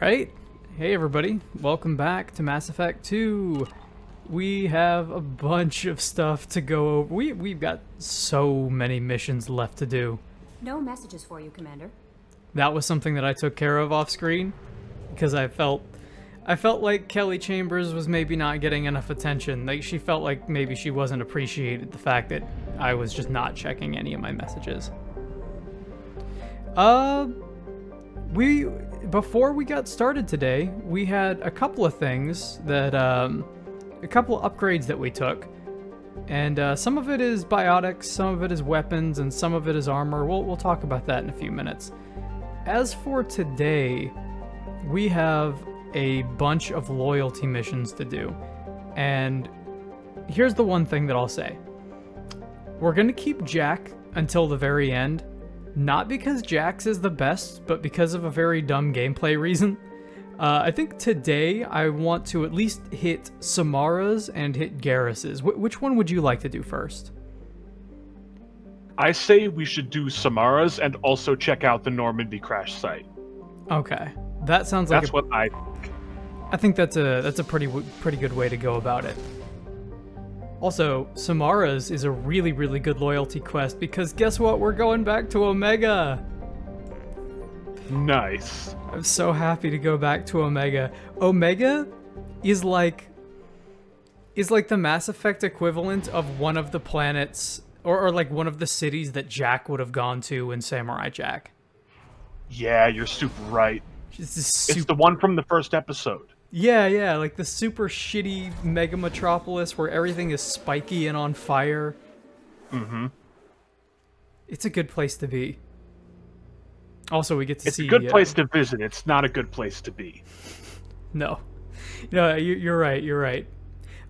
Alright, hey everybody, welcome back to Mass Effect 2. We have a bunch of stuff to go over. We've got so many missions left to do. No messages for you, Commander. That was something that I took care of off screen, because I felt like Kelly Chambers was maybe not getting enough attention. Like, she felt like maybe she wasn't appreciated the fact that I was just not checking any of my messages. Before we got started today, we had a couple of things that, a couple of upgrades that we took. And some of it is biotics, some of it is weapons, and some of it is armor. We'll talk about that in a few minutes. As for today, we have a bunch of loyalty missions to do. And here's the one thing that I'll say. We're going to keep Jack until the very end. Not because Jax is the best, but because of a very dumb gameplay reason. I think today I want to at least hit Samara's and hit Garrus's. Which one would you like to do first? I say we should do Samara's and also check out the Normandy crash site. Okay, that sounds like that's what I think. I think that's a pretty good way to go about it. Also, Samara's is a really, really good loyalty quest because guess what? We're going back to Omega! Nice. I'm so happy to go back to Omega. Omega is like the Mass Effect equivalent of one of the planets or like one of the cities that Jack would have gone to in Samurai Jack. Yeah, you're super right. It's the one from the first episode. Yeah, like the super shitty mega metropolis where everything is spiky and on fire. Mm-hmm. It's a good place to be. Also, we get to see... It's a good place to visit. It's not a good place to be. No. No, you're right, you're right.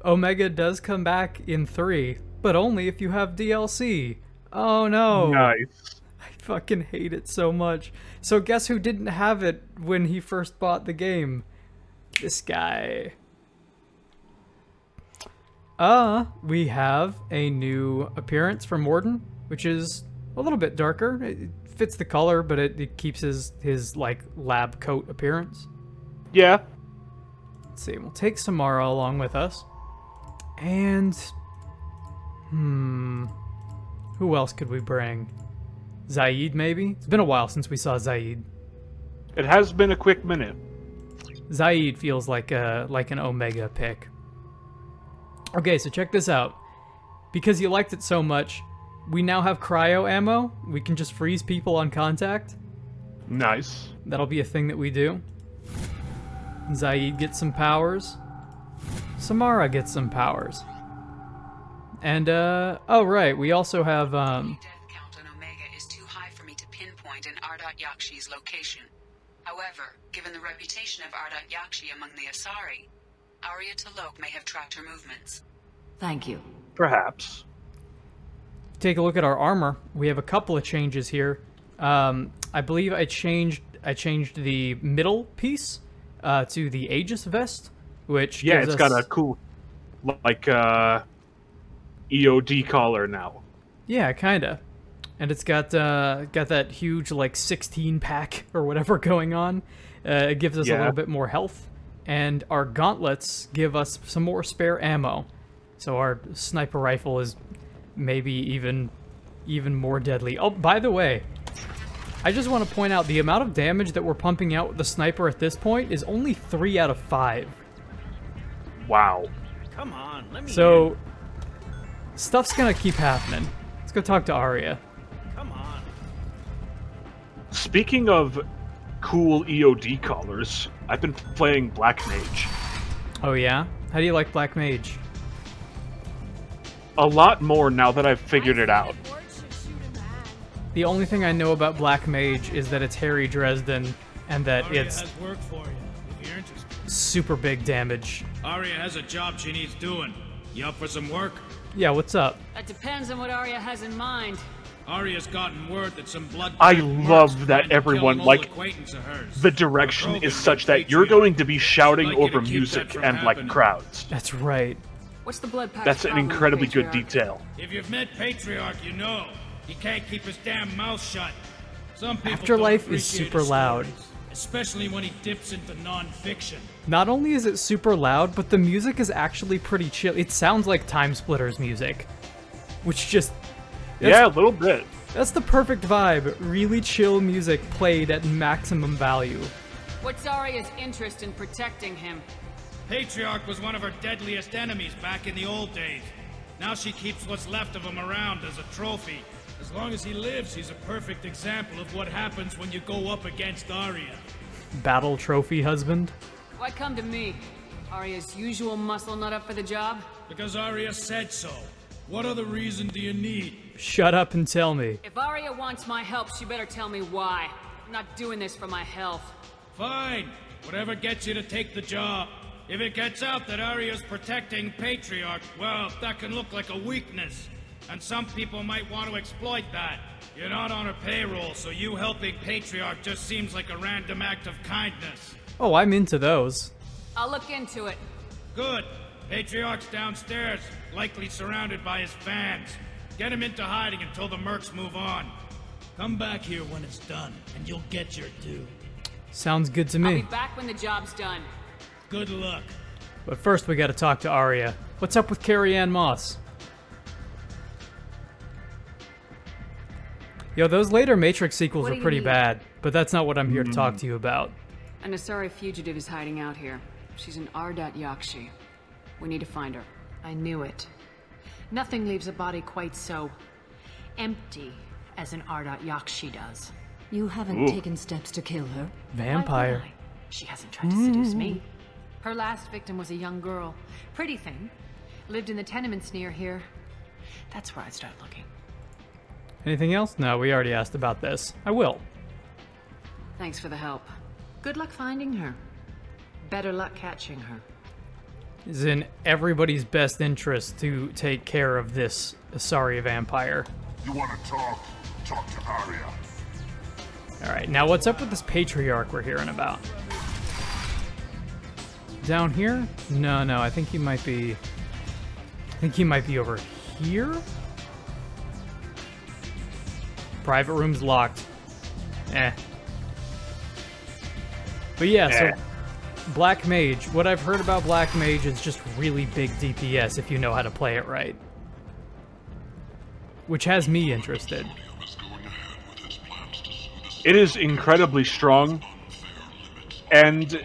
Omega does come back in 3, but only if you have DLC. Oh, no. Nice. I fucking hate it so much. So guess who didn't have it when he first bought the game? This guy. We have a new appearance from Morden, which is a little bit darker. It fits the color, but it keeps his like lab coat appearance. Yeah. Let's see, we'll take Samara along with us. And who else could we bring? Zaeed, maybe? It's been a while since we saw Zaeed. It has been a quick minute. Zaeed feels like an Omega pick. Okay, so check this out. Because you liked it so much, we now have cryo ammo. We can just freeze people on contact. Nice. That'll be a thing that we do. Zaeed gets some powers. Samara gets some powers. And, oh right, we also have, death count on Omega is too high for me to pinpoint an Ardat Yakshi's location. However, given the reputation of Ardat Yakshi among the Asari, Aria T'Loak may have tracked her movements. Thank you. Perhaps. Take a look at our armor. We have a couple of changes here. I believe I changed the middle piece to the Aegis vest, which gives us... got a cool, like, EOD collar now. Yeah, kinda. And it's got that huge, like, 16-pack or whatever going on. It gives us a little bit more health. And our gauntlets give us some more spare ammo. So our sniper rifle is maybe even more deadly. Oh, by the way, I just want to point out the amount of damage that we're pumping out with the sniper at this point is only 3 out of 5. Wow. Come on, let me... So, stuff's gonna keep happening. Let's go talk to Aria. Speaking of cool EOD collars, I've been playing Black Mage. Oh yeah? How do you like Black Mage? A lot more now that I've figured it out. The only thing I know about Black Mage is that it's Harry Dresden and that Aria it's has work for you, if you're interested. Super big damage. Aria has a job she needs doing. You up for some work? Yeah, what's up? That depends on what Aria has in mind. Aria's gotten word that some blood... I love that everyone, like, the direction is such that you're going to be shouting over music and, like, crowds. That's right. What's the blood pact? That's an incredibly good detail. If you've met Patriarch, you know. He can't keep his damn mouth shut. Afterlife is super loud. especially when he dips into non-fiction. Not only is it super loud, but the music is actually pretty chill. It sounds like Time Splitters music, which just... yeah, a little bit. That's the perfect vibe. Really chill music played at maximum value. What's Aria's interest in protecting him? Patriarch was one of her deadliest enemies back in the old days. Now she keeps what's left of him around as a trophy. As long as he lives, he's a perfect example of what happens when you go up against Aria. Battle trophy husband? Why come to me? Aria's usual muscle not up for the job? Because Aria said so. What other reason do you need? Shut up and tell me. If Aria wants my help, she better tell me why. I'm not doing this for my health. Fine. Whatever gets you to take the job. If it gets out that Aria's protecting Patriarch, well, that can look like a weakness. And some people might want to exploit that. You're not on her payroll, so you helping Patriarch just seems like a random act of kindness. Oh, I'm into those. I'll look into it. Good. Patriarch's downstairs, likely surrounded by his fans. Get him into hiding until the mercs move on. Come back here when it's done, and you'll get your due. Sounds good to me. I'll be back when the job's done. Good luck. But first we gotta talk to Aria. What's up with Carrie-Anne Moss? Yo, those later Matrix sequels are pretty bad, but that's not what I'm here to talk to you about. An Asari fugitive is hiding out here. She's an Ardat Yakshi. We need to find her. I knew it. Nothing leaves a body quite so empty as an Ardat Yakshi does. You haven't taken steps to kill her. Vampire. She hasn't tried to seduce me. Her last victim was a young girl. Pretty thing. Lived in the tenements near here. That's where I'd start looking. Anything else? No, we already asked about this. I will. Thanks for the help. Good luck finding her. Better luck catching her. It's in everybody's best interest to take care of this Asari vampire. You want to talk? Talk to Aria. Alright, now what's up with this Patriarch we're hearing about? Down here? No, no, I think he might be... I think he might be over here? Private room's locked. Eh. But yeah, so Black Mage. What I've heard about Black Mage is just really big DPS if you know how to play it right. Which has me interested. It is incredibly strong. And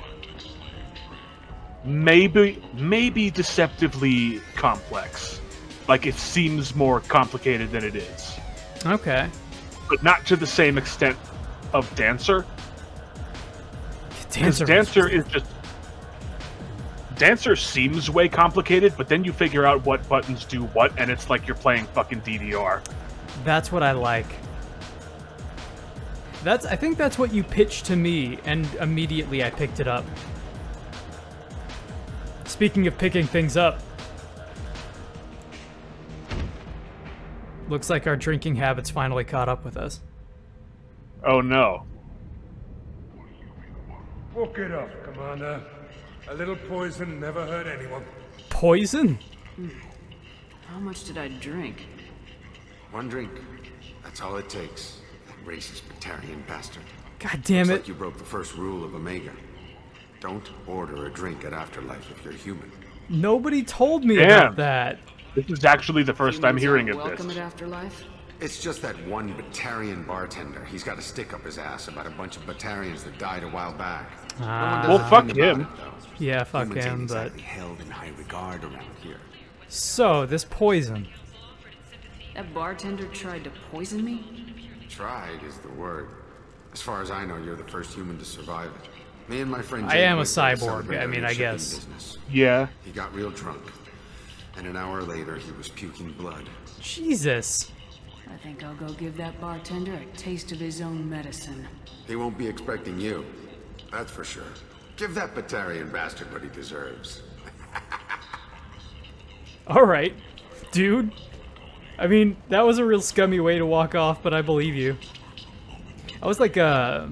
maybe deceptively complex. Like, it seems more complicated than it is. Okay. But not to the same extent of Dancer. Dancer seems way complicated, but then you figure out what buttons do what, and it's like you're playing fucking DDR. That's what I like. I think that's what you pitched to me, and immediately I picked it up. Speaking of picking things up, looks like our drinking habits finally caught up with us. Oh no. Walk it off, Commander. A little poison never hurt anyone. Poison? How much did I drink? One drink. That's all it takes. That racist Batarian bastard. God damn it. Looks like you broke the first rule of Omega. Don't order a drink at Afterlife if you're human. Nobody told me about that. This is actually the first time hearing of this. Welcome at Afterlife? It's just that one Batarian bartender. He's got a stick up his ass about a bunch of Batarians that died a while back. Well, fuck him. Yeah, fuck him, but... held in high regard around here. So, this poison. That bartender tried to poison me? Tried is the word. As far as I know, you're the first human to survive it. Me and my friend... I am a cyborg, I mean, I guess. Business. Yeah. He got real drunk. And an hour later, he was puking blood. Jesus. I think I'll go give that bartender a taste of his own medicine. He won't be expecting you. That's for sure. Give that Batarian bastard what he deserves. Alright, dude. I mean, that was a real scummy way to walk off, but I believe you. I was like, I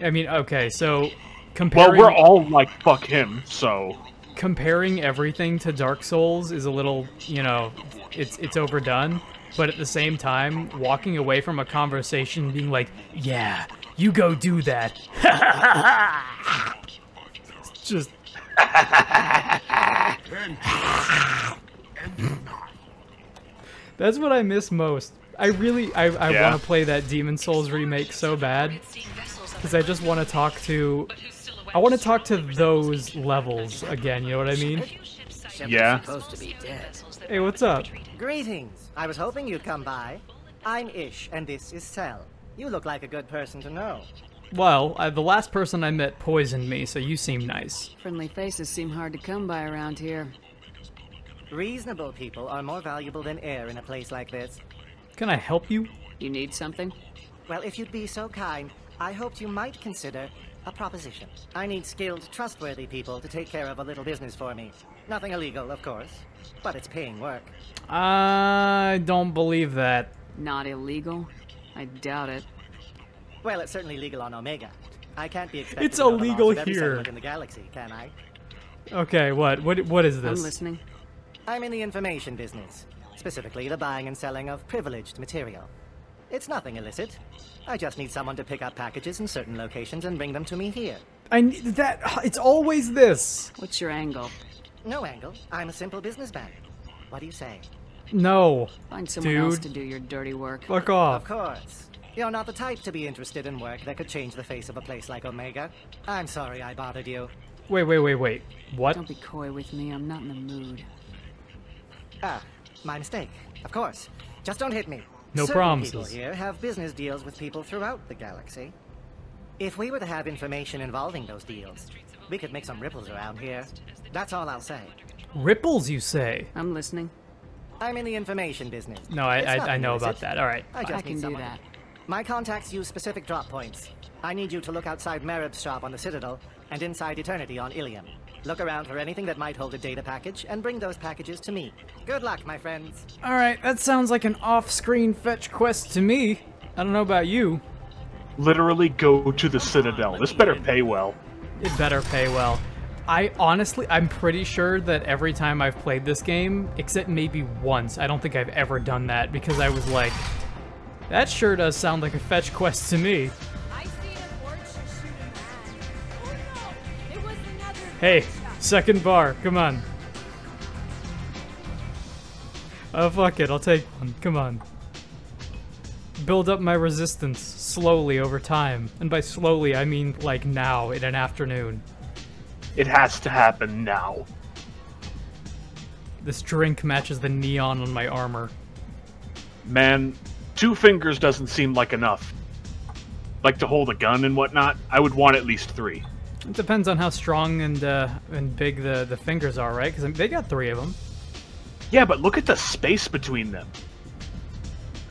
mean, okay, so... comparing... well, we're all like, fuck him, so... comparing everything to Dark Souls is a little, you know, it's overdone, but at the same time, walking away from a conversation being like, yeah, You go do that. Just... That's what I miss most. I want to play that Demon Souls remake so bad, because I just want to talk to... I want to talk to those levels again, you know what I mean? Yeah. Hey, what's up? Greetings. I was hoping you'd come by. I'm Ish, and this is Sel. You look like a good person to know. Well, the last person I met poisoned me, so you seem nice. Friendly faces seem hard to come by around here. Reasonable people are more valuable than air in a place like this. Can I help you? You need something? Well, if you'd be so kind, I hoped you might consider a proposition. I need skilled, trustworthy people to take care of a little business for me. Nothing illegal, of course, but it's paying work. I don't believe that. Not illegal? I doubt it. Well, it's certainly legal on Omega. I can't be expected. It's illegal here. In the galaxy, can I? Okay, what is this? I'm listening. I'm in the information business, specifically the buying and selling of privileged material. It's nothing illicit. I just need someone to pick up packages in certain locations and bring them to me here. I need that. It's always this. What's your angle? No angle. I'm a simple businessman. What do you say? No. Find someone else to do your dirty work. Fuck off. Of course. You're not the type to be interested in work that could change the face of a place like Omega. I'm sorry I bothered you. Wait. What? Don't be coy with me. I'm not in the mood. Ah, my mistake. Of course. Just don't hit me. No promises. Certain people here have business deals with people throughout the galaxy. If we were to have information involving those deals, we could make some ripples around here. That's all I'll say. Ripples, you say? I'm listening. I'm in the information business. No, I know about that. All right. I can do that. My contacts use specific drop points. I need you to look outside Merib's shop on the Citadel and inside Eternity on Ilium. Look around for anything that might hold a data package and bring those packages to me. Good luck, my friends. All right, that sounds like an off-screen fetch quest to me. I don't know about you. Literally go to the Citadel. This better pay well. It better pay well. I honestly, I'm pretty sure that every time I've played this game, except maybe once, I don't think I've ever done that because I was like, that sure does sound like a fetch quest to me. Hey, second bar, come on. Oh, fuck it, I'll take one, come on. Build up my resistance slowly over time. And by slowly, I mean like now, in an afternoon. It has to happen now. This drink matches the neon on my armor. Man, 2 fingers doesn't seem like enough. Like to hold a gun and whatnot, I would want at least 3. It depends on how strong and big the fingers are, right? Because they got 3 of them. Yeah, but look at the space between them.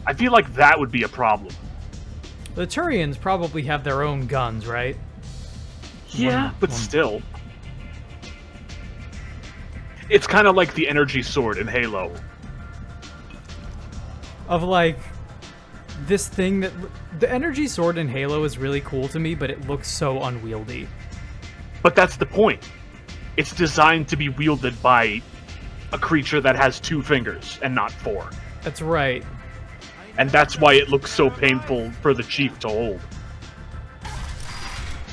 I feel like that would be a problem. The Turians probably have their own guns, right? Yeah, still. It's kind of like the energy sword in Halo. Of like... this thing that... the energy sword in Halo is really cool to me, but it looks so unwieldy. But that's the point. It's designed to be wielded by a creature that has 2 fingers and not 4. That's right. And that's why it looks so painful for the chief to hold.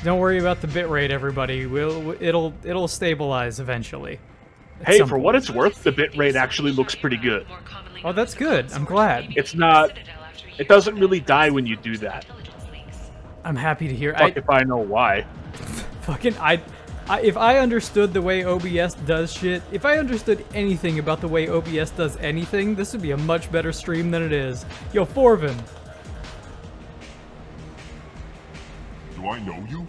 Don't worry about the bitrate, everybody. It'll stabilize eventually. Hey, for what it's worth, the bitrate actually looks pretty good. Oh, that's good. I'm glad. It's not... it doesn't really die when you do that. I'm happy to hear. Fuck if I know why. Fucking if I understood the way OBS does shit, if I understood anything about the way OBS does anything, this would be a much better stream than it is. Yo, Forvin. Do I know you?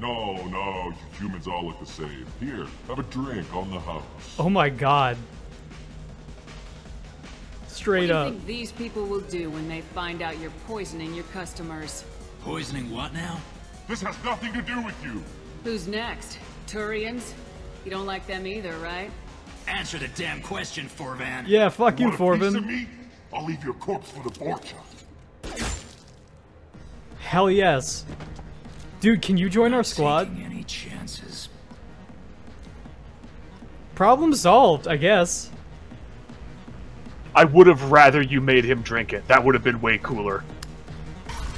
No, you humans all look the same. Here, have a drink on the house. Oh my god. Straight up. What do you think these people will do when they find out you're poisoning your customers? Poisoning what now? This has nothing to do with you. Who's next? Turians? You don't like them either, right? Answer the damn question, Forvan. Yeah, fuck you, Forvan. I'll leave your corpse for the vulture. Hell yes. Dude, can you join our squad? Not taking any chances. Problem solved, I guess. I would have rather you made him drink it. That would have been way cooler.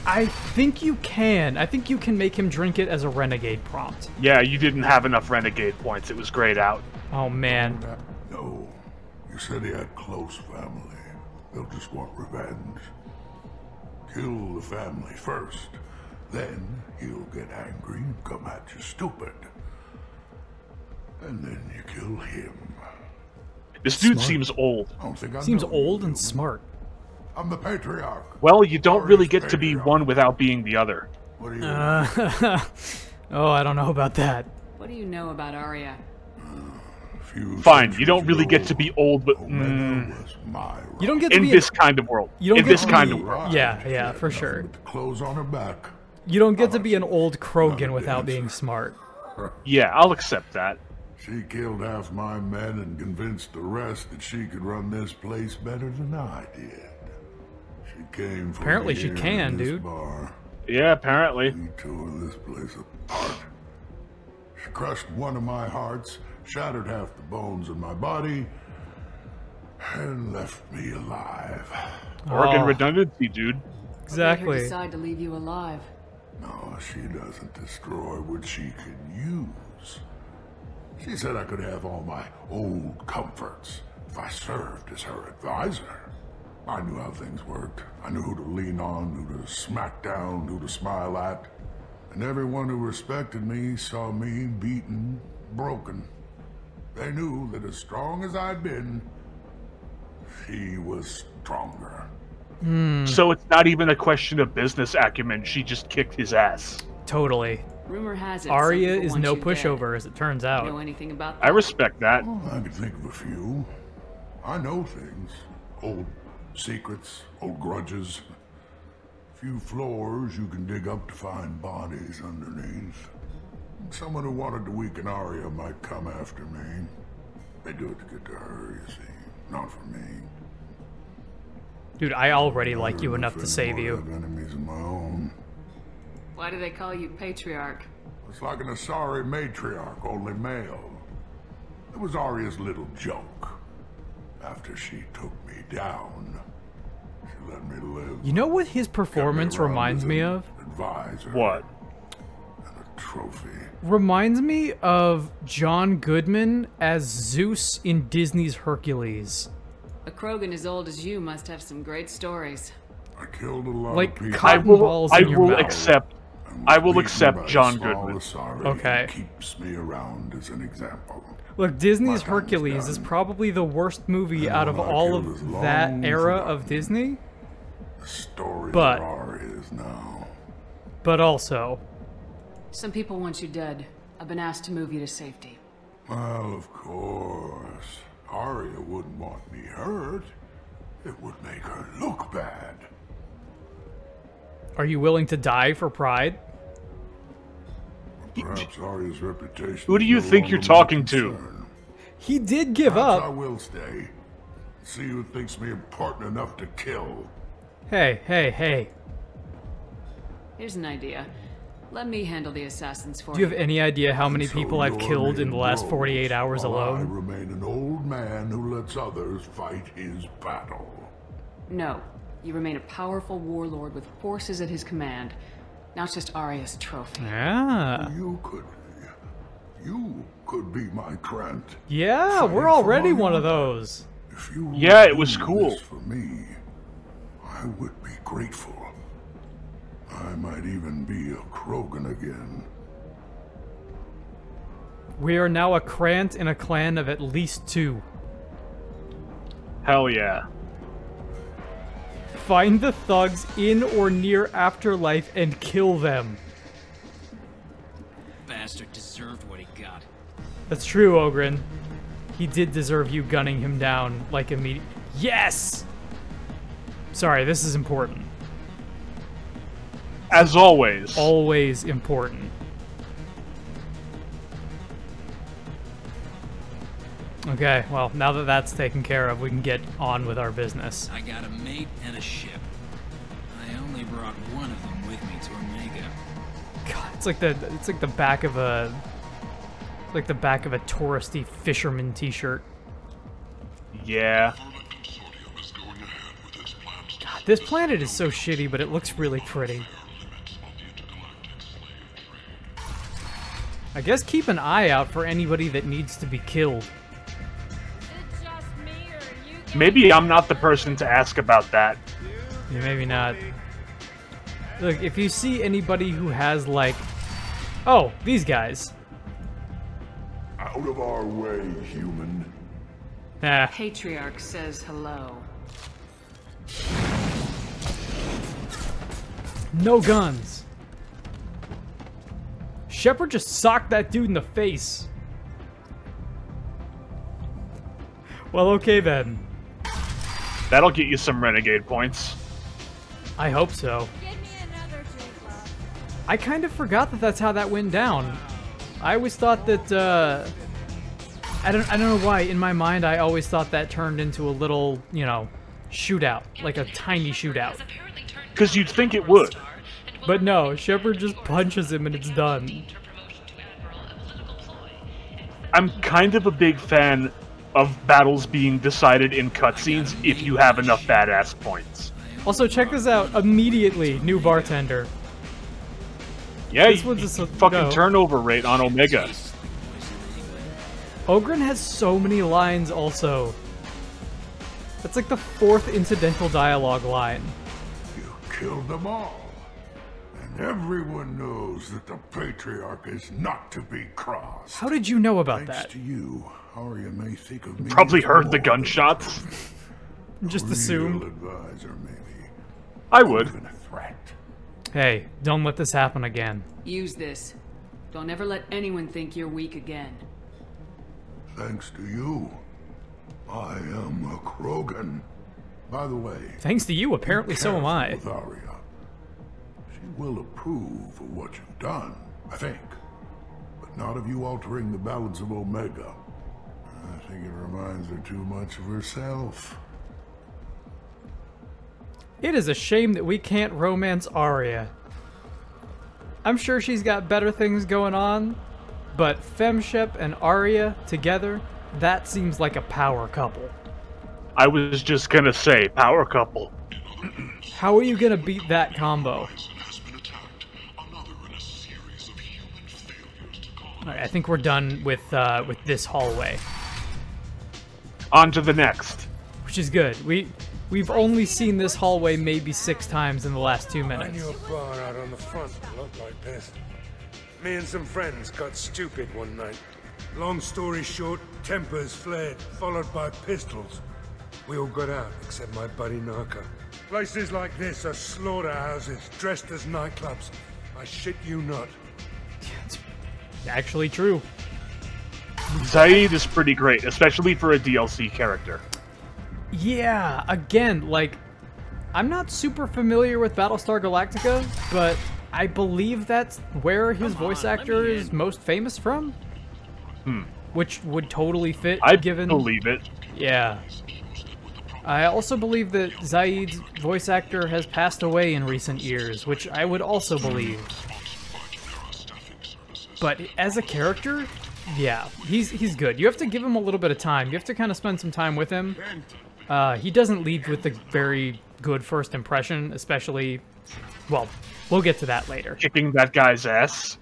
I think you can. I think you can make him drink it as a renegade prompt. Yeah, you didn't have enough renegade points. It was grayed out. Oh, man. No. You said he had close family. They'll just want revenge. Kill the family first. Then he'll get angry and come at you stupid. And then you kill him. This dude seems old. Seems old and smart. I'm the Patriarch. Well, you don't really get to be one without being the other. What do you know? Oh, I don't know about that. What do you know about Aria? Fine, you don't really get to be old, but you don't get to be in this kind of world. In this kind of world. Yeah, yeah, for sure. Clothes on her back. You don't get to be an old Krogan without being smart. Yeah, I'll accept that. She killed half my men and convinced the rest that she could run this place better than I did. She came from apparently she can, dude. Bar. Yeah, apparently. She tore this place apart. She crushed one of my hearts, shattered half the bones in my body, and left me alive. Organ redundancy, dude. Exactly. What made her decide to leave you alive? No, she doesn't destroy what she can use. She said I could have all my old comforts if I served as her advisor. I knew how things worked. I knew who to lean on, who to smack down, who to smile at. And everyone who respected me saw me beaten, broken. They knew that as strong as I'd been, she was stronger. So it's not even a question of business acumen. She just kicked his ass. Totally. Rumor has it Aria is no pushover, as it turns out. Know anything about that? I respect that. Well, I can think of a few. I know things. Old secrets, old grudges. A few floors you can dig up to find bodies underneath. Someone who wanted to weaken Aria might come after me. They do it to get to her, you see. Not for me. Dude, I already like you enough to save you. Enemies of my own. Why do they call you Patriarch? It's like an Asari matriarch, only male. It was Aria's little joke. After she took me down, she let me live. You know what his performance reminds me of? Advisor. What? And a trophy. Reminds me of John Goodman as Zeus in Disney's Hercules. A Krogan as old as you must have some great stories. I killed a lot of people. I will accept John Goodman. Okay. Keeps me around as an example. Look, Disney's Hercules is probably the worst movie out of all of that era of Disney. The story is now. But also, some people want you dead. I've been asked to move you to safety. Well, of course, Aria wouldn't want me hurt. It would make her look bad. Are you willing to die for pride? Perhaps Aria's reputation. Who do you think you're talking to? He did give up. I will stay. See who thinks me important enough to kill. Hey, hey, hey. Here's an idea. Let me handle the assassins for you. Do you have any idea how many people I've killed in the last 48 hours alone? I remain an old man who lets others fight his battle. No. You remain a powerful warlord with forces at his command, not just Aria's trophy. Yeah. You could be my Krant. Yeah, we're already one of those. If you it was cool. For me, I would be grateful. I might even be a Krogan again. We are now a Krant in a clan of at least 2. Hell yeah. Find the thugs in or near Afterlife and kill them. Bastard deserved what he got. That's true, Ogrin. He did deserve you gunning him down like immediately. Yes! Sorry, this is important. As always. Always important. Okay, well, now that that's taken care of, we can get on with our business. I got a mate and a ship. I only brought one of them with me to Omega. God, it's like the back of a touristy fisherman t-shirt. Yeah. God This planet is so shitty, but it looks really pretty. I guess keep an eye out for anybody that needs to be killed. Maybe I'm not the person to ask about that. Yeah, maybe not. Look, if you see anybody who has, like... Oh, these guys. Out of our way, human. Ah. Patriarch says hello. No guns. Shepard just socked that dude in the face. Well, okay then. That'll get you some renegade points. I hope so. Give me another J-Club. I kind of forgot that that's how that went down. I always thought that, I don't know why, in my mind I always thought that turned into a little, you know, shootout. Like a tiny shootout. Because you'd think it would. But no, Shepard just punches him and it's done. I'm kind of a big fan of battles being decided in cutscenes if you have enough badass points. Also, check this out. Immediately, new bartender. Yeah, this one's a fucking turnover rate on Omega. Ogren has so many lines also. That's like the fourth incidental dialogue line. You killed them all. And everyone knows that the Patriarch is not to be crossed. How did you know about that? Thanks to you, Aria may think of me. Probably heard the gunshots. Just assume. Advisor, maybe. I would. Even a threat. Hey, don't let this happen again. Use this. Don't ever let anyone think you're weak again. Thanks to you, I am a Krogan. By the way... Thanks to you, apparently so am I. With Aria. She will approve of what you've done, I think. But not of you altering the balance of Omega. I think it reminds her too much of herself. It is a shame that we can't romance Aria. I'm sure she's got better things going on, but FemShep and Aria together, that seems like a power couple. I was just gonna say, power couple. How are you gonna beat that combo? Alright, I think we're done with this hallway. On to the next. Which is good. We've only seen this hallway maybe 6 times in the last 2 minutes. I knew a bar out on the front that looked like this. Me and some friends got stupid one night. Long story short, tempers flared, followed by pistols. We all got out, except my buddy Narka. Places like this are slaughterhouses, dressed as nightclubs. I shit you not. Yeah, it's actually true. Zaeed is pretty great, especially for a DLC character. Yeah, again, like, I'm not super familiar with Battlestar Galactica, but I believe that's where his voice actor is most famous from. Hmm. Which would totally fit, given... I believe it. Yeah. I also believe that Zaeed's voice actor has passed away in recent years, which I would also believe. But as a character, yeah, he's good. You have to give him a little bit of time. You have to kind of spend some time with him. He doesn't lead with a very good first impression, especially... Well, we'll get to that later. Kicking that guy's ass.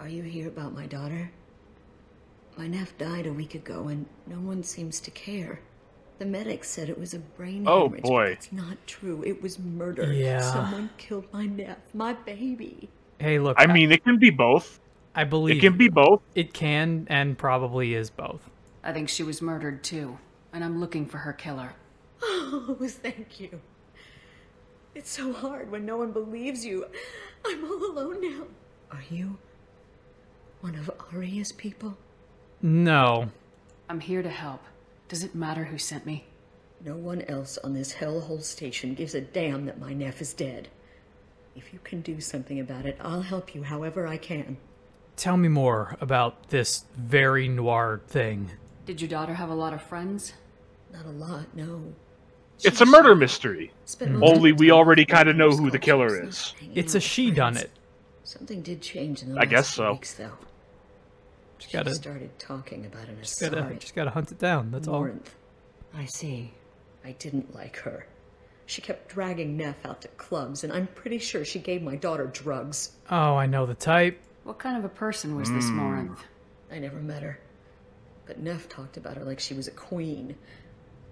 Are you here about my daughter? My Nef died a week ago, and no one seems to care. The medic said it was a brain hemorrhage. Oh, boy. It's not true. It was murder. Yeah. Someone killed my Nef, my baby. Hey, look. I mean, it can be both. I believe. It can be both. It can and probably is both. I think she was murdered, too, and I'm looking for her killer. Oh, thank you. It's so hard when no one believes you. I'm all alone now. Are you one of Aria's people? No. I'm here to help. Does it matter who sent me? No one else on this hellhole station gives a damn that my Nef is dead. If you can do something about it, I'll help you however I can. Tell me more about this very noir thing. Did your daughter have a lot of friends? Not a lot, no. It's a murder mystery. Only we already kind of know who the killer is. It's a she done it. Something did change in the last few weeks, though. She started talking about an Asari. Just gotta hunt it down, that's all. Morinth. I see. I didn't like her. She kept dragging Nef out to clubs, and I'm pretty sure she gave my daughter drugs. Oh, I know the type. What kind of a person was this Morinth? I never met her. But Nef talked about her like she was a queen.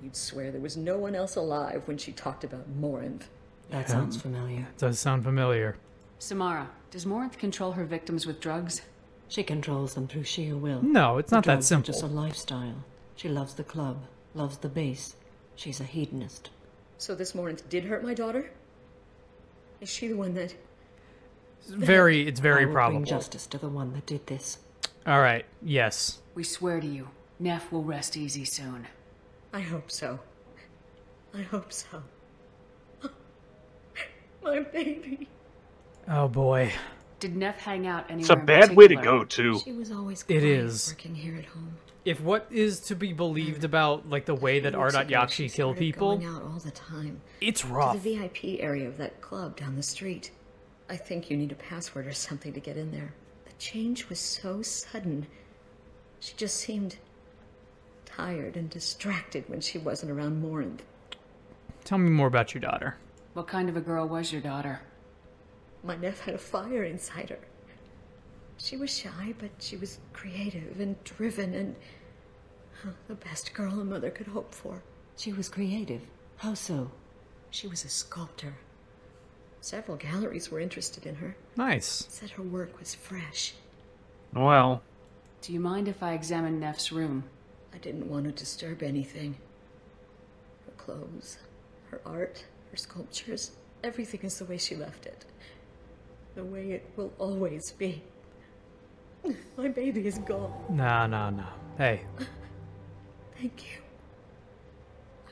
You'd swear there was no one else alive when she talked about Morinth. That sounds familiar. That does sound familiar. Samara, does Morinth control her victims with drugs? She controls them through sheer will. No, it's not that simple. It's just a lifestyle. She loves the club, loves the base. She's a hedonist. So this Morinth did hurt my daughter? Is she the one that... It's very probable. I will bring justice to the one that did this. All right, yes. We swear to you, Nef will rest easy soon. I hope so. I hope so. My baby. Oh, boy. Did Nef hang out anywhere? It's a bad way to go, too. She was always quiet, working here at home. If what is to be believed about, like, the way that R.Yapshi kill people, out all the time. It's rough. To the VIP area of that club down the street. I think you need a password or something to get in there. The change was so sudden. She just seemed tired and distracted when she wasn't around Morinth. Tell me more about your daughter. What kind of a girl was your daughter? My Nef had a fire inside her. She was shy, but she was creative and driven and the best girl a mother could hope for. She was creative? How so? She was a sculptor. Several galleries were interested in her. Nice. Said her work was fresh. Well. Do you mind if I examine Nef's room? I didn't want to disturb anything. Her clothes, her art, her sculptures, everything is the way she left it. The way it will always be. My baby is gone. No, no, no. Hey. Thank you.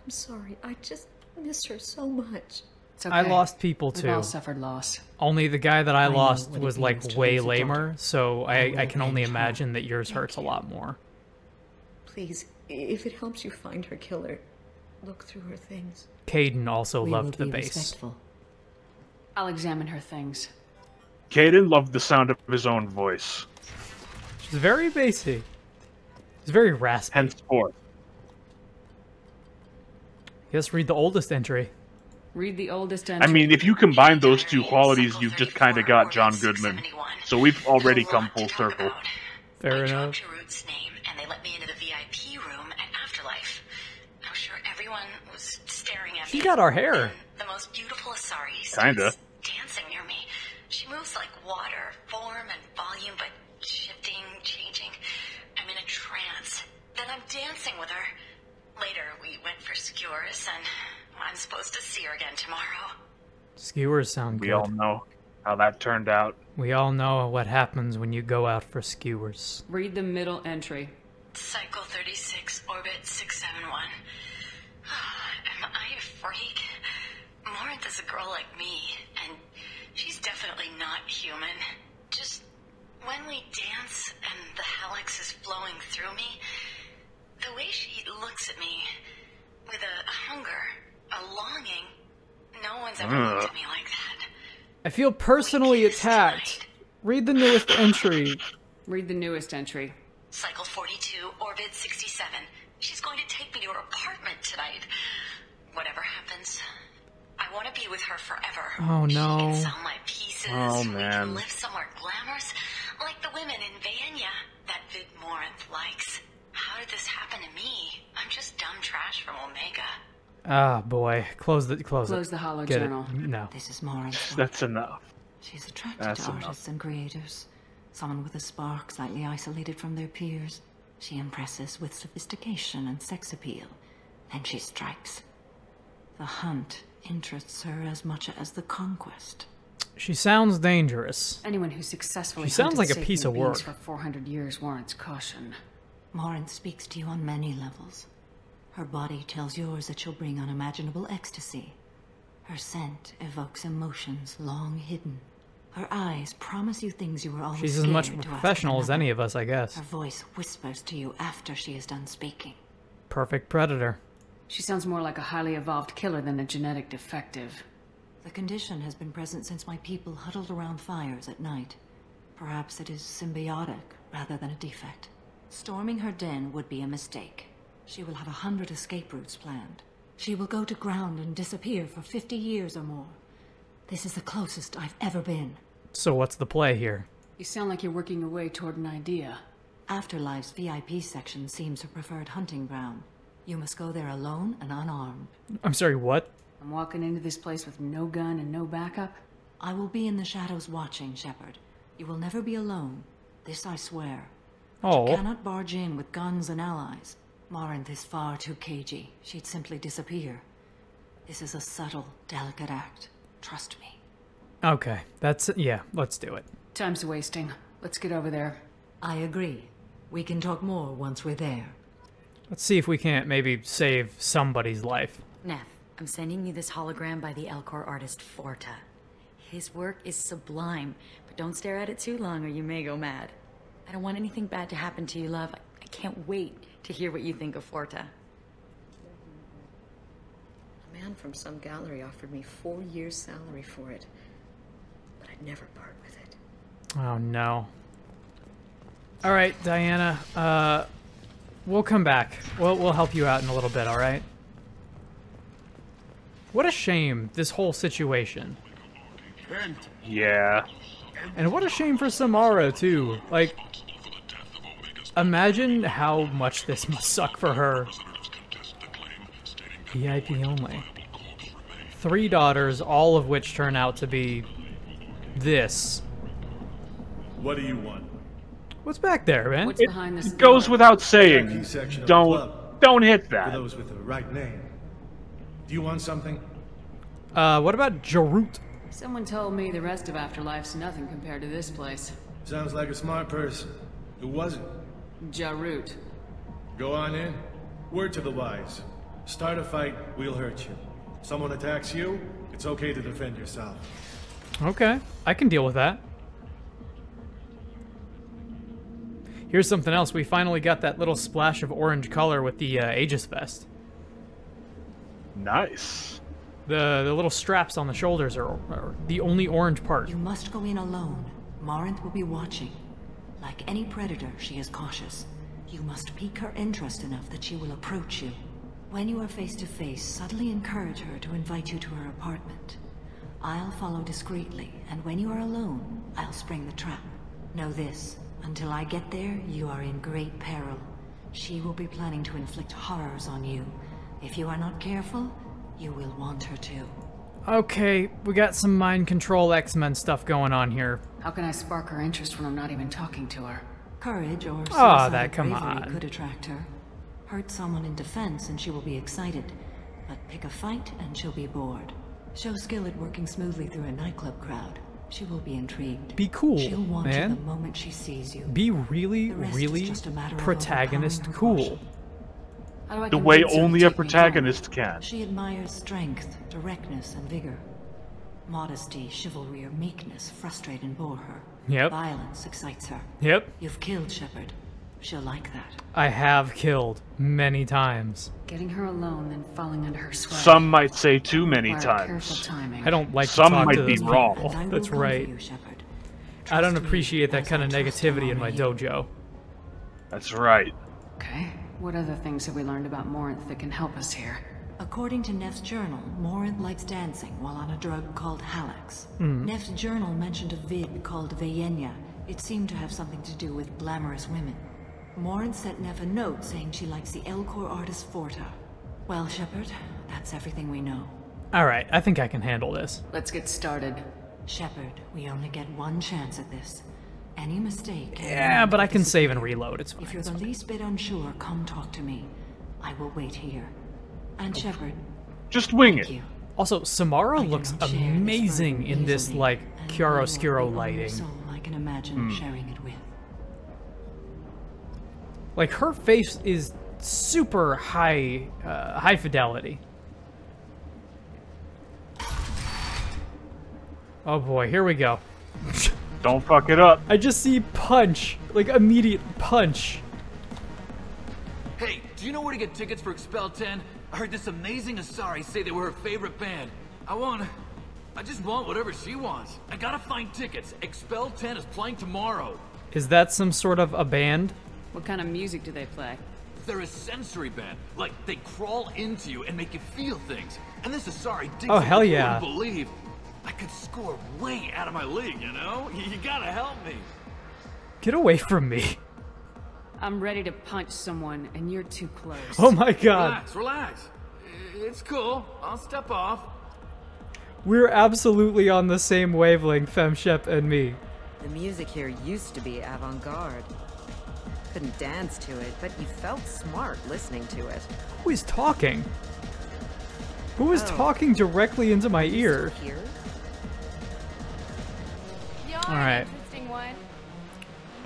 I'm sorry. I just miss her so much. It's okay. I lost people too. We've all suffered loss. Only the guy that I lost was like way lamer, so I can only imagine that yours hurts a lot more. Please, if it helps you find her killer, look through her things. Caden also loved the base. Respectful. I'll examine her things. Caden loved the sound of his own voice. She's very bassy. It's very raspy. Henceforth. Yes, read the oldest entry. Read the oldest entry. I mean, if you combine those two qualities, you've just kind of got John Goodman. So we've already come full circle. Fair enough. And they let me into the VIP room at Afterlife. I'm sure everyone was staring at me. She got our hair. The most beautiful Asari starts dancing near me. She moves like water, form and volume, but shifting, changing. I'm in a trance. Then I'm dancing with her. Later, we went for skewers, and I'm supposed to see her again tomorrow. Skewers sound good. We all know how that turned out. We all know what happens when you go out for skewers. Read the middle entry. Cycle 36, orbit 671. Am I a freak? Morinth is a girl like me, and she's definitely not human. Just when we dance and the helix is blowing through me, the way she looks at me with a hunger, a longing, no one's ever looked at me like that. I feel personally attacked. Read the newest entry. Read the newest entry. Cycle 42, orbit 67. She's going to take me to her apartment tonight. Whatever happens, I want to be with her forever. Oh no. She can sell my pieces. Oh man. We can live somewhere glamorous, like the women in Vanya that Vid Morinth likes. How did this happen to me? I'm just dumb trash from Omega. Ah, boy. Close the hollow journal. No. This is Morinth. That's enough. She's attracted to artists and creators. Someone with a spark, slightly isolated from their peers. She impresses with sophistication and sex appeal. Then she strikes. The hunt interests her as much as the conquest. She sounds dangerous. Anyone who successfully sounds like a piece of work for 400 years warrants caution. Morinth speaks to you on many levels. Her body tells yours that she'll bring unimaginable ecstasy. Her scent evokes emotions long hidden. Her eyes promise you things you were always scared to ask. She's as much professional as any of us, I guess. Her voice whispers to you after she is done speaking. Perfect predator. She sounds more like a highly evolved killer than a genetic defective. The condition has been present since my people huddled around fires at night. Perhaps it is symbiotic rather than a defect. Storming her den would be a mistake. She will have 100 escape routes planned. She will go to ground and disappear for 50 years or more. This is the closest I've ever been. So what's the play here? You sound like you're working your way toward an idea. Afterlife's VIP section seems her preferred hunting ground. You must go there alone and unarmed. I'm sorry, what? I'm walking into this place with no gun and no backup? I will be in the shadows watching, Shepard. You will never be alone. This I swear. Oh. But you cannot barge in with guns and allies. Morinth is far too cagey. She'd simply disappear. This is a subtle, delicate act. Trust me. Okay, that's... yeah, let's do it. Time's wasting. Let's get over there. I agree. We can talk more once we're there. Let's see if we can't maybe save somebody's life. Nef, I'm sending you this hologram by the Elcor artist Forta. His work is sublime, but don't stare at it too long or you may go mad. I don't want anything bad to happen to you, love. I can't wait to hear what you think of Forta. A man from some gallery offered me 4 years' salary for it, but I'd never part with it. Oh, no. All right, Diana, we'll come back. We'll help you out in a little bit, all right? What a shame, this whole situation. Yeah. And what a shame for Samara, too. Like, imagine how much this must suck for her. VIP only. 3 daughters, all of which turn out to be this. What do you want? What's back there, man? It goes without saying. Don't hit that. For those with the right name. Do you want something? What about Jarut? Someone told me the rest of Afterlife's nothing compared to this place. Sounds like a smart person. Who was it? Jarut. Go on in. Word to the wise. Start a fight, we'll hurt you. Someone attacks you, it's okay to defend yourself. Okay, I can deal with that. Here's something else. We finally got that little splash of orange color with the Aegis vest. Nice. The little straps on the shoulders are the only orange part. You must go in alone. Morinth will be watching. Like any predator, she is cautious. You must pique her interest enough that she will approach you. When you are face to face, subtly encourage her to invite you to her apartment. I'll follow discreetly, and when you are alone, I'll spring the trap. Know this. Until I get there, you are in great peril. She will be planning to inflict horrors on you. If you are not careful, you will want her to. Okay, we got some mind control X-Men stuff going on here. How can I spark her interest when I'm not even talking to her? Courage or suicide bravery could attract her. Hurt someone in defense and she will be excited. But pick a fight and she'll be bored. Show skill at working smoothly through a nightclub crowd. She will be intrigued. Be cool, She'll want man. You the moment she sees you. Be really, really protagonist cool. The way only a protagonist can. She admires strength, directness, and vigor. Modesty, chivalry, or meekness frustrate and bore her. Yep. Violence excites her. Yep. You've killed, Shepard. She'll like that. I have killed many times. Getting her alone and falling under her sway. Some might say too many times. I don't like some to talk might to be those wrong. People. That's right. You, I don't appreciate that kind of negativity in my dojo. That's right. Okay. What other things have we learned about Morinth that can help us here? According to Nef's journal, Morinth likes dancing while on a drug called Halax. Nef's journal mentioned a vid called Veyenya. It seemed to have something to do with glamorous women. Morinth sent Nef a note saying she likes the Elcor artist Forta. Well, Shepard, that's everything we know. Alright, I think I can handle this. Let's get started. Shepard, we only get one chance at this. Any mistake... Yeah, but I can save and reload, it's fine. If you're the least bit unsure, come talk to me. I will wait here. And Shepard... Just wing it! Also, Samara looks amazing in this, like, chiaroscuro lighting. I can imagine sharing it with. Like, her face is super high, high fidelity. Oh boy, here we go. Don't fuck it up. I just see punch, like immediate punch. Hey, do you know where to get tickets for Expel 10? I heard this amazing Asari say they were her favorite band. I just want whatever she wants. I gotta find tickets. Expel 10 is playing tomorrow. Is that some sort of a band? What kind of music do they play? they're a sensory band. Like, they crawl into you and make you feel things. And this Asari digs. Oh, hell yeah. I couldn't believe I could score way out of my league, you know? You gotta help me. Get away from me. I'm ready to punch someone, and you're too close. Oh my god. Relax, relax. It's cool. I'll step off. We're absolutely on the same wavelength, FemShep and me. The music here used to be avant-garde. Couldn't dance to it, but you felt smart listening to it. Who is talking? Who is talking directly into my ear? Alright.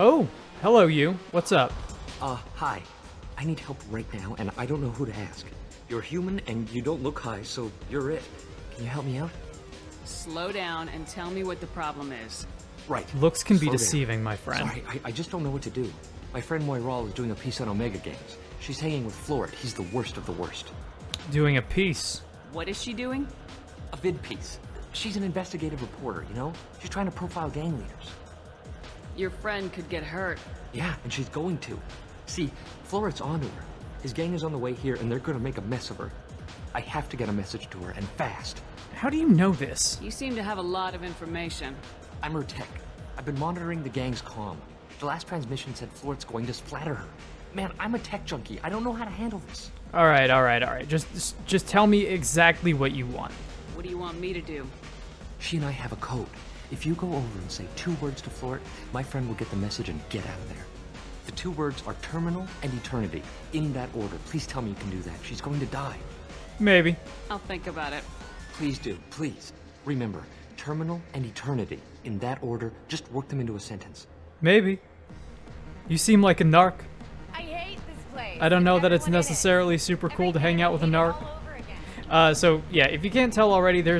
Oh, hello you. What's up? Hi. I need help right now, and I don't know who to ask. You're human, and you don't look high, so you're it. Can you help me out? Slow down and tell me what the problem is. Right. Looks can be deceiving, my friend. Sorry, I just don't know what to do. My friend Moiral is doing a piece on Omega Games. She's hanging with Florid. He's the worst of the worst. Doing a piece? What is she doing? A vid piece. She's an investigative reporter, you know? She's trying to profile gang leaders. Your friend could get hurt. Yeah, and she's going to. See, Florid's on to her. His gang is on the way here, and they're going to make a mess of her. I have to get a message to her, and fast. How do you know this? You seem to have a lot of information. I'm her tech. I've been monitoring the gang's comm. The last transmission said Florid's going to splatter her. Man, I'm a tech junkie. I don't know how to handle this. Alright, alright, alright. Just tell me exactly what you want. What do you want me to do? She and I have a code. If you go over and say 2 words to Florid, my friend will get the message and get out of there. The 2 words are terminal and eternity. In that order. Please tell me you can do that. She's going to die. Maybe. I'll think about it. Please do. Please. Remember, terminal and eternity. In that order, just work them into a sentence. Maybe. You seem like a narc. I hate this place. I don't know that it's necessarily super cool to hang out with a narc. So, yeah, if you can't tell already, there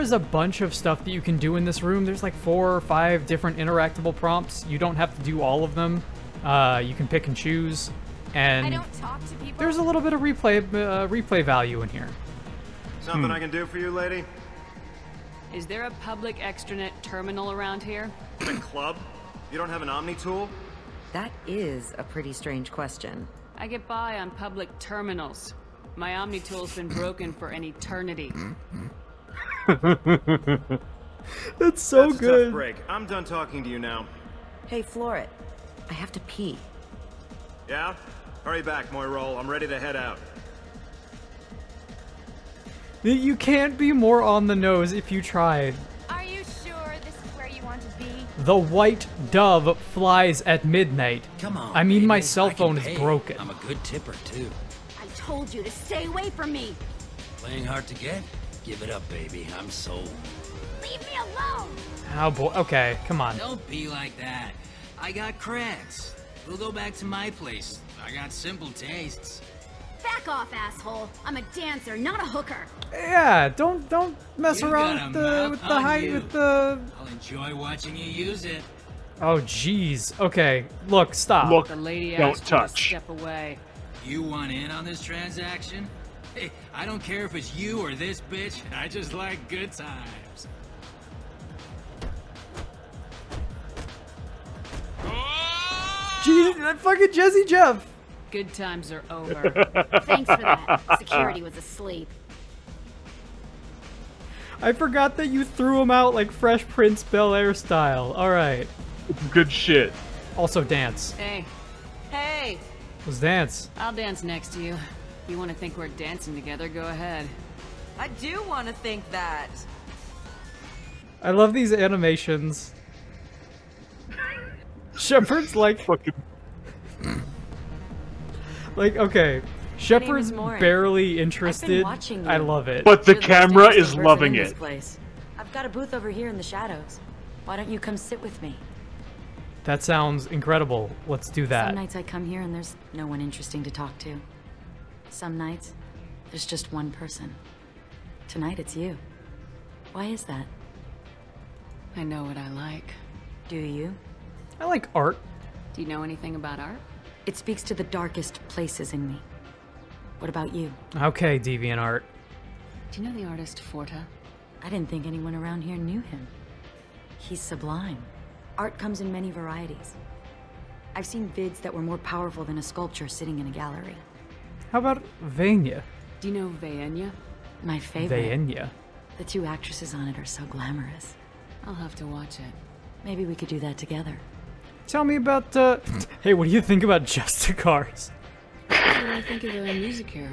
is a bunch of stuff that you can do in this room. There's like 4 or 5 different interactable prompts. You don't have to do all of them. You can pick and choose. And I don't talk to people. There's a little bit of replay value in here. Something I can do for you, lady? Is there a public extranet terminal around here? The club? You don't have an Omni tool? That is a pretty strange question. I get by on public terminals. My Omni tool's been broken for an eternity. That's so good. That's a tough break. I'm done talking to you now. Hey, Florid, I have to pee. Yeah? Hurry back, Moiral. I'm ready to head out. You can't be more on the nose if you tried. Are you sure this is where you want to be? The white dove flies at midnight. Come on. I mean, baby, my cell phone is broken. I'm a good tipper, too. I told you to stay away from me. Playing hard to get? Give it up, baby. I'm sold. Leave me alone! Oh, boy. Okay, come on. Don't be like that. I got creds. We'll go back to my place. I got simple tastes. Back off, asshole. I'm a dancer, not a hooker. Yeah, don't mess around with the height with the... I'll enjoy watching you use it. Oh, jeez. Okay, look, stop. Look, the lady don't touch. Step away. You want in on this transaction? Hey, I don't care if it's you or this bitch. I just like good times. Jesus, that fucking Jesse Jeff. Good times are over. Thanks for that. Security was asleep. I forgot that you threw him out like Fresh Prince Bel-Air style. All right. It's good shit. Also dance. Hey. Hey. Let's dance. I'll dance next to you. You want to think we're dancing together? Go ahead. I do want to think that. I love these animations. Shepard's like fucking like, okay, Shepard's barely interested. I love it. But the camera is loving it. I've got a booth over here in the shadows. Why don't you come sit with me? That sounds incredible. Let's do that. Some nights I come here and there's no one interesting to talk to. Some nights, there's just one person. Tonight it's you. Why is that? I know what I like. Do you? I like art. Do you know anything about art? It speaks to the darkest places in me. What about you? Okay, DeviantArt. Do you know the artist Forta? I didn't think anyone around here knew him. He's sublime. Art comes in many varieties. I've seen vids that were more powerful than a sculpture sitting in a gallery. How about Vanya? Do you know Vanya? My favorite. Vanya. The two actresses on it are so glamorous. I'll have to watch it. Maybe we could do that together. Tell me about, hey, what do you think about Justicars? What do I think of their music here?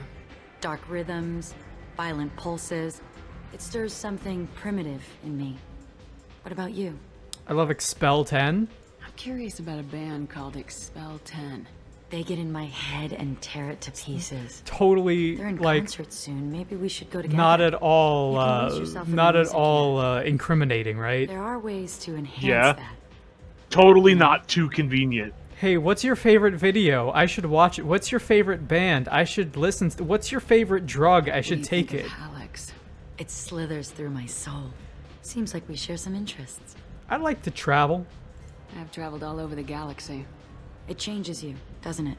Dark rhythms, violent pulses. It stirs something primitive in me. What about you? I love Expel 10. I'm curious about a band called Expel 10. They get in my head and tear it to pieces. Totally, they're in like concert soon. Maybe we should go together. Not at all, not at all incriminating, right? There are ways to enhance that. Totally not too convenient. Hey, what's your favorite video? I should watch it. What's your favorite band? I should listen to. What's your favorite drug? I should take it. Alex, it slithers through my soul. Seems like we share some interests. I like to travel. I've traveled all over the galaxy. It changes you, doesn't it?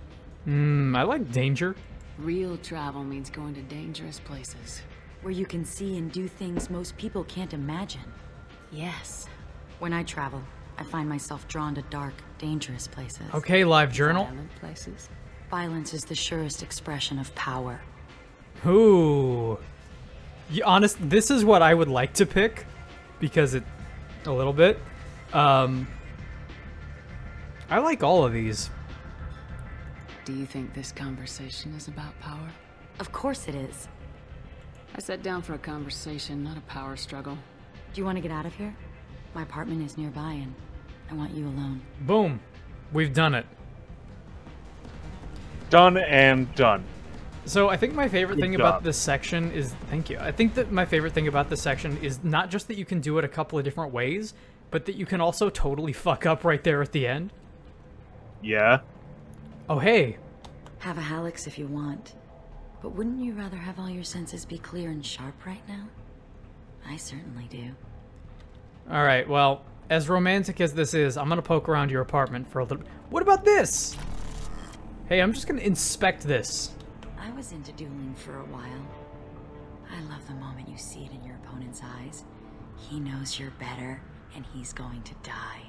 I like danger. Real travel means going to dangerous places. Where you can see and do things most people can't imagine. Yes. When I travel, I find myself drawn to dark, dangerous places. Okay, live journal. Violent places. Violence is the surest expression of power. Ooh. You, honest, this is what I would like to pick. Because it... a little bit. I like all of these. Do you think this conversation is about power? Of course it is. I sat down for a conversation, not a power struggle. Do you want to get out of here? My apartment is nearby and I want you alone. Boom. We've done it. Done and done. So I think my favorite thing about this section is... Thank you. I think that my favorite thing about this section is not just that you can do it a couple of different ways, but that you can also totally fuck up right there at the end. Yeah. Oh, hey. Have a Halix if you want. But wouldn't you rather have all your senses be clear and sharp right now? I certainly do. All right, well, as romantic as this is, I'm going to poke around your apartment for a little bit. What about this? Hey, I'm just going to inspect this. I was into dueling for a while. I love the moment you see it in your opponent's eyes. He knows you're better, and he's going to die.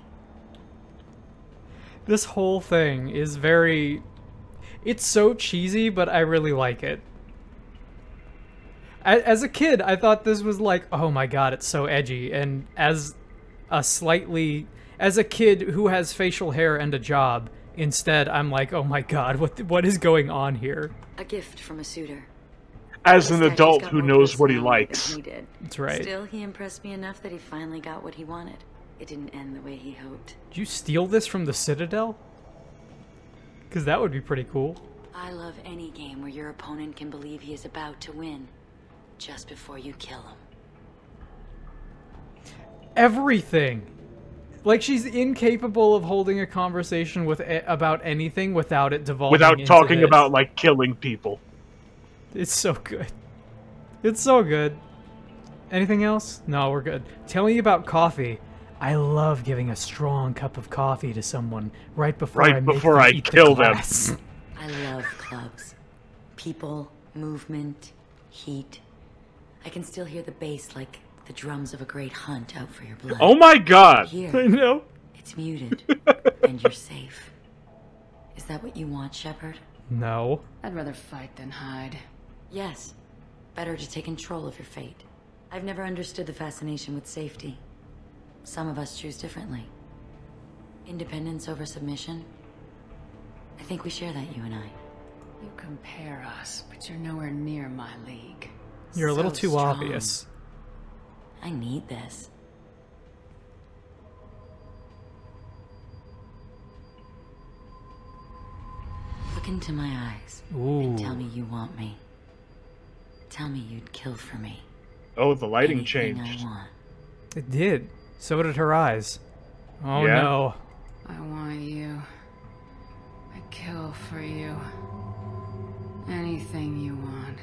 This whole thing is very... It's so cheesy, but I really like it. As a kid, I thought this was like, oh my god, it's so edgy. And as a slightly... As a kid who has facial hair and a job, instead, I'm like, oh my god, what is going on here? A gift from a suitor. As an adult who knows what he likes. That's right. Still, he impressed me enough that he finally got what he wanted. It didn't end the way he hoped. Did you steal this from the Citadel? Because that would be pretty cool. I love any game where your opponent can believe he is about to win just before you kill him. Everything. Like, she's incapable of holding a conversation with about anything without it devolving into talking this. About, like, killing people. It's so good. It's so good. Anything else? No, we're good. Tell me about coffee. I love giving a strong cup of coffee to someone right before I kill them. I love clubs. People, movement, heat. I can still hear the bass like the drums of a great hunt out for your blood. Oh my god! Here, I know. It's muted, and you're safe. Is that what you want, Shepard? No. I'd rather fight than hide. Yes. Better to take control of your fate. I've never understood the fascination with safety. Some of us choose differently. Independence over submission. I think we share that, you and I. You compare us, but you're nowhere near my league. You're a little too obvious. I need this. Look into my eyes. Ooh. And tell me you want me. Tell me you'd kill for me. Oh, the lighting changed. I want. It did. So did her eyes. Oh yeah. No. I want you. I kill for you. Anything you want.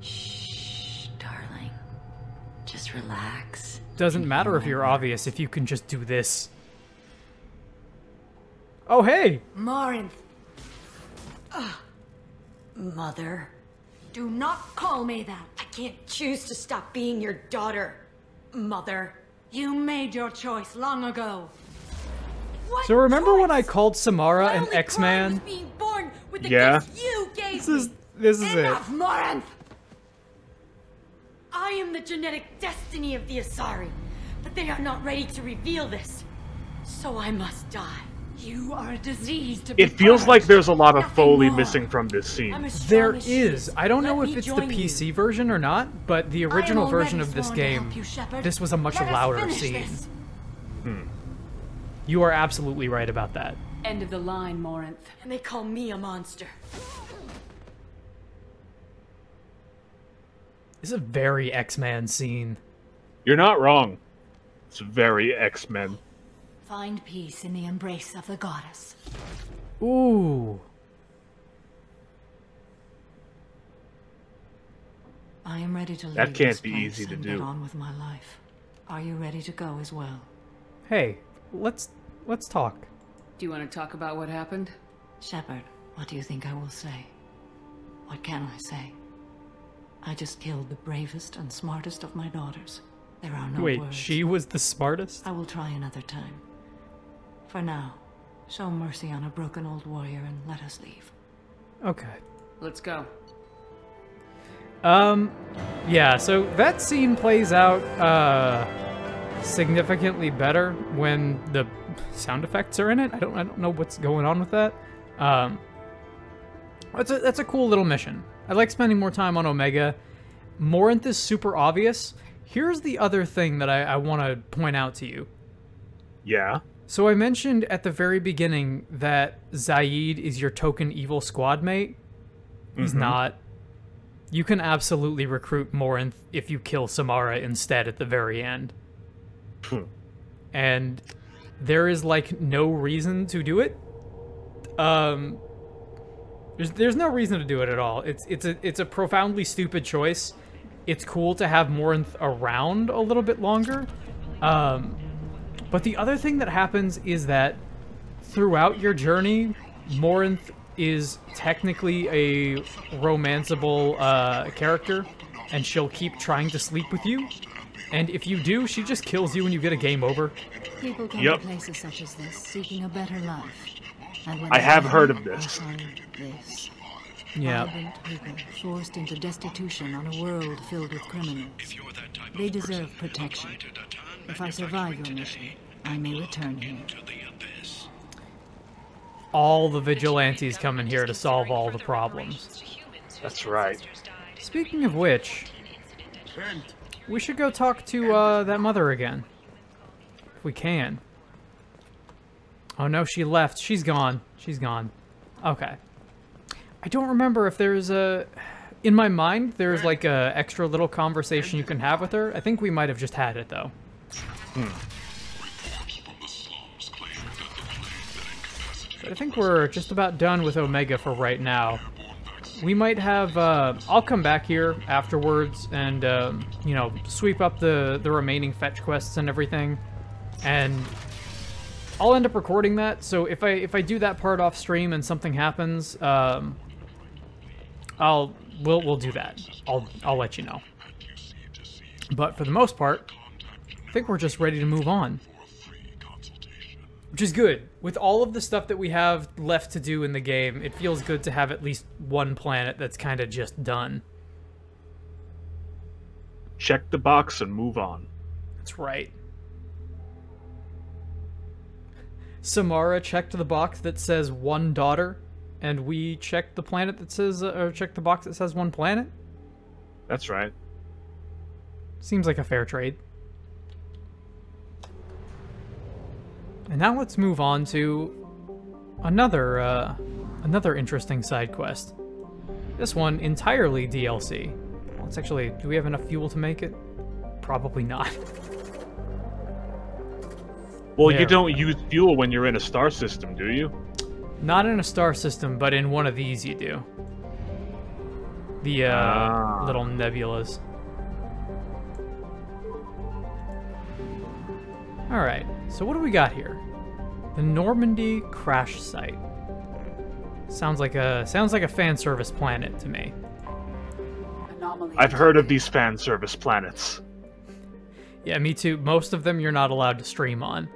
Shh, darling. Just relax. Doesn't matter if you're obvious if you can just do this. Oh, hey! Morinth. Mother. Do not call me that. I can't choose to stop being your daughter. Mother. You made your choice long ago. So remember when I called Samara an X-Man? Yeah. This is enough, it. Morinth! I am the genetic destiny of the Asari, but they are not ready to reveal this. So I must die. You are a disease to be. It feels like there's a lot of Foley missing from this scene. There is. I don't know if it's the PC version or not, but the original version of this game, this was a much louder scene. Hmm. You are absolutely right about that. End of the line, Morinth. And they call me a monster. This is a very X-Men scene. You're not wrong. It's very X-Men. Find peace in the embrace of the goddess. Ooh. I am ready to leave. That can't be easy to do. Get on with my life. Are you ready to go as well? Hey, let's talk. Do you want to talk about what happened? Shepard, what do you think I will say? What can I say? I just killed the bravest and smartest of my daughters. There are no words. Wait, she was the smartest? I will try another time. For now, show mercy on a broken old warrior and let us leave. Okay. Let's go. Yeah, so that scene plays out significantly better when the sound effects are in it. I don't know what's going on with that. That's a cool little mission. I like spending more time on Omega. Morinth is super obvious. Here's the other thing that I want to point out to you. Yeah? So I mentioned at the very beginning that Zaeed is your token evil squad mate. He's not. You can absolutely recruit Morinth if you kill Samara instead at the very end. And there is, like, no reason to do it. There's no reason to do it at all. It's a profoundly stupid choice. It's cool to have Morinth around a little bit longer. But the other thing that happens is that throughout your journey, Morinth is technically a romanceable character, and she'll keep trying to sleep with you. And if you do, she just kills you and you get a game over. People come to places such as this, seeking a better life. I have heard of this. Yeah. People forced into destitution on a world filled with criminals. They deserve protection. If I survive your mission, I may return here. All the vigilantes come in here to solve all the problems. That's right. Speaking of which, we should go talk to that mother again. If we can. Oh no, she left. She's gone. She's gone. Okay. I don't remember if there's a... In my mind, there's like a extra little conversation you can have with her. I think we might have just had it, though. But I think we're just about done with Omega for right now. We might have... I'll come back here afterwards and, you know, sweep up the remaining fetch quests and everything. And... I'll end up recording that, so if I do that part off stream and something happens, we'll do that. I'll let you know. But for the most part, I think we're just ready to move on, which is good. With all of the stuff that we have left to do in the game, it feels good to have at least one planet that's kind of just done. Check the box and move on. That's right. Samara checked the box that says one daughter, and we checked the planet that says, or checked the box that says one planet. That's right. Seems like a fair trade. And now let's move on to another, interesting side quest. This one entirely DLC. Let's actually, do we have enough fuel to make it? Probably not. Well, there. You don't use fuel when you're in a star system, do you? Not in a star system, but in one of these you do. The little nebulas. Alright, so what do we got here? The Normandy crash site. Sounds like a fan service planet to me. I've heard of these fan service planets. Yeah, me too. Most of them you're not allowed to stream on.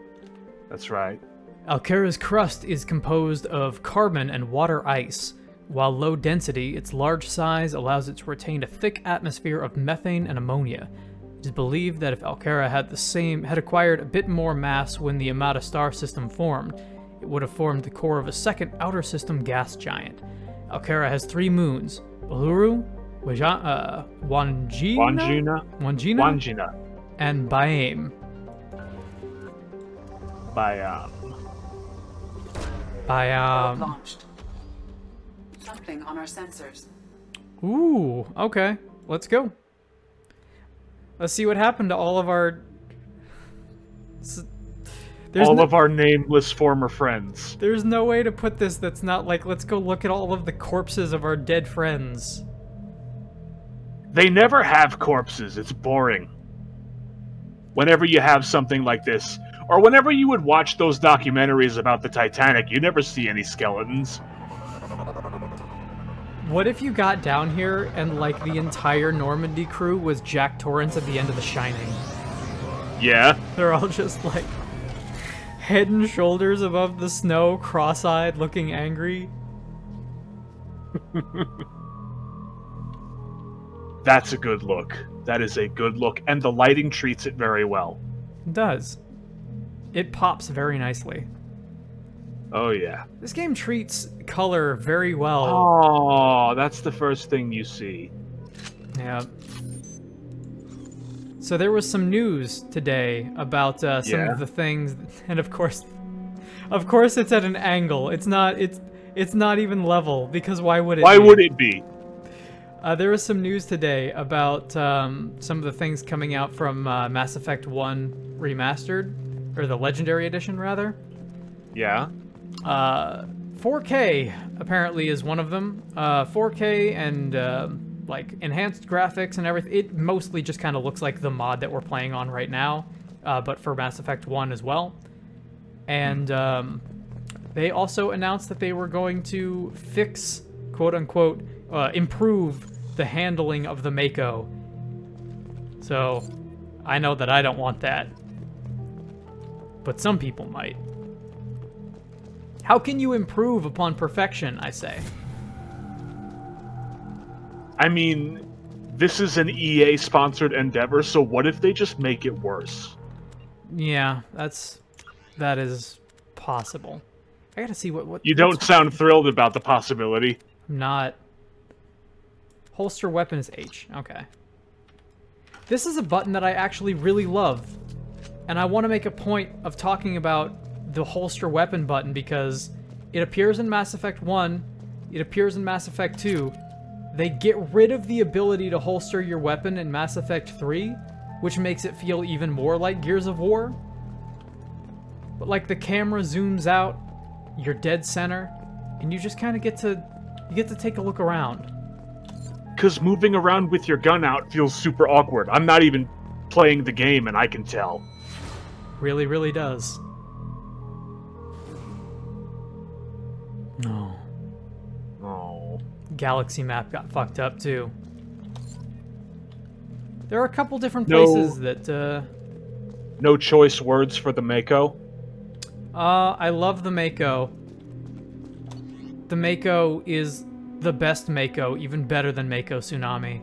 That's right. Alcara's crust is composed of carbon and water ice. While low density, its large size allows it to retain a thick atmosphere of methane and ammonia. It is believed that if Alcara had acquired a bit more mass when the Amata star system formed, it would have formed the core of a second outer system gas giant. Alcara has 3 moons: Uluru, Wangina, and Baim. Biome. Launched. Something on our sensors. Ooh, okay. Let's go. Let's see what happened to all of our... All of our nameless former friends. There's no way to put this that's not like, let's go look at all of the corpses of our dead friends. They never have corpses. It's boring. Whenever you have something like this, or whenever you would watch those documentaries about the Titanic, you never see any skeletons. What if you got down here and, like, the entire Normandy crew was Jack Torrance at the end of The Shining? Yeah. They're all just, like, head and shoulders above the snow, cross-eyed, looking angry. That's a good look. That is a good look, and the lighting treats it very well. It does. It pops very nicely. Oh, yeah. This game treats color very well. Oh, that's the first thing you see. Yeah. So there was some news today about some of the things, and of course, it's at an angle. It's not even level, because why would it? Why would it be? There was some news today about some of the things coming out from Mass Effect 1 Remastered, or the Legendary Edition, rather. Yeah. 4K apparently is one of them. 4K and like enhanced graphics and everything. It mostly just kind of looks like the mod that we're playing on right now, but for Mass Effect 1 as well. And they also announced that they were going to fix, quote unquote, improve the handling of the Mako. So I know that I don't want that, but some people might. How can you improve upon perfection, I say? I mean, this is an EA-sponsored endeavor, so what if they just make it worse? Yeah, that is possible. I gotta see what... You don't sound thrilled about the possibility. I'm not. Holster weapon is H. Okay. This is a button that I actually really love, and I want to make a point of talking about the holster weapon button, because it appears in Mass Effect 1, it appears in Mass Effect 2. They get rid of the ability to holster your weapon in Mass Effect 3, which makes it feel even more like Gears of War. But like the camera zooms out, you're dead center, and you just kind of get to take a look around. Because moving around with your gun out feels super awkward. I'm not even playing the game and I can tell. Really, really does. No. Oh. Galaxy map got fucked up too. There are a couple different places that. No choice words for the Mako. I love the Mako. The Mako is the best Mako, even better than Mako Tsunami.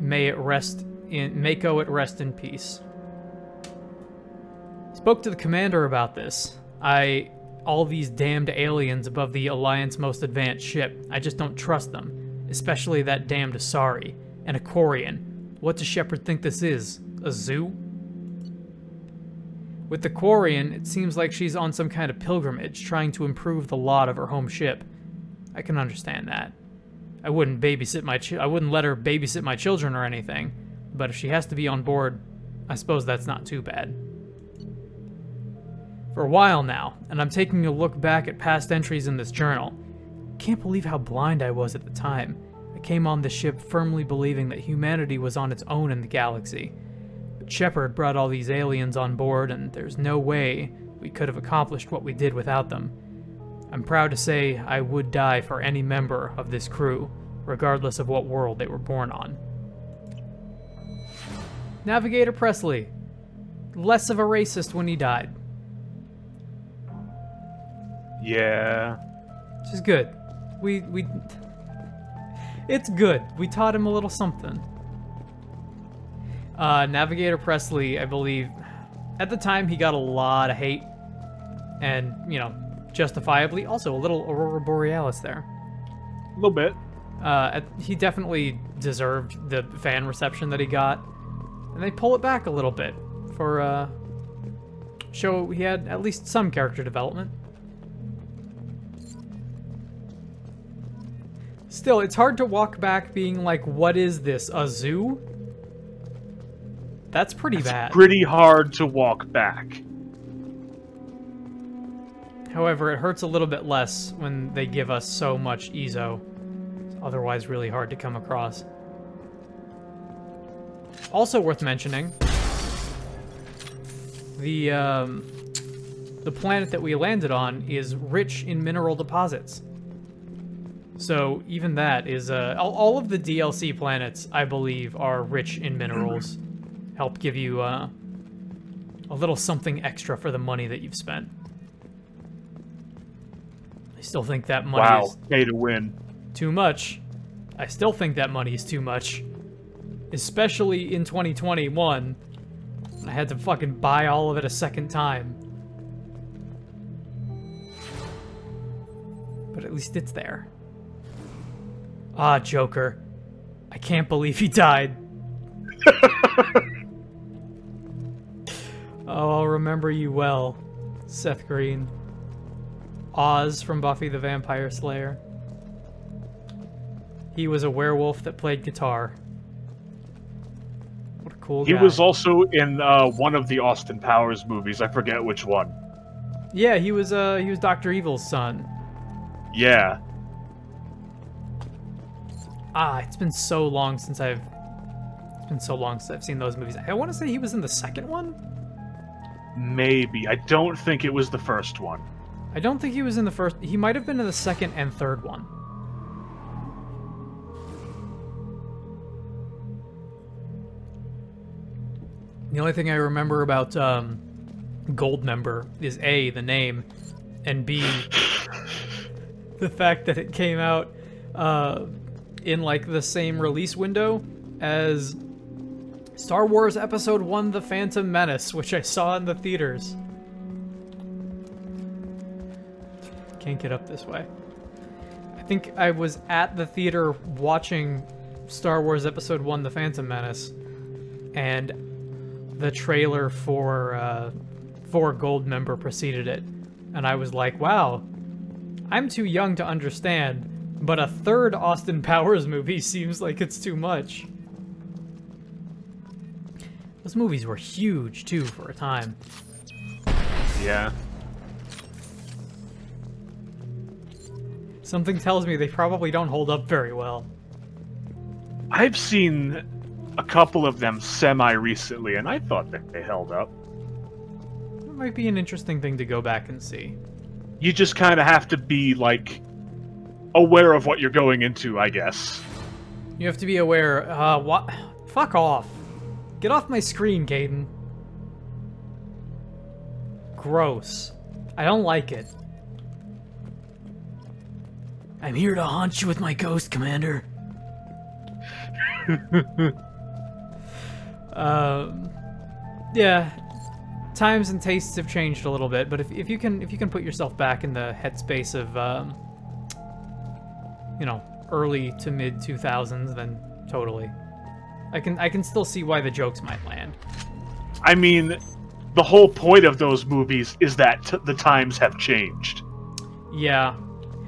May Mako rest in peace. Spoke to the commander about this. All these damned aliens above the Alliance most advanced ship. I just don't trust them. Especially that damned Asari. And a Quarian. What does Shepard think this is? A zoo? With the Quarian, it seems like she's on some kind of pilgrimage, trying to improve the lot of her home ship. I can understand that. I wouldn't let her babysit my children or anything. But if she has to be on board, I suppose that's not too bad. For a while now, and I'm taking a look back at past entries in this journal. Can't believe how blind I was at the time. I came on this ship firmly believing that humanity was on its own in the galaxy. But Shepard brought all these aliens on board, and there's no way we could have accomplished what we did without them. I'm proud to say I would die for any member of this crew, regardless of what world they were born on. Navigator Presley. Less of a racist when he died. Yeah. Which is good. It's good. We taught him a little something. Navigator Presley, I believe, at the time he got a lot of hate. And, you know, justifiably. Also, a little Aurora Borealis there. A little bit. He definitely deserved the fan reception that he got. And they pull it back a little bit for, show he had at least some character development. Still, it's hard to walk back being like, what is this, a zoo? That's pretty bad. It's pretty hard to walk back. However, it hurts a little bit less when they give us so much Ezo. It's otherwise really hard to come across. Also worth mentioning, the planet that we landed on is rich in mineral deposits. So even that is, all of the DLC planets, I believe, are rich in minerals. Help give you a little something extra for the money that you've spent. I still think that money is pay to win. Too much. I still think that money is too much. Especially in 2021. I had to fucking buy all of it a second time. But at least it's there. Ah, Joker. I can't believe he died. Oh, I'll remember you well, Seth Green. Oz from Buffy the Vampire Slayer. He was a werewolf that played guitar. What a cool guy. He was also in one of the Austin Powers movies. I forget which one. Yeah, he was Dr. Evil's son. Yeah. Ah, it's been so long since I've seen those movies. I want to say he was in the second one? Maybe. I don't think it was the first one. I don't think he was in the first. He might have been in the second and third one. The only thing I remember about Goldmember is A, the name, and B, the fact that it came out in like the same release window as Star Wars Episode 1: The Phantom Menace, which I saw in the theaters. Can't get up this way. I think I was at the theater watching Star Wars Episode 1: The Phantom Menace, and the trailer for Goldmember preceded it, and I was like, wow, I'm too young to understand, but a third Austin Powers movie seems like it's too much. Those movies were huge, too, for a time. Yeah. Something tells me they probably don't hold up very well. I've seen a couple of them semi-recently, and I thought that they held up. It might be an interesting thing to go back and see. You just kind of have to be, like, aware of what you're going into, I guess. You have to be aware, what? Fuck off. Get off my screen, Gaiden. Gross. I don't like it. I'm here to haunt you with my ghost, Commander. Yeah, times and tastes have changed a little bit, but if you can put yourself back in the headspace of you know, early to mid 2000s, then totally. I can still see why the jokes might land. I mean, the whole point of those movies is that the times have changed. Yeah.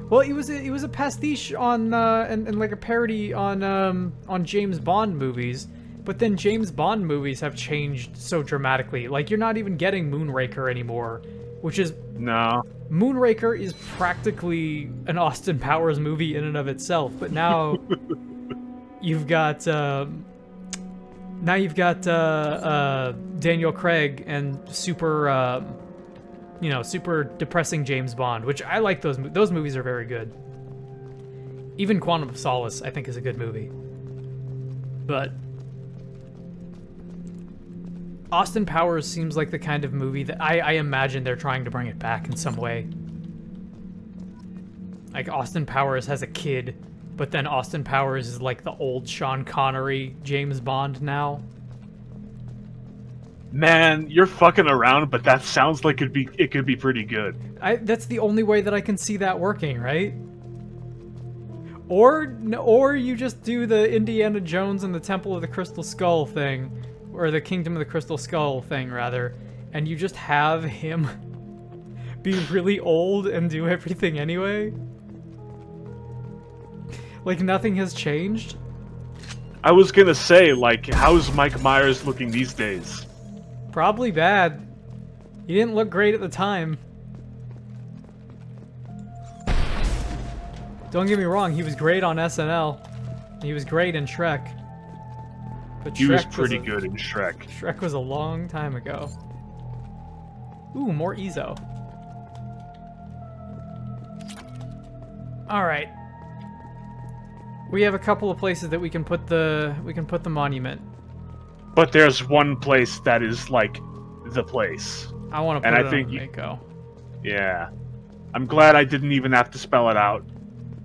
Well, it was a pastiche on and like a parody on James Bond movies, but then James Bond movies have changed so dramatically. Like, you're not even getting Moonraker anymore, which is no. Moonraker is practically an Austin Powers movie in and of itself, but now you've got Daniel Craig and super. You know, super depressing James Bond, which I like those. Those movies are very good. Even Quantum of Solace, I think, is a good movie. But Austin Powers seems like the kind of movie that I imagine they're trying to bring it back in some way. Like, Austin Powers has a kid, but then Austin Powers is like the old Sean Connery James Bond now. Man, you're fucking around, but that sounds like it could be pretty good. That's the only way that I can see that working, right? Or you just do the Indiana Jones and the Temple of the Crystal Skull thing, or the Kingdom of the Crystal Skull thing, rather, and you just have him be really old and do everything anyway. Like, nothing has changed. I was gonna say, like, how's Mike Myers looking these days? Probably bad. He didn't look great at the time. Don't get me wrong, he was great on SNL. He was great in Shrek. But he was pretty good in Shrek. Shrek was a long time ago. Ooh, more Ezo. Alright. We have a couple of places that we can put the monument. But there's one place that is like the place. I want to put it on Mako. Yeah. I'm glad I didn't even have to spell it out.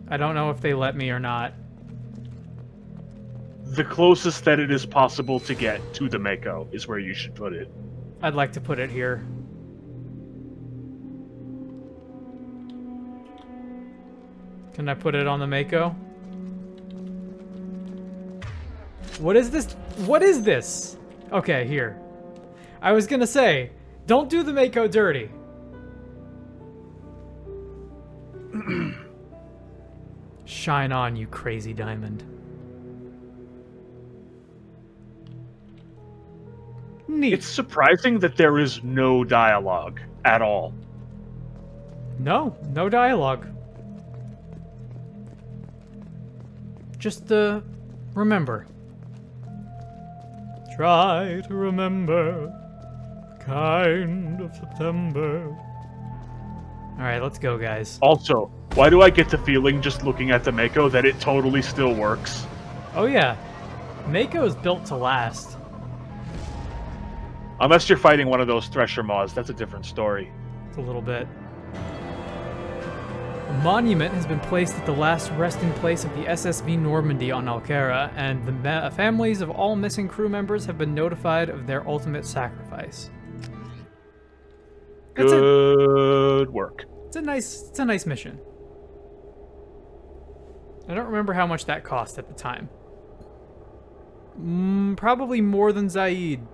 I don't know if they let me or not. The closest that it is possible to get to the Mako is where you should put it. I'd like to put it here. Can I put it on the Mako? What is this? What is this? Okay, here. I was gonna say, don't do the Mako dirty. Shine on, you crazy diamond. Neat. It's surprising that there is no dialogue at all. No dialogue. Just, remember. Try to remember kind of September. Alright, let's go, guys. Also, why do I get the feeling, just looking at the Mako, that it totally still works? Oh yeah. Mako's built to last. Unless you're fighting one of those Thresher Maws, that's a different story. It's a little bit. A monument has been placed at the last resting place of the SSV Normandy on Alcara, and the families of all missing crew members have been notified of their ultimate sacrifice. Good work. It's a nice mission. I don't remember how much that cost at the time. Probably more than Zaeed.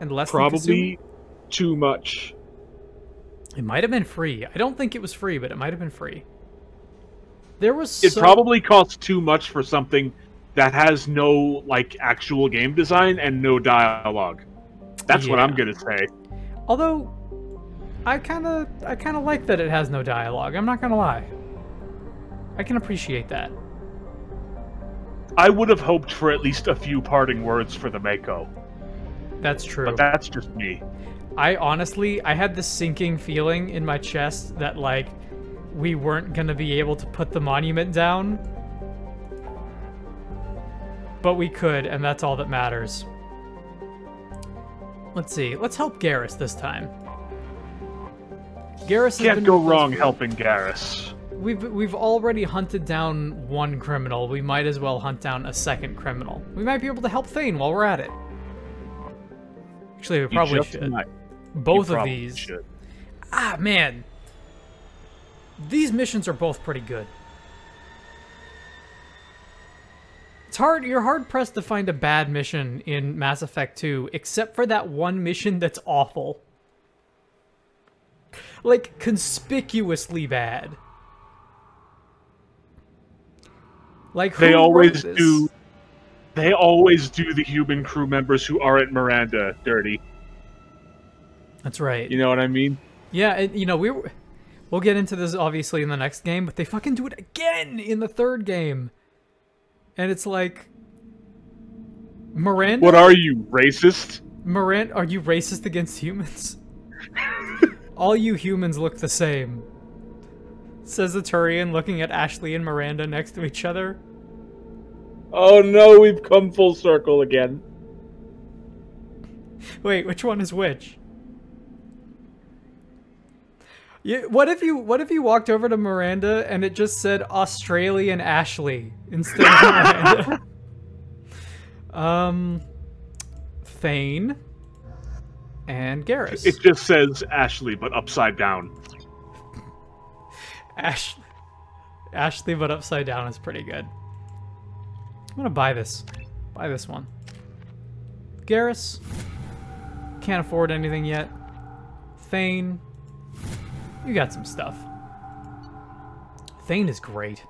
And less than Kasumi. Probably too much. It might have been free. I don't think it was free, but it might have been free. There was. It probably costs too much for something that has no like actual game design and no dialogue. That's what I'm gonna say. Although, I kind of like that it has no dialogue. I'm not gonna lie. I can appreciate that. I would have hoped for at least a few parting words for the Mako. That's true. But that's just me. I honestly, I had this sinking feeling in my chest that, like, we weren't going to be able to put the monument down. But we could, and that's all that matters. Let's see. Let's help Garrus this time. Garrus can't go wrong helping Garrus. We've already hunted down one criminal. We might as well hunt down a second criminal. We might be able to help Thane while we're at it. Actually, we probably should. Both of these. Should. Ah, man. These missions are both pretty good. It's hard. You're hard-pressed to find a bad mission in Mass Effect 2, except for that one mission that's awful. Like, conspicuously bad. Like, who always do. They always do the human crew members who aren't Miranda dirty. That's right. You know what I mean? Yeah, and, you know, we'll get into this, obviously, in the next game, but they fucking do it again in the third game. And it's like... Miranda... What are you, racist? Miranda, are you racist against humans? All you humans look the same. Says the Turian, looking at Ashley and Miranda next to each other. Oh no, we've come full circle again. Wait, which one is which? You, what if you walked over to Miranda and it just said Australian Ashley instead of Miranda? Thane and Garrus. It just says Ashley, but upside down. Ashley, but upside down is pretty good. I'm gonna buy this. Buy this one. Garrus. Can't afford anything yet. Thane. You got some stuff. Thane is great.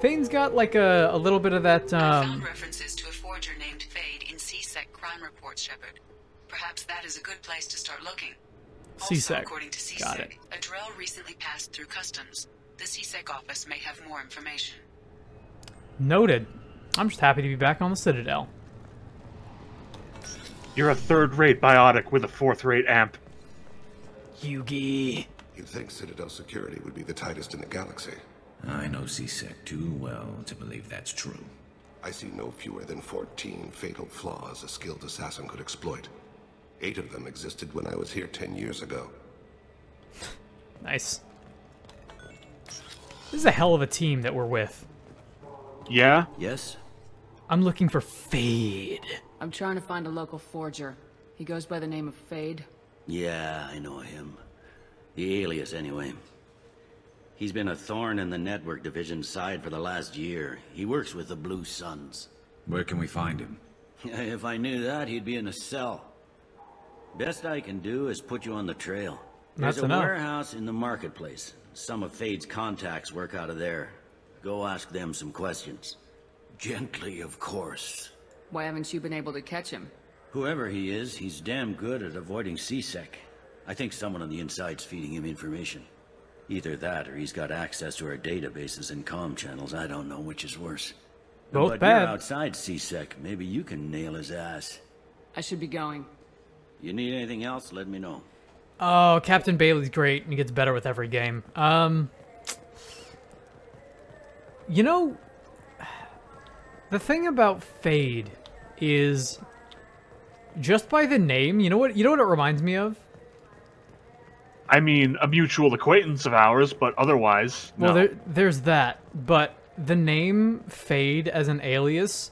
Thane's got like a little bit of that. I found references to a forger named Fade in C-Sec crime reports, Shepard. Perhaps that is a good place to start looking. C-Sec. According to C-Sec, a drill recently passed through customs. The C-Sec office may have more information. Noted. I'm just happy to be back on the Citadel. You're a third-rate biotic with a fourth-rate amp. Yugi. You'd think Citadel security would be the tightest in the galaxy. I know C-Sec too well to believe that's true. I see no fewer than 14 fatal flaws a skilled assassin could exploit. 8 of them existed when I was here 10 years ago. Nice. This is a hell of a team that we're with. Yeah? Yes? I'm looking for Fade. I'm trying to find a local forger. He goes by the name of Fade. Yeah, I know him. The alias, anyway. He's been a thorn in the network division's side for the last year. He works with the Blue Suns. Where can we find him? If I knew that, he'd be in a cell. Best I can do is put you on the trail. There's a warehouse in the marketplace. Some of Fade's contacts work out of there. Go ask them some questions. Gently, of course. Why haven't you been able to catch him? Whoever he is, he's damn good at avoiding C-Sec. I think someone on the inside's feeding him information. Either that or he's got access to our databases and comm channels. I don't know which is worse. Both but bad. You're outside C-Sec. Maybe you can nail his ass. I should be going. You need anything else, let me know. Oh, Captain Bailey's great, and he gets better with every game. You know, the thing about Fade is just by the name, you know what it reminds me of? I mean, a mutual acquaintance of ours, but otherwise, no. Well, there's that, but the name Fade as an alias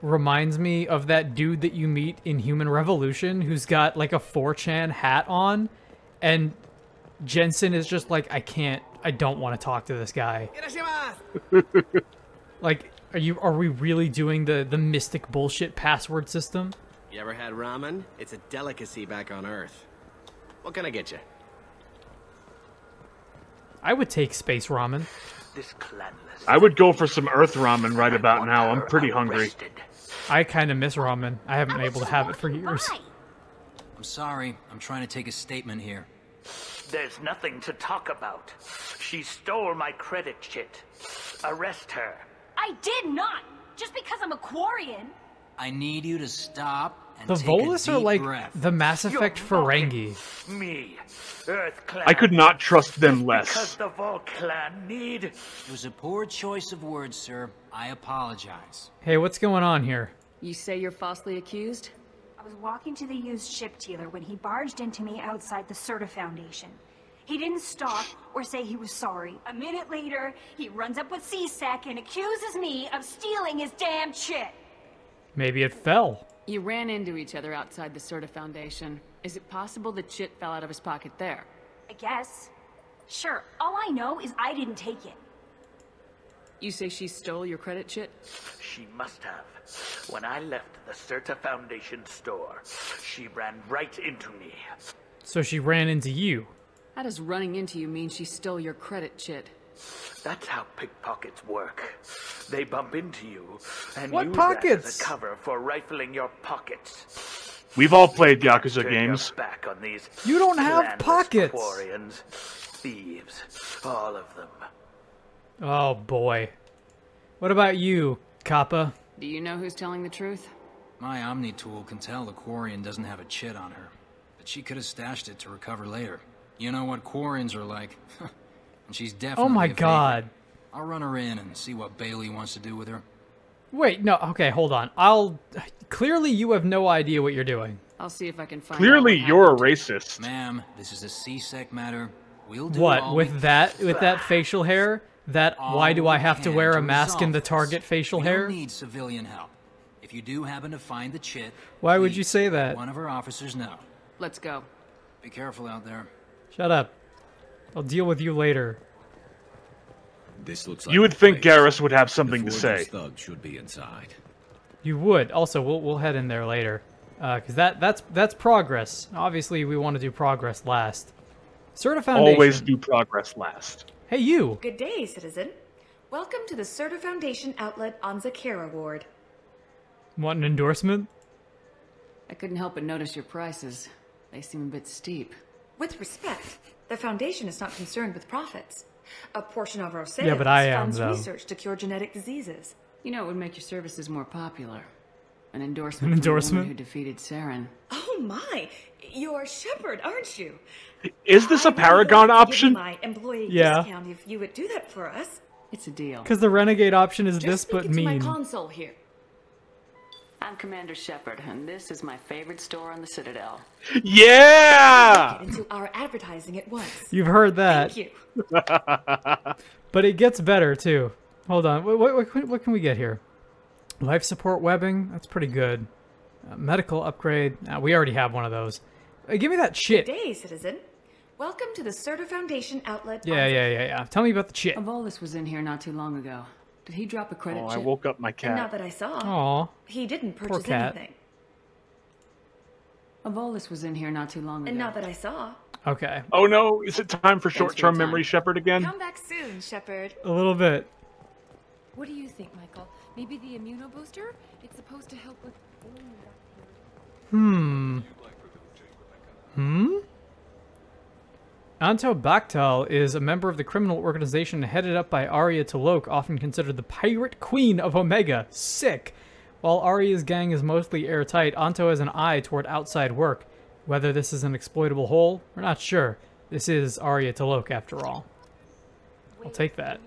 reminds me of that dude that you meet in Human Revolution who's got like a 4chan hat on, and Jensen is just like, I don't want to talk to this guy. Like, are we really doing the mystic bullshit password system? You ever had ramen? It's a delicacy back on Earth. What can I get you? I would take space ramen. I would go for some Earth ramen right about now. I'm pretty hungry. I kind of miss ramen. I haven't been able to have it for years. I'm sorry. I'm trying to take a statement here. There's nothing to talk about. She stole my credit shit. Arrest her. I did not! Just because I'm a Quarian. I need you to stop and take a deep breath. The Volus are like the Mass Effect Ferengi. Me, Earth Clan. I could not trust them less. Because the Volus clan need... It was a poor choice of words, sir. I apologize. Hey, what's going on here? You say you're falsely accused? I was walking to the used ship dealer when he barged into me outside the Sirta Foundation. He didn't stop or say he was sorry. A minute later, he runs up with C-Sec and accuses me of stealing his damn shit. Maybe it fell. You ran into each other outside the Sirta Foundation. Is it possible the chit fell out of his pocket there? I guess. Sure. All I know is I didn't take it. You say she stole your credit chit? She must have. When I left the Sirta Foundation store, she ran right into me. So she ran into you. How does running into you mean she stole your credit chit? That's how pickpockets work. They bump into you and use that as a cover for rifling your pockets. We've all played Yakuza games. Back on these you don't have pockets. Quarians, thieves, all of them. Oh boy. What about you, Kappa? Do you know who's telling the truth? My Omni tool can tell the Quarian doesn't have a chit on her, but she could have stashed it to recover later. You know what Quarians are like. And she's definitely... Oh my god. I'll run her in and see what Bailey wants to do with her. Wait, no, okay, hold on. Clearly you have no idea what you're doing. I'll see if I can find. Clearly, you're a racist, ma'am. This is a C-Sec matter. We'll do what with that facial hair? That why do I have to wear a mask in the target facial hair? Need civilian help. If you do happen to find the chit, why would you say that? One of our officers now. Let's go. Be careful out there. Shut up. I'll deal with you later. This looks like you would think Garrus would have something to say. Thug should be inside. You would. Also, we'll head in there later. Because that's progress. Obviously, we want to do progress last. Sirta Foundation. Always do progress last. Hey, you. Good day, citizen. Welcome to the Sirta Foundation outlet on Zakara Ward. Want an endorsement? I couldn't help but notice your prices. They seem a bit steep. With respect, the Foundation is not concerned with profits. A portion of our sales funds research to cure genetic diseases. You know, it would make your services more popular. An endorsement. An endorsement? Who defeated Saren. Oh my! You're Shepard, aren't you? Is this a Paragon option? My employee discount if you would do that for us. It's a deal. Because the Renegade option is this, but mean. My console here. I'm Commander Shepard, and this is my favorite store on the Citadel. Yeah! Get into our advertising at once. You've heard that. Thank you. But it gets better too. Hold on. What can we get here? Life support webbing? That's pretty good. Medical upgrade? We already have one of those. Give me that shit. Good day, citizen. Welcome to the Sirta Foundation outlet. Yeah. Tell me about the shit. Volus was in here not too long ago. Did he drop a credit chip? I woke up my cat. And not that I saw. Aww. He didn't purchase anything. Volus was in here not too long ago. And not that I saw. Okay. Oh no, is it time for short-term memory Shepard again? Come back soon, Shepard. A little bit. What do you think, Michael? Maybe the immuno booster? It's supposed to help with... Antobactal is a member of the criminal organization headed up by Aria T'Loak, often considered the pirate queen of Omega. Sick! While Aria's gang is mostly airtight, Anto has an eye toward outside work. Whether this is an exploitable hole, we're not sure. This is Aria T'Loak, after all. I'll take that.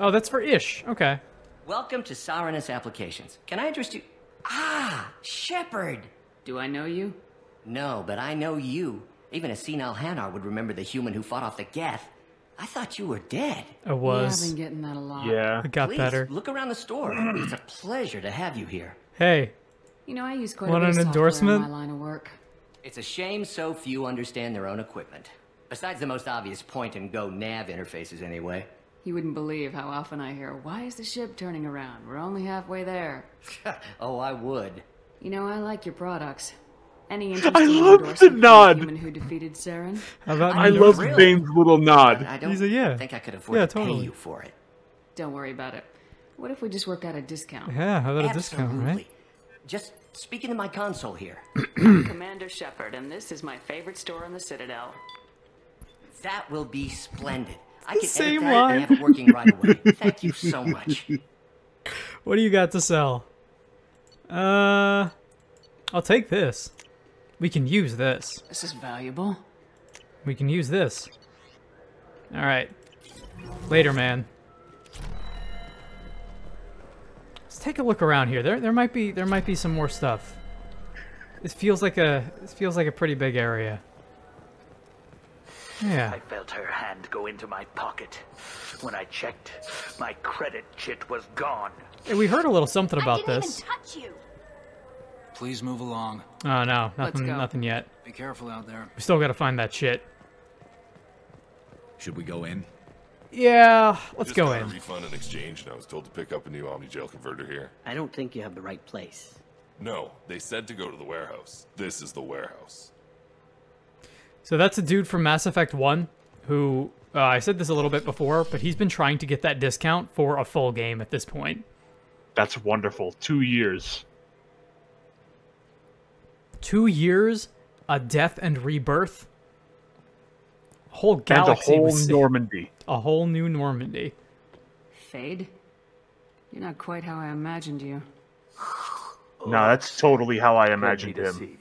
Oh, that's for Ish. Okay. Welcome to Sarenus Applications. Can I interest you? Ah, Shepard! Do I know you? No, but I know you. Even a senile Hanar would remember the human who fought off the Geth. I thought you were dead. I was. Yeah, I've been getting that a lot. Yeah, I got better. Look around the store. It's a pleasure to have you here. Hey. You know, I use quite a bit of software in my line of work. It's a shame so few understand their own equipment. Besides the most obvious point-and-go nav interfaces, anyway. You wouldn't believe how often I hear, "Why is the ship turning around? We're only halfway there." Oh, I would. You know, I like your products. Any I love the nod. Who defeated Saren? I love Thane's little nod. I don't think I could afford to pay you for it. Don't worry about it. What if we just work out a discount? Yeah, how about a discount, right? Just speaking to my console here. Commander Shepard, and this is my favorite store on the Citadel. That will be splendid. I can edit that and have it working right away. Thank you so much. What do you got to sell? I'll take this. We can use this. This is valuable. We can use this. Alright. Later, man. Let's take a look around here. There might be some more stuff. It feels like a pretty big area. Yeah. I felt her hand go into my pocket. When I checked, my credit chit was gone. Hey, we heard a little something about this. I didn't even touch you. Please move along. Oh no, nothing yet. Be careful out there. We still gotta find that shit. Should we go in? Yeah, let's go in. Just got a refund and exchange, and I was told to pick up a new Omni-Gel converter here. I don't think you have the right place. No, they said to go to the warehouse. This is the warehouse. So that's a dude from Mass Effect 1, who, I said this a little bit before, but he's been trying to get that discount for a full game at this point. That's wonderful. 2 years. 2 years, a death and rebirth, a whole galaxy, and a whole Normandy, a whole new Normandy. Fade, you're not quite how I imagined you. No, that's totally how I imagined him.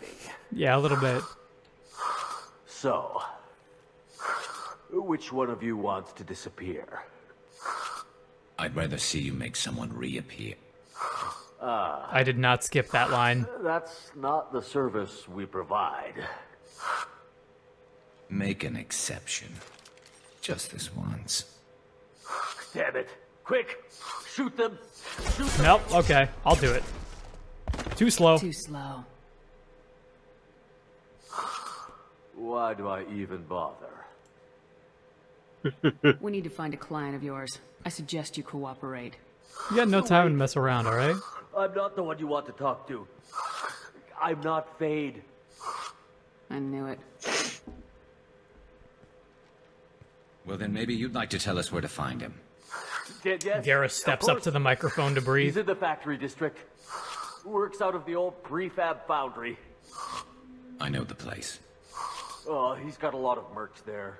Yeah, a little bit. So, which one of you wants to disappear? I'd rather see you make someone reappear. I did not skip that line. That's not the service we provide. Make an exception. Just this once. Damn it. Quick! Shoot them! Shoot them! Nope, okay. I'll do it. Too slow. Too slow. Why do I even bother? We need to find a client of yours. I suggest you cooperate. You got no time to mess around, alright? I'm not the one you want to talk to. I'm not Fade. I knew it. Well, then maybe you'd like to tell us where to find him. Yes, Garrus steps up to the microphone to breathe. He's in the factory district. Works out of the old prefab foundry. I know the place. Oh, he's got a lot of merch there.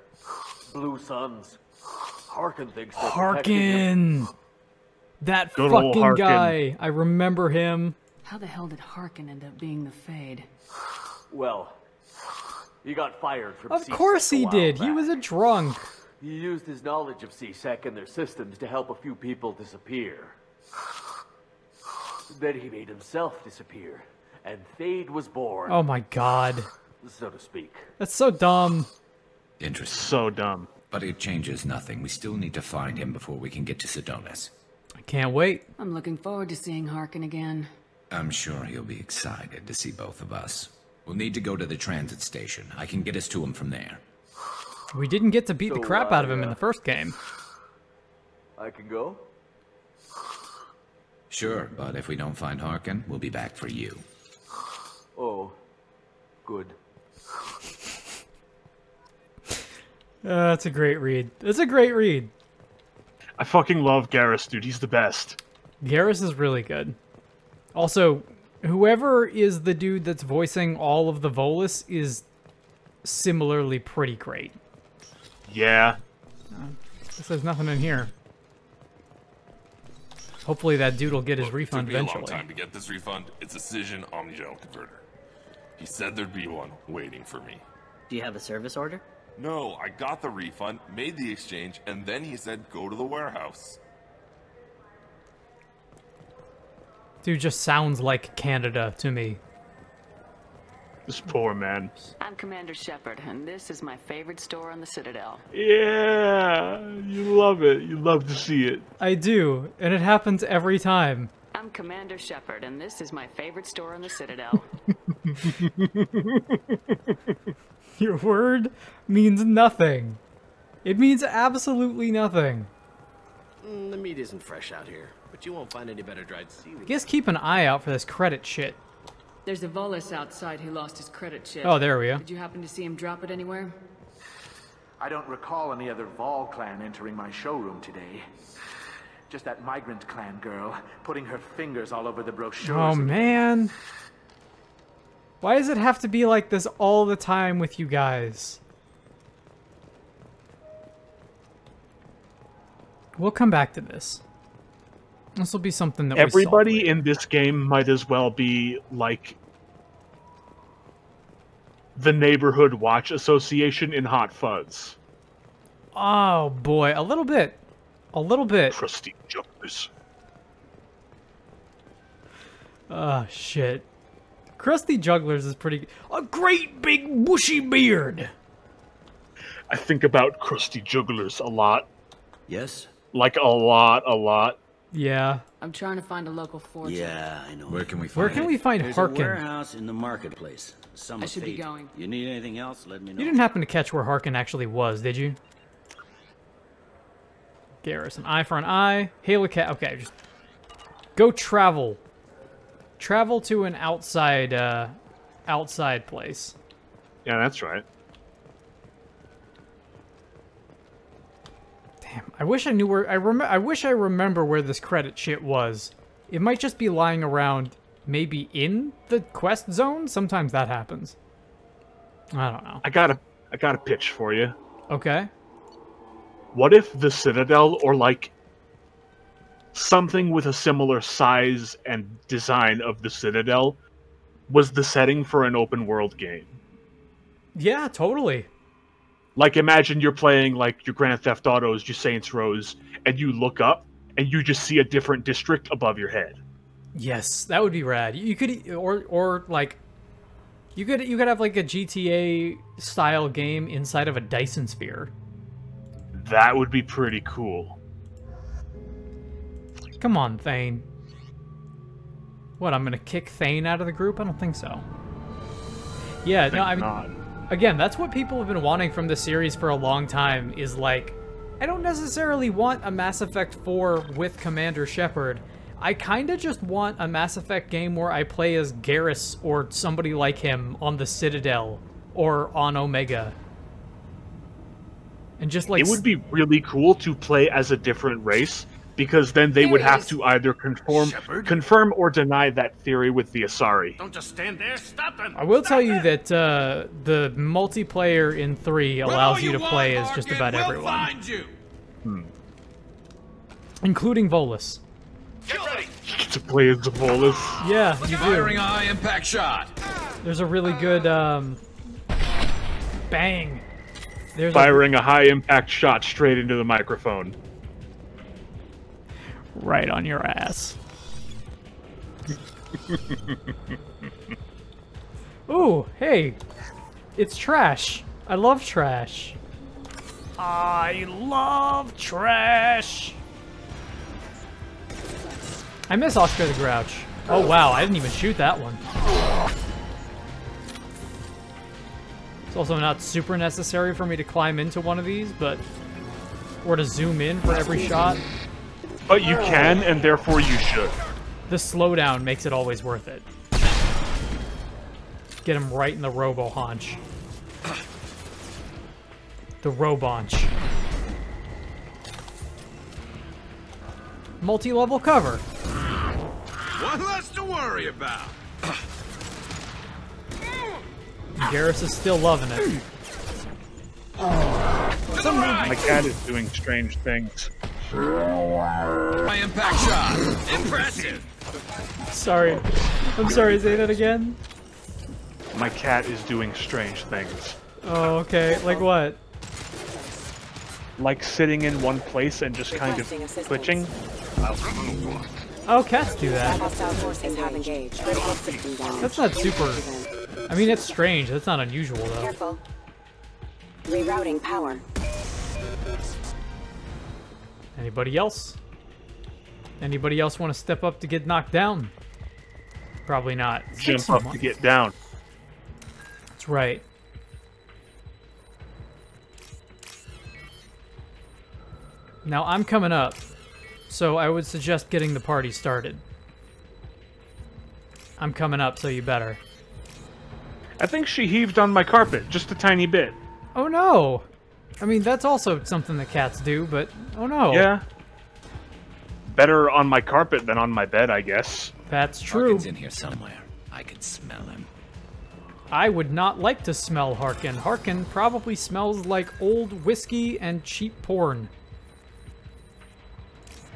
Blue Suns. Harkin thinks they're protecting him. That good fucking guy. I remember him. How the hell did Harkin end up being the Fade? Well, he got fired from C-Sec. Of course he did. He was a drunk. He used his knowledge of C-Sec and their systems to help a few people disappear. Then he made himself disappear, and Fade was born. Oh my god. So to speak. That's so dumb. Interesting. So dumb. But it changes nothing. We still need to find him before we can get to Sidonis. I can't wait. I'm looking forward to seeing Harkin again. I'm sure he'll be excited to see both of us. We'll need to go to the transit station. I can get us to him from there. We didn't get to beat the crap out of him in the first game. I can go? Sure, but if we don't find Harkin, we'll be back for you. Oh, good. That's a great read. That's a great read. I fucking love Garrus, dude. He's the best. Garrus is really good. Also, whoever is the dude that's voicing all of the Volus is similarly pretty great. Yeah. There's nothing in here. Hopefully that dude will get his refund eventually. It took me a long time to get this refund. It's a Cision Omnigel converter. He said there'd be one waiting for me. Do you have a service order? No, I got the refund, made the exchange, and then he said go to the warehouse. Dude just sounds like Canada to me. This poor man. I'm Commander Shepard, and this is my favorite store on the Citadel. Yeah, you love it. You love to see it. I do, and it happens every time. I'm Commander Shepard, and this is my favorite store on the Citadel. Your word means nothing. It means absolutely nothing. The meat isn't fresh out here, but you won't find any better dried seaweed. I guess keep an eye out for this credit shit. There's a Volus outside who lost his credit chip. Oh, there we go. Did you happen to see him drop it anywhere? I don't recall any other Vol clan entering my showroom today. Just that migrant clan girl putting her fingers all over the brochures. Oh, man. Why does it have to be like this all the time with you guys? We'll come back to this. This will be something that everybody in this game might as well be like the Neighborhood Watch Association in Hot Fuzz. Oh boy, a little bit, a little bit. Trusty jokers. Oh shit, Crusty Jugglers is pretty. A great big bushy beard. I think about Crusty Jugglers a lot. Yes. Like a lot, a lot. Yeah. I'm trying to find a local fortune. Yeah, I know. Where can we find There's Harkin? There's a warehouse in the marketplace. I should be going. You need anything else, let me know. You didn't happen to catch where Harkin actually was, did you? Garrus, an eye for an eye. Halicat. Okay, just go travel. Travel to an outside, outside place. Yeah, that's right. Damn, I wish I knew where. I wish I remember where this credit shit was. It might just be lying around, maybe in the quest zone. Sometimes that happens. I don't know. I got a pitch for you. Okay. What if the Citadel, or like something with a similar size and design of the Citadel, was the setting for an open world game? Yeah, totally. Like, imagine you're playing, like, your Grand Theft Autos, your Saints Rows, and you look up, and you just see a different district above your head. Yes, that would be rad. You could, or like, you could have like a GTA style game inside of a Dyson sphere. That would be pretty cool. Come on, Thane. What, I'm gonna kick Thane out of the group? I don't think so. Yeah, I think no, I mean, not. Again, that's what people have been wanting from the series for a long time. Is like, I don't necessarily want a Mass Effect 4 with Commander Shepard. I kind of just want a Mass Effect game where I play as Garrus or somebody like him on the Citadel or on Omega. And just like, it would be really cool to play as a different race, because then they would have to either confirm or deny that theory with the Asari. Don't just stand there, stop them. I will tell you that the multiplayer in 3 allows you to play as just about everyone. Including Volus. Get ready. To play as the Volus. Yeah, you do. Firing a high impact shot. There's a really good bang. There's firing a high impact shot straight into the microphone. Right on your ass. Ooh, hey. It's trash. I love trash. I love trash. I miss Oscar the Grouch. Oh wow, I didn't even shoot that one. It's also not super necessary for me to climb into one of these, but... or to zoom in for every shot. But you can, and therefore you should. The slowdown makes it always worth it. Get him right in the robo-haunch. The robo-haunch. Multi-level cover. One less to worry about. Garrus is still loving it. My cat is doing strange things. My impact shot. Impressive. Sorry. I'm sorry, say that again. My cat is doing strange things. Oh, okay. Like what? Like sitting in one place and just kind of glitching. Oh, cats do that. That's not super... I mean, it's strange. That's not unusual, though. Careful. Rerouting power. Anybody else? Anybody else want to step up to get knocked down? Probably not. Jump up to get down. That's right. Now I'm coming up, so I would suggest getting the party started. I'm coming up, so you better. I think she heaved on my carpet, just a tiny bit. Oh no! I mean, that's also something that cats do, but oh no. Yeah. Better on my carpet than on my bed, I guess. That's true. Harkin's in here somewhere. I could smell him. I would not like to smell Harkin. Harkin probably smells like old whiskey and cheap porn.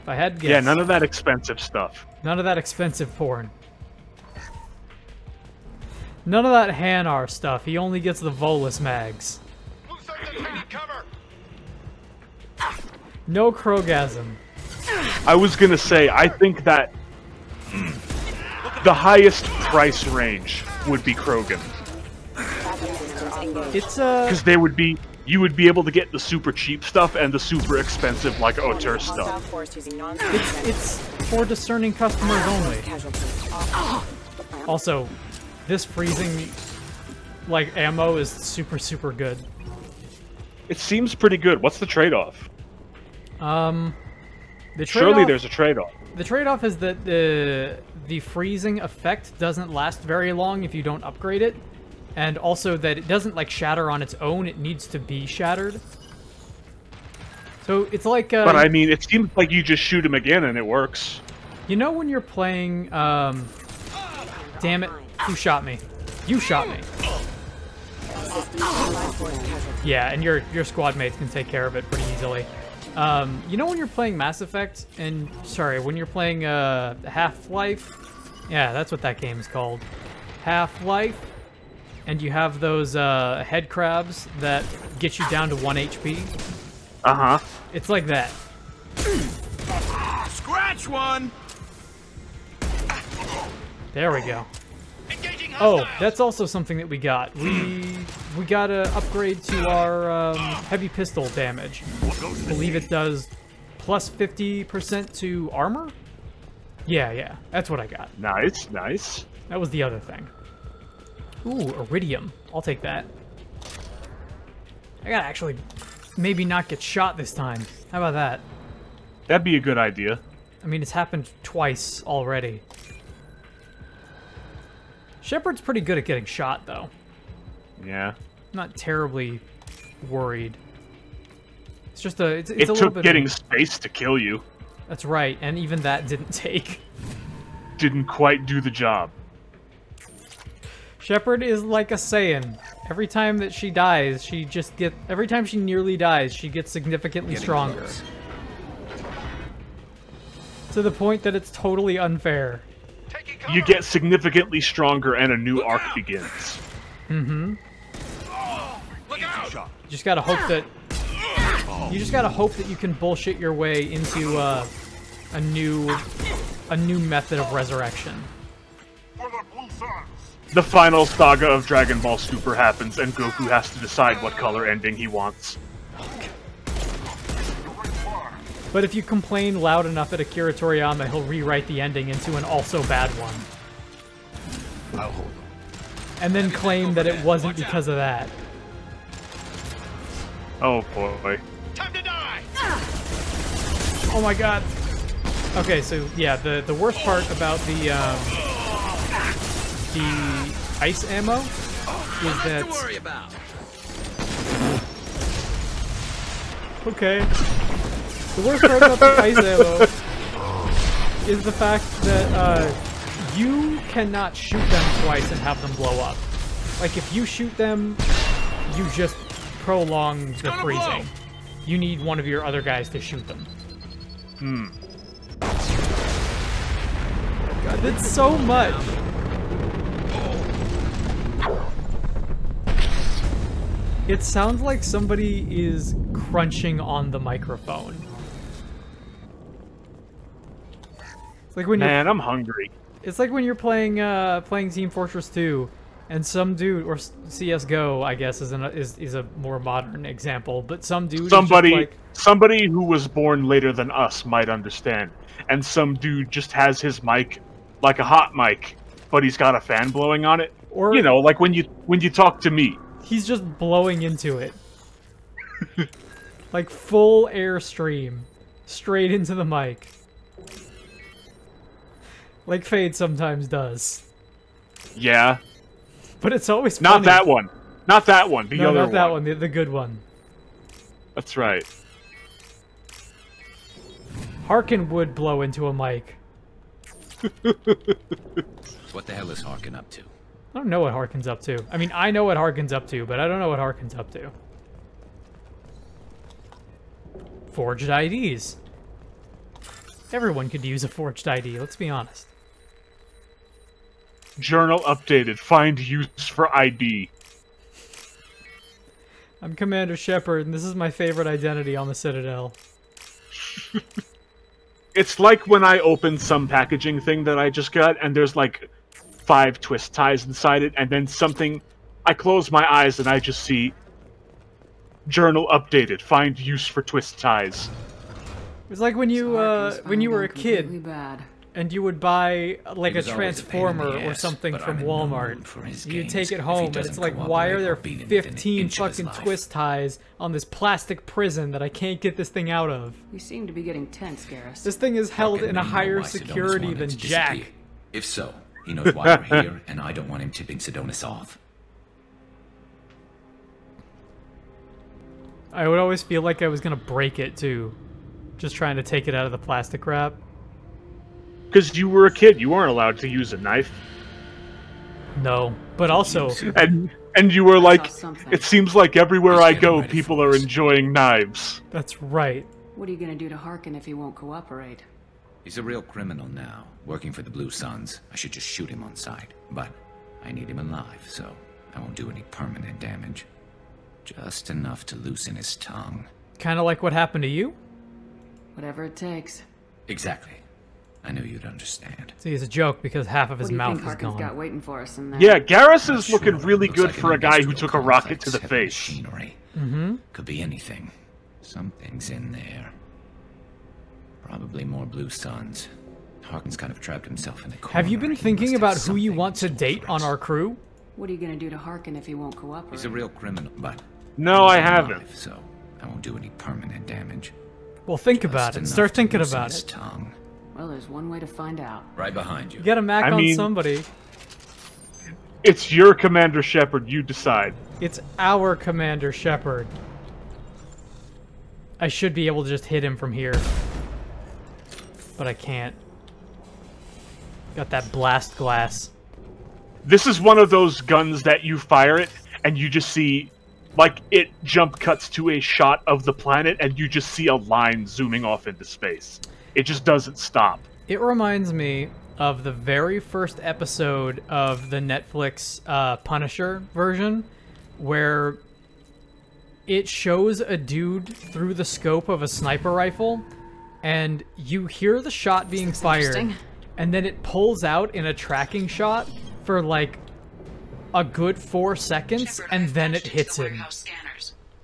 If I had to guess. Yeah, none of that expensive stuff. None of that expensive porn. None of that Hanar stuff. He only gets the Volus mags. Cover. No Krogasm. I was gonna say, I think that the highest price range would be Krogan. It's because they would be, you would be able to get the super cheap stuff and the super expensive like Oter stuff. It's for discerning customers only. Also, this freezing like ammo is super super good. It seems pretty good. What's the trade-off? Surely there's a trade-off. The trade-off is that the freezing effect doesn't last very long if you don't upgrade it, and also that it doesn't like shatter on its own. It needs to be shattered. So it's like. But I mean, it seems like you just shoot him again and it works. You know when you're playing. Damn it! You shot me. You shot me. Yeah, and your squad mates can take care of it pretty easily. You know when you're playing Mass Effect, and sorry, when you're playing Half-Life, yeah, that's what that game is called, Half-Life, and you have those head crabs that get you down to 1 HP. Uh huh. It's like that. Scratch one. There we go. Oh, that's also something that we got. We got an upgrade to our heavy pistol damage. I believe it does plus 50% to armor? Yeah, that's what I got. Nice. That was the other thing. Ooh, iridium. I'll take that. I gotta actually maybe not get shot this time. How about that? That'd be a good idea. I mean, it's happened twice already. Shepard's pretty good at getting shot, though. Yeah. I'm not terribly worried. It's just a... It's a little bit... It took getting space to kill you. That's right, and even that didn't take. Didn't quite do the job. Shepard is like a Saiyan. Every time that she dies, she just gets... Every time she nearly dies, she gets significantly stronger. Close. To the point that it's totally unfair. You get significantly stronger and a new arc begins. Mm-hmm. You just gotta hope that... You just gotta hope that you can bullshit your way into a new method of resurrection. For the Blue Suns. The final saga of Dragon Ball Super happens, and Goku has to decide what color ending he wants. But if you complain loud enough at Akira Toriyama, he'll rewrite the ending into an also bad one. I'll hold on. And then claim that it wasn't because of that. Oh boy. Time to die! Oh my god. Okay, so yeah, the worst part about the ice ammo is that... Okay. The worst part about the ice ammo is the fact that you cannot shoot them twice and have them blow up. Like, if you shoot them, you just prolong the freezing. You need one of your other guys to shoot them. Hmm. God, that's so much! It sounds like somebody is crunching on the microphone. It's like when Man, I'm hungry. It's like when you're playing playing Team Fortress 2, and some dude, or CS:GO, I guess, is a more modern example. But some dude, somebody who was born later than us might understand. And some dude just has his mic, like a hot mic, but he's got a fan blowing on it. Or you know, like when you talk to me, he's just blowing into it, like full airstream, straight into the mic. Like Fade sometimes does. Yeah. But it's always funny. Not that one. Not that one. The other one. No, not that one. The good one. That's right. Harkin would blow into a mic. What the hell is Harkin up to? I don't know what Harkin's up to. I mean, I know what Harkin's up to, but I don't know what Harkin's up to. Forged IDs. Everyone could use a forged ID, let's be honest. Journal updated. Find use for ID. I'm Commander Shepard, and this is my favorite identity on the Citadel. It's like when I open some packaging thing that I just got, and there's like 5 twist ties inside it, and then something... I close my eyes, and I just see... Journal updated. Find use for twist ties. It's like when you were a kid, and you would buy like a Transformer or something from Walmart. You'd take it home, and it's like, why are there 15 fucking twist ties on this plastic prison that I can't get this thing out of? You seem to be getting tense, Garrus. This thing is held in a higher security than Jack. If so, he knows why we're here, and I don't want him tipping Sidonis off. I would always feel like I was gonna break it too. Just trying to take it out of the plastic wrap. Because you were a kid, you weren't allowed to use a knife. No, but also... And you were like, it seems like everywhere I go, people are enjoying knives. That's right. What are you going to do to Harkin if he won't cooperate? He's a real criminal now, working for the Blue Suns. I should just shoot him on sight. But I need him alive, so I won't do any permanent damage. Just enough to loosen his tongue. Kind of like what happened to you? Whatever it takes. Exactly. I knew you'd understand. See, it's a joke because half of his mouth is gone. Got waiting for us in there? Yeah, Garrus is looking really good for a guy who took a rocket to the face. Machinery. Mm-hmm. Could be anything. Something's in there. Probably more Blue Suns. Harkin's kind of trapped himself in the corner. Have you been thinking about who you want to date on our crew? What are you going to do to Harkin if he won't cooperate? He's a real criminal, but... No, I haven't. So I won't do any permanent damage. Well, think about it. Start thinking about it. Tongue. Well, there's one way to find out. Right behind you. Get a Mac on somebody. It's your Commander Shepard. You decide. It's our Commander Shepard. I should be able to just hit him from here. But I can't. Got that blast glass. This is one of those guns that you fire it, and you just see... Like, it jump cuts to a shot of the planet, and you just see a line zooming off into space. It just doesn't stop. It reminds me of the very first episode of the Netflix Punisher version, where it shows a dude through the scope of a sniper rifle, and you hear the shot being fired, and then it pulls out in a tracking shot for, like, a good 4 seconds, Shepard, and then it hits him.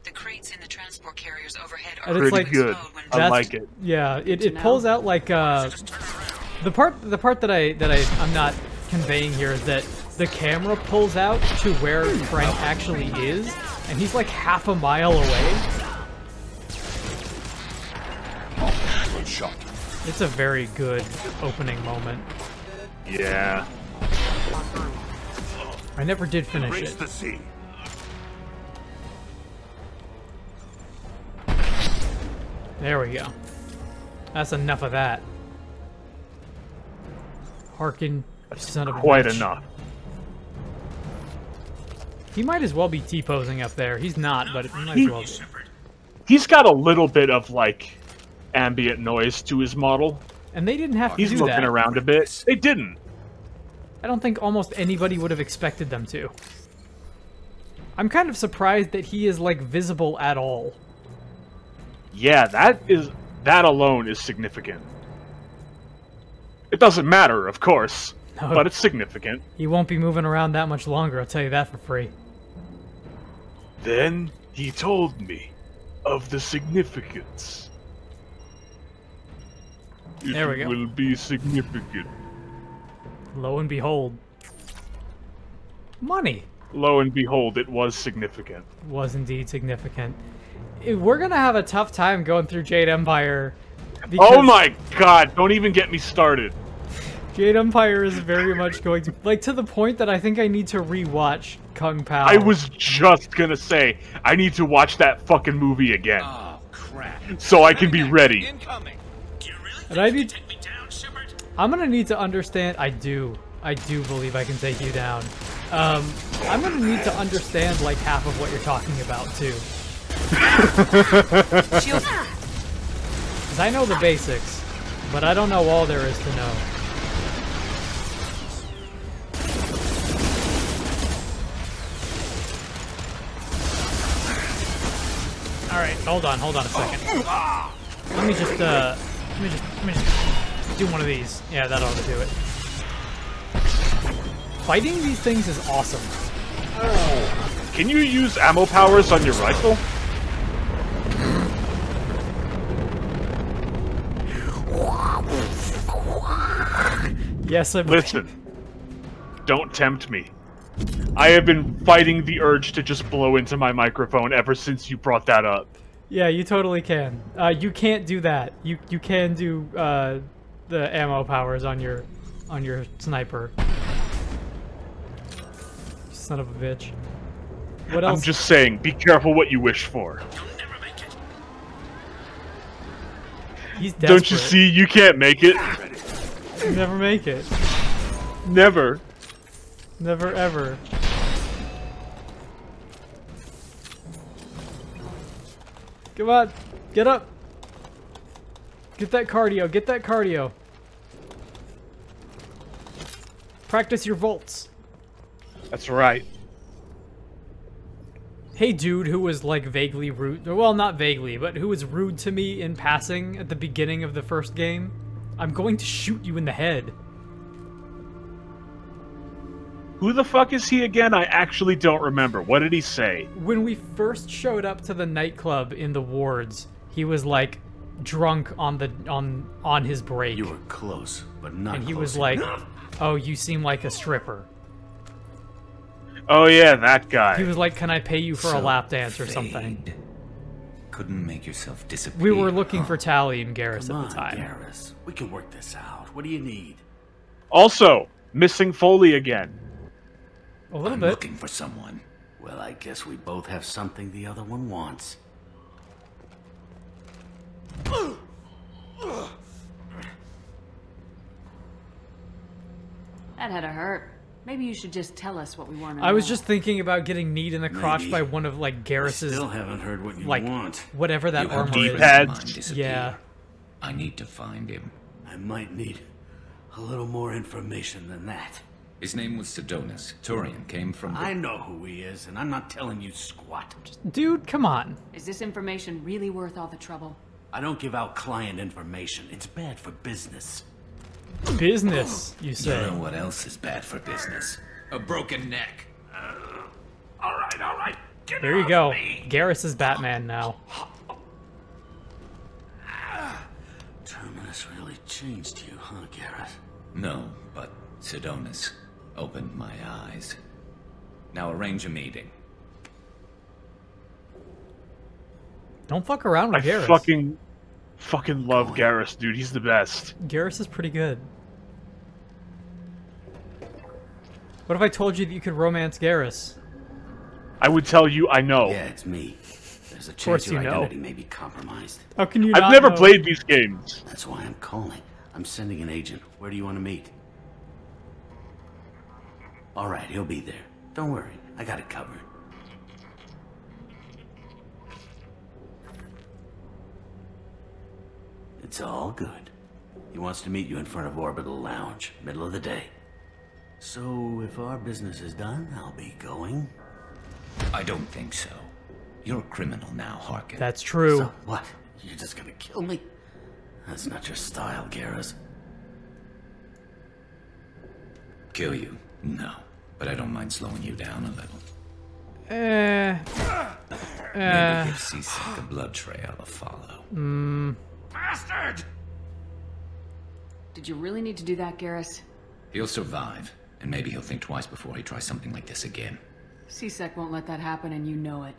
The crates in the transport carriers overhead are pretty good. I like it. Yeah, it pulls out like the part that I'm not conveying here is that the camera pulls out to where Frank actually is, and he's like half a mile away. Oh, good shot. It's a very good opening moment. Yeah. I never did finish it. The sea. There we go. That's enough of that. Harkin, son of a bitch. Quite enough. He might as well be T-posing up there. He's not, but it might as well be. He's got a little bit of, like, ambient noise to his model. And they didn't have to do that. He's looking around a bit. They didn't. I don't think almost anybody would have expected them to. I'm kind of surprised that he is, like, visible at all. Yeah, that alone is significant. It doesn't matter, of course, but it's significant. He won't be moving around that much longer, I'll tell you that for free. Then he told me of the significance. There we go. It will be significant. Lo and behold. Money. Lo and behold, it was significant. It was indeed significant. We're going to have a tough time going through Jade Empire. Oh my god, don't even get me started. Jade Empire is very much going to... Like, to the point that I think I need to rewatch Kung Pao. I was just going to say, I need to watch that fucking movie again. Oh, crap. So I can be ready. Do you really think you can take me down, Shepard? I'm gonna need to understand. I do believe I can take you down. I'm gonna need to understand like half of what you're talking about too, because I know the basics, but I don't know all there is to know. All right, hold on a second. Let me just do one of these. Yeah, that ought to do it. Fighting these things is awesome. Oh. Can you use ammo powers on your rifle? Yes, I... Listen. Don't tempt me. I have been fighting the urge to just blow into my microphone ever since you brought that up. Yeah, you totally can. You can't do that. You can do... the ammo powers on your sniper. Son of a bitch. What else? I'm just saying, be careful what you wish for. You'll never make it. He's desperate. Don't you see? You can't make it. You never make it. Never. Never ever. Come on, get up. Get that cardio, get that cardio. Practice your volts. That's right. Hey dude who was like vaguely rude, well not vaguely, but who was rude to me in passing at the beginning of the first game. I'm going to shoot you in the head. Who the fuck is he again? I actually don't remember. What did he say? When we first showed up to the nightclub in the wards, he was like drunk on his break. You were close, but not close. And he was like, "Oh, you seem like a stripper." Oh yeah, that guy. He was like, "Can I pay you for a lap dance or something?" Couldn't make yourself disappear. We were looking for Tally and Garrus at the time. Come on, Garrus. We can work this out. What do you need? Also, missing Foley again. A little bit. I'm looking for someone. Well, I guess we both have something the other one wants. That had to hurt. Maybe you should just tell us what we want to know. I was just thinking about getting kneed in the crotch by one of like Garrus's. Still haven't heard what you want. Whatever that armor is. Yeah. I need to find him. I might need a little more information than that. His name was Sidonis. Turian came from the... I know who he is, and I'm not telling you squat. Dude, come on. Is this information really worth all the trouble? I don't give out client information. It's bad for business. Business, you say? You know what else is bad for business? A broken neck. All right. Get there you go. Garrus is Batman now. Terminus really changed you, huh, Garrus? No, but... Sidonis opened my eyes. Now arrange a meeting. Don't fuck around with Garrus. I fucking love Garrus, dude. He's the best. Garrus is pretty good. What if I told you that you could romance Garrus? I would tell you I know. Yeah, it's me. There's a chance your identity may be compromised. How can you not know? I've never played these games. That's why I'm calling. I'm sending an agent. Where do you want to meet? All right, he'll be there. Don't worry, I got it covered. It's all good. He wants to meet you in front of Orbital Lounge, middle of the day. So if our business is done, I'll be going. I don't think so. You're a criminal now, Harkin. That's true. So what? You're just gonna kill me? That's not your style, Garrus. Kill you. No, but I don't mind slowing you down a little. Maybe give C-Sec a blood trail to follow. Bastard! Did you really need to do that, Garrus? He'll survive, and maybe he'll think twice before he tries something like this again. C-Sec won't let that happen, and you know it.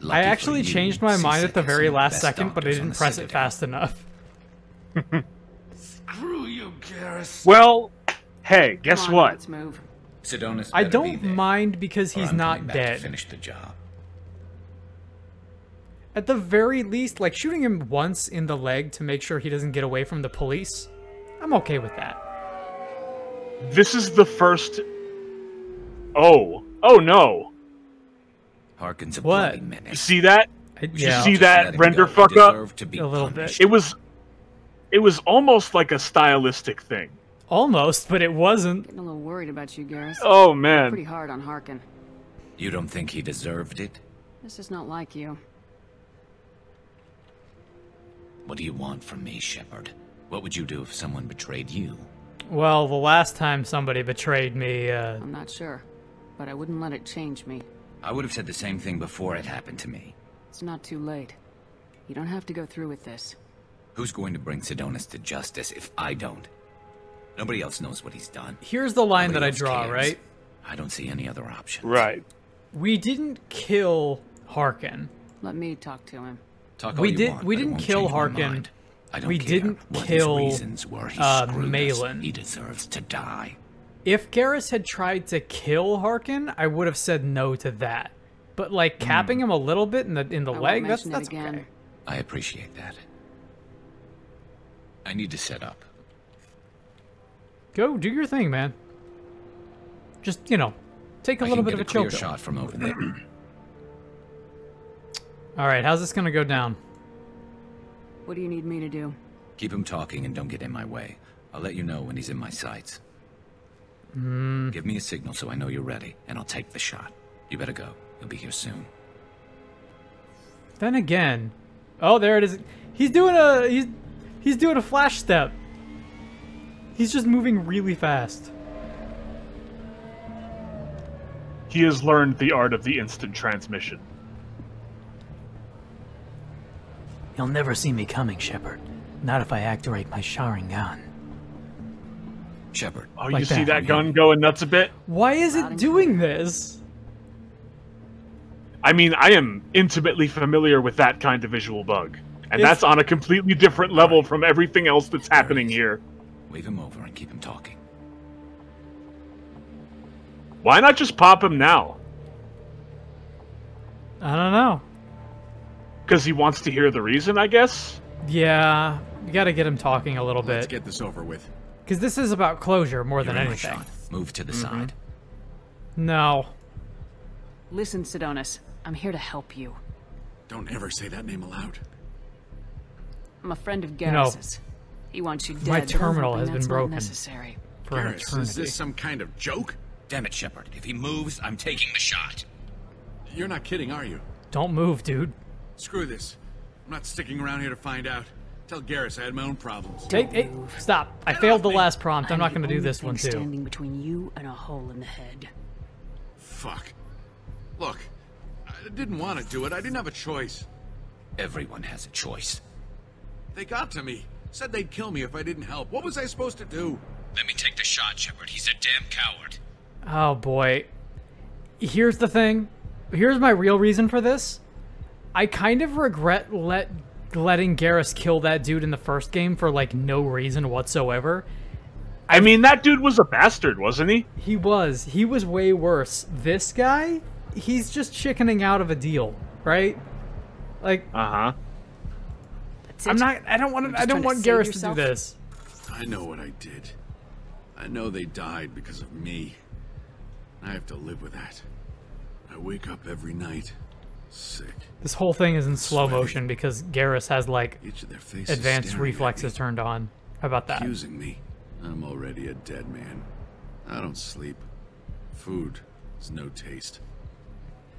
Lucky I actually changed my mind at the very last second, but I didn't press Citadel. It fast enough. Screw you, Garrus. Well... Hey, guess what? Let's move. Sidonis I don't mind because he's not dead. Finish the job. At the very least, like shooting him once in the leg to make sure he doesn't get away from the police, I'm okay with that. This is the first. Oh no! Harkin's a bloody menace. You see that? You see that render fuck up? A little bit. It was almost like a stylistic thing. Almost, but it wasn't. Getting a little worried about you, Garrus. Oh man. Pretty hard on Harkin. You don't think he deserved it? This is not like you. What do you want from me, Shepard? What would you do if someone betrayed you? Well, the last time somebody betrayed me, I'm not sure, but I wouldn't let it change me. I would have said the same thing before it happened to me. It's not too late. You don't have to go through with this. Who's going to bring Sidonis to justice if I don't? Nobody else knows what he's done. Here's the line that I draw, right? I don't see any other option. Right. We didn't kill Harkin. Let me talk to him. We didn't kill Harkin. We didn't kill Malin. He deserves to die. If Garrus had tried to kill Harkin, I would have said no to that. But like capping him a little bit in the leg, that's okay. I appreciate that. I need to set up. Go do your thing, man. Just, you know, take a little bit of a chill shot from over there. All right, how's this gonna go down? What do you need me to do? Keep him talking and don't get in my way. I'll let you know when he's in my sights. Give me a signal so I know you're ready, and I'll take the shot. You better go. He'll be here soon. Then again, oh, there it is. He's doing a flash step. He's just moving really fast. He has learned the art of the instant transmission. You'll never see me coming, Shepard. Not if I activate my Sharingan. Shepard. Oh, like you see that gun going nuts a bit? Why is it doing this? I mean, I am intimately familiar with that kind of visual bug. And that's on a completely different level from everything else that's happening here. Wave him over and keep him talking. Why not just pop him now? I don't know. Because he wants to hear the reason, I guess? Yeah, you gotta get him talking a little bit. Let's get this over with. Because this is about closure more than anything. Move to the side. No. Listen, Sidonis, I'm here to help you. Don't ever say that name aloud. I'm a friend of Garrus's. He wants you dead. My terminal has been broken. Necessary. Garrus, is this some kind of joke? Damn it, Shepard. If he moves, I'm taking the shot. You're not kidding, are you? Don't move, dude. Screw this. I'm not sticking around here to find out. Tell Garrus I had my own problems. Hey, stop. I failed the last prompt. I'm not going to do this one, too. Standing between you and a hole in the head. Fuck. Look, I didn't want to do it. I didn't have a choice. Everyone has a choice. They got to me. Said they'd kill me if I didn't help. What was I supposed to do? Let me take the shot, Shepard. He's a damn coward. Oh, boy. Here's the thing. Here's my real reason for this. I kind of regret letting Garrus kill that dude in the first game for, like, no reason whatsoever. I mean, that dude was a bastard, wasn't he? He was. He was way worse. This guy, he's just chickening out of a deal, right? Like... Uh-huh. I don't want Garrus to do this. I know what I did. I know they died because of me. I have to live with that. I wake up every night sick. This whole thing is in slow motion because Garrus has like advanced reflexes turned on. How about that? Accusing me. I'm already a dead man. I don't sleep. Food is no taste.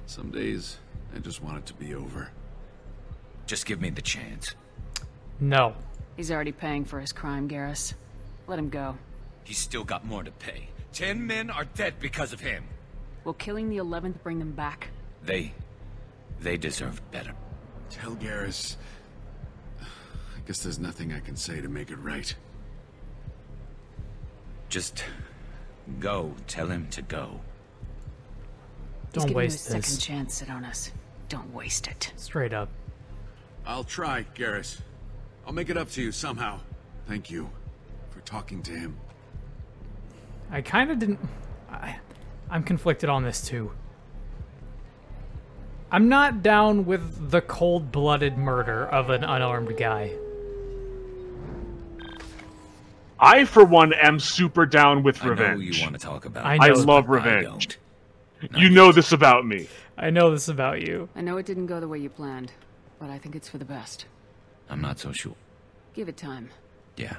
Some days I just want it to be over. Just give me the chance. No. He's already paying for his crime, Garrus. Let him go. He's still got more to pay. 10 men are dead because of him. Will killing the 11th bring them back? They deserve better. Tell Garrus. I guess there's nothing I can say to make it right. Just go. Tell him to go. Don't waste this. He's giving you a second chance, Sidonis. Don't waste it. Straight up. I'll try, Garrus. I'll make it up to you somehow. Thank you for talking to him. I kind of didn't... I'm conflicted on this, too. I'm not down with the cold-blooded murder of an unarmed guy. I, for one, am super down with revenge. I know you want to talk about. I love revenge. You know this about me. I know this about you. I know it didn't go the way you planned, but I think it's for the best. I'm not so sure. Give it time. Yeah.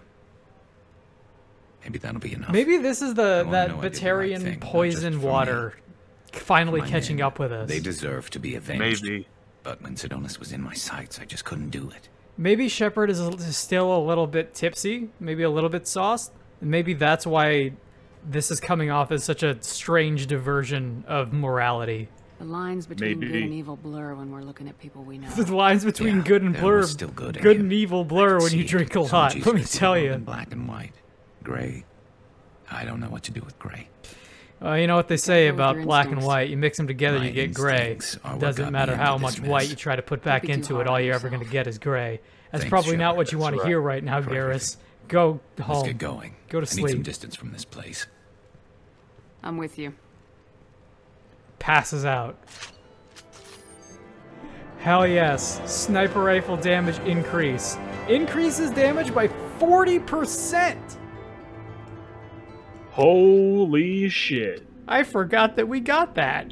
Maybe that'll be enough. Maybe this is that Batarian poison water finally catching up with us. They deserve to be avenged. Maybe. But when Sidonis was in my sights, I just couldn't do it. Maybe Shepard is still a little bit tipsy, maybe a little bit sauced. And maybe that's why this is coming off as such a strange diversion of morality. The lines between good and evil blur when we're looking at people we know. The lines between good and evil blur when you drink a lot. Let me tell you. Black and white. Gray. I don't know what to do with gray. You know what they say about black and white. You mix them together, you get gray. Doesn't matter how much white you try to put back into it. All you're ever going to get is gray. That's probably not what you want to hear right now, Garrus. Go home. Let's get going. Go to sleep. I need some distance from this place. I'm with you. Passes out. Hell yes. Sniper rifle damage increase. Increases damage by 40%! Holy shit. I forgot that we got that.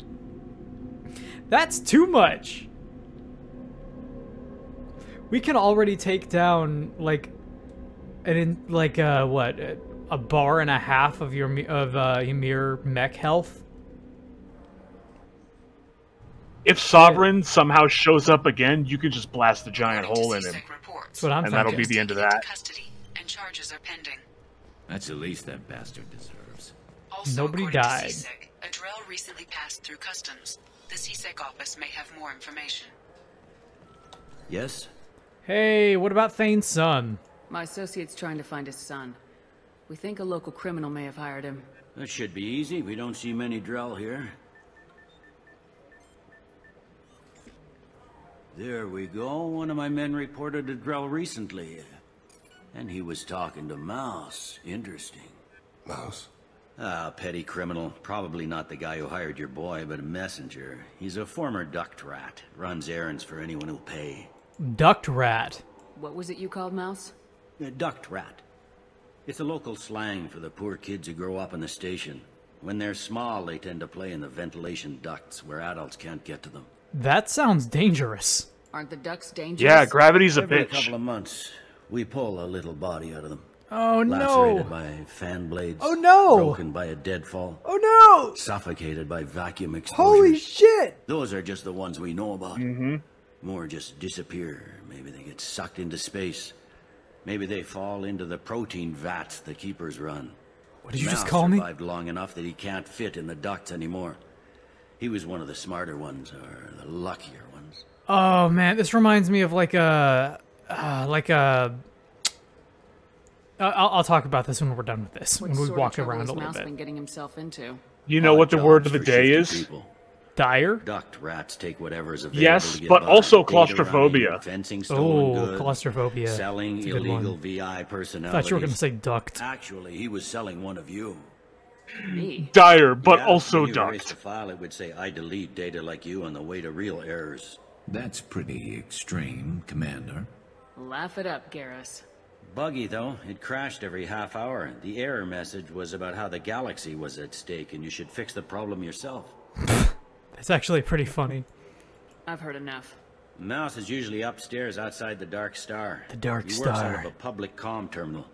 That's too much. We can already take down like a bar and a half of your Ymir mech health. If Sovereign somehow shows up again, you can just blast the giant hole in him. That's what I'm thinking. And that'll be the end of that. Custody and charges are pending. That's the least that bastard deserves. Also, nobody died. C-Sec, a Drell recently passed through customs. The C-Sec office may have more information. Yes? Hey, what about Thane's son? My associate's trying to find his son. We think a local criminal may have hired him. That should be easy. We don't see many Drell here. There we go. One of my men reported a Drell recently. And he was talking to Mouse. Interesting. Mouse? Ah, petty criminal. Probably not the guy who hired your boy, but a messenger. He's a former duct rat. Runs errands for anyone who'll pay. Duct rat? What was it you called Mouse? A duct rat. It's a local slang for the poor kids who grow up in the station. When they're small, they tend to play in the ventilation ducts where adults can't get to them. That sounds dangerous. Aren't the ducks dangerous? Yeah, gravity's a bitch. Every couple of months, we pull a little body out of them. Oh no! Lacerated by fan blades. Oh no! Broken by a deadfall. Oh no! Suffocated by vacuum exposures. Holy shit! Those are just the ones we know about. Mm-hmm. More just disappear. Maybe they get sucked into space. Maybe they fall into the protein vats the keepers run. What did you just call me? Mouse survived long enough that he can't fit in the ducts anymore. He was one of the smarter ones, or the luckier ones. Oh man, this reminds me of I'll talk about this when we're done with this. When we walk around a little bit. Getting himself into? You know what the word of the day is? People. Dire? Duct rats take whatever's available. Yes, but also claustrophobia. Oh, claustrophobia. Selling illegal VI personnel. I thought you were going to say duct. Actually, he was selling one of you. Me? Dire, but yeah, also duct. Erase the file, it would say, I delete data like you on the way to real errors. That's pretty extreme, Commander. Laugh it up, Garrus. Buggy, though. It crashed every half hour. The error message was about how the galaxy was at stake and you should fix the problem yourself. That's actually pretty funny. I've heard enough. Mouse is usually upstairs outside the Dark Star. The Dark Star. He works out of a public comm terminal.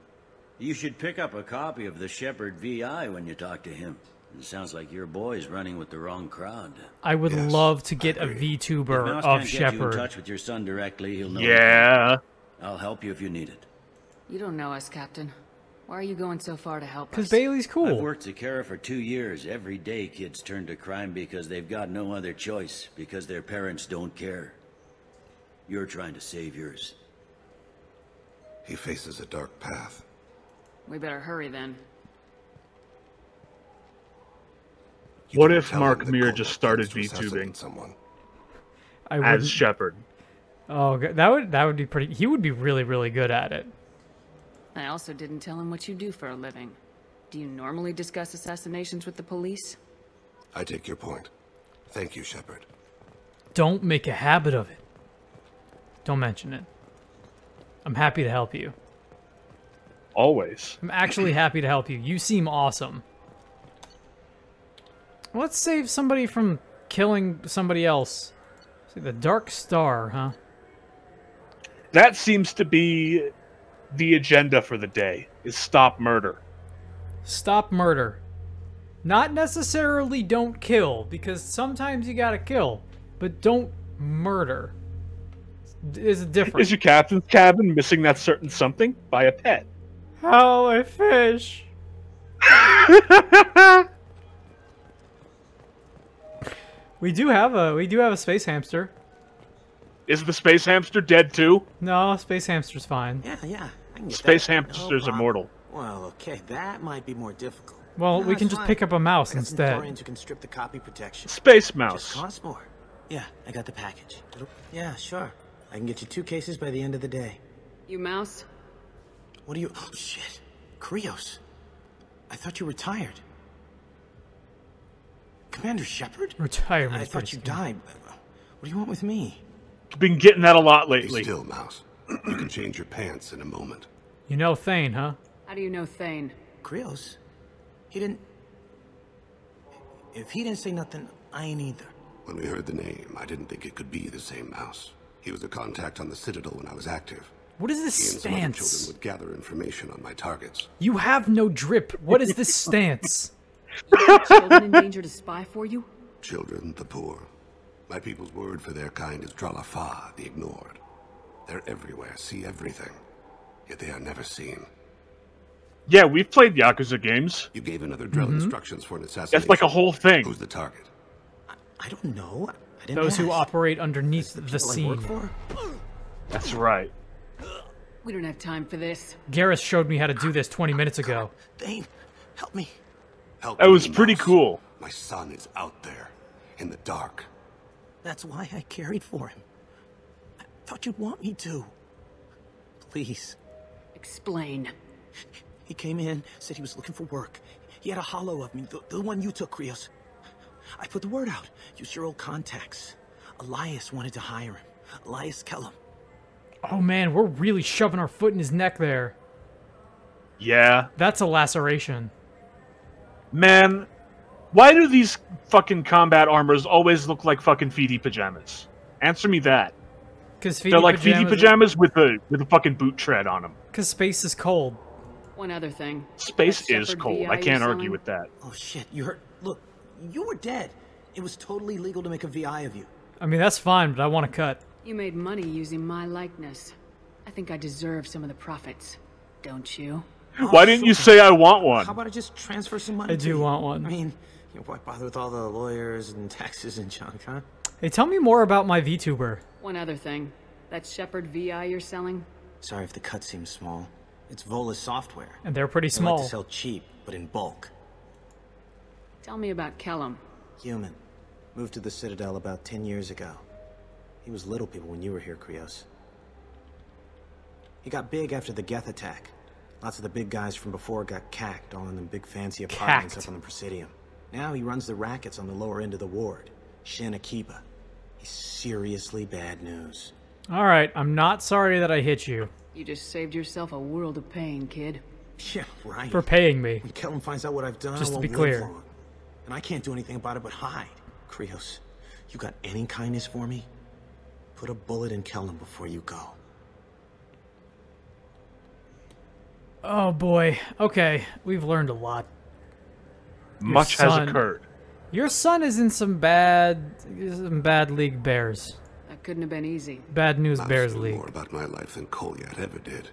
You should pick up a copy of the Shepherd VI when you talk to him. It sounds like your boy's running with the wrong crowd. I would love to get a VTuber of Shepherd. If Mouse can't get you in touch with your son directly, he'll know. Yeah. I'll help you if you need it. You don't know us, Captain. Why are you going so far to help us? Because Bailey's cool. I've worked Zakara for 2 years. Every day kids turn to crime because they've got no other choice, because their parents don't care. You're trying to save yours. He faces a dark path. We better hurry then. What if Mark Meer just started VTubing someone as Shepard? Oh, that would be pretty. He would be really, really good at it. I also didn't tell him what you do for a living. Do you normally discuss assassinations with the police? I take your point. Thank you, Shepard. Don't make a habit of it. Don't mention it. I'm happy to help you. Always. I'm actually happy to help you. You seem awesome. Let's save somebody from killing somebody else. See, the Dark Star, huh? That seems to be the agenda for the day, is stop murder. Stop murder. Not necessarily don't kill, because sometimes you gotta kill, but don't murder. Is different. Is your captain's cabin missing that certain something? Buy a pet. How a fish. We do have a space hamster. Is the space hamster dead too? No, space hamster's fine. Yeah. Space hamster's immortal. Well, okay, that might be more difficult. Well, no, we can just pick up a mouse instead. You can strip the copy protection. Space mouse. Just cost more. Yeah, I got the package. Yeah, sure. I can get you 2 cases by the end of the day. You mouse? What are you? Oh shit, Krios! I thought you retired. Commander Shepard. Retirement. I thought you died. What do you want with me? Been getting that a lot lately. Be still, Mouse. You can change your pants in a moment. You know Thane, huh? How do you know Thane? Krios? He didn't... If he didn't say nothing, I ain't either. When we heard the name, I didn't think it could be the same Mouse. He was a contact on the Citadel when I was active. What is this stance? He and some other children would gather information on my targets. You have no drip. What is this stance? You have children in danger to spy for you? Children, the poor. My people's word for their kind is Tralafa, the ignored. They're everywhere, see everything. Yet they are never seen. Yeah, we've played Yakuza games. You gave another drill instructions for an assassination. That's like a whole thing. Who's the target? I don't know. I didn't Those who operate underneath the scene. That's right. We don't have time for this. Garrus showed me how to do this 20 minutes ago. Thane, help me. Help that me, was pretty Mouse. Cool. My son is out there, in the dark. That's why I carried for him. I thought you'd want me to. Please. Explain. He came in, said he was looking for work. He had a hollow of me, the one you took, Krios. I put the word out. Used your old contacts. Elias wanted to hire him. Elias Kelham. Oh man, we're really shoving our foot in his neck there. Yeah. That's a laceration. Man, why do these fucking combat armors always look like fucking feety pajamas? Answer me that. Because they're like feety pajamas with a fucking boot tread on them. Because space is cold. One other thing. Space is cold. I can't argue with that. Oh shit, you hurt. Look, you were dead. It was totally legal to make a VI of you. I mean, that's fine, but I want to cut. You made money using my likeness. I think I deserve some of the profits, don't you? Why didn't you say I want one? How about I just transfer some money? I do want one. I mean, you know, why bother with all the lawyers and taxes and junk, huh? Hey, tell me more about my VTuber. One other thing. That Shepherd VI you're selling? Sorry if the cut seems small. It's Volus software. And they're pretty small. They like to sell cheap, but in bulk. Tell me about Kelham. Human. Moved to the Citadel about 10 years ago. He was little people when you were here, Krios. He got big after the Geth attack. Lots of the big guys from before got cacked, all in them big fancy apartments up on the Presidium. Now he runs the rackets on the lower end of the ward, Shin Akiba. He's seriously bad news. All right, I'm not sorry that I hit you. You just saved yourself a world of pain, kid. Yeah, right. For paying me. When Kelham finds out what I've done, just to be clear, I won't live long. And I can't do anything about it but hide. Krios, you got any kindness for me? Put a bullet in Kelham before you go. Oh boy. Okay, we've learned a lot. Much has occurred. Your son is in some bad league bears. That couldn't have been easy. Bad news bears league. More about my life than Kolyat ever did.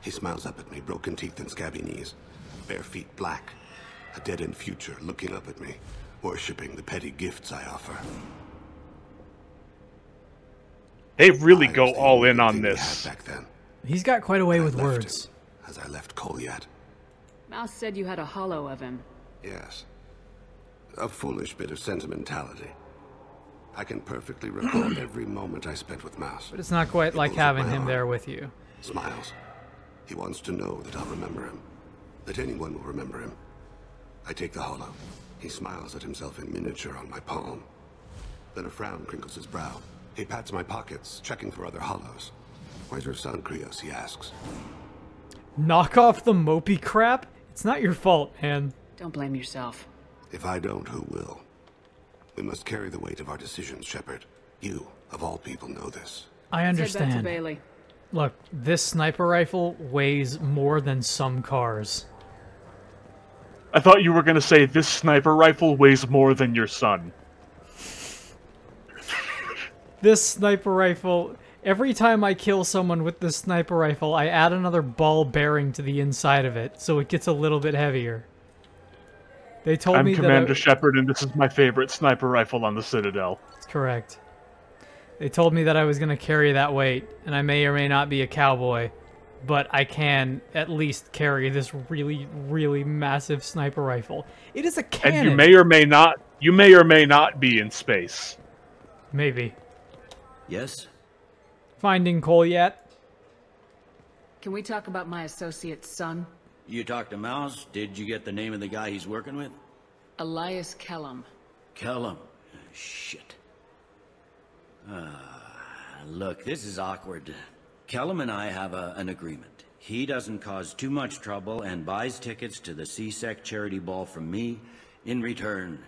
He smiles up at me, broken teeth and scabby knees, bare feet black, a dead-end future looking up at me, worshipping the petty gifts I offer. They really go all in on this. He's got quite a way with words. As I left Kolyat. Mouse said you had a hollow of him. Yes. A foolish bit of sentimentality. I can perfectly recall every moment I spent with Mouse. But it's not quite like having him there with you. Smiles. He wants to know that I'll remember him. That anyone will remember him. I take the hollow. He smiles at himself in miniature on my palm. Then a frown crinkles his brow. He pats my pockets, checking for other hollows. Where's your son, Krios? He asks. Knock off the mopey crap? It's not your fault, man. Don't blame yourself. If I don't, who will? We must carry the weight of our decisions, Shepard. You, of all people, know this. I understand. Say that to Bailey. Look, this sniper rifle weighs more than some cars. I thought you were going to say, this sniper rifle weighs more than your son. This sniper rifle, every time I kill someone with this sniper rifle, I add another ball bearing to the inside of it, so it gets a little bit heavier. They told me that I'm Commander Shepard, and this is my favorite sniper rifle on the Citadel. That's correct. They told me that I was going to carry that weight, and I may or may not be a cowboy, but I can at least carry this really, really massive sniper rifle. It is a cannon! And you may or may not be in space. Maybe. Yes? Finding Kolyat. Can we talk about my associate's son? You talked to Mouse. Did you get the name of the guy he's working with? Elias Kelham. Kelham. Oh, shit. Look, this is awkward. Kelham and I have an agreement. He doesn't cause too much trouble and buys tickets to the C-Sec charity ball from me. In return,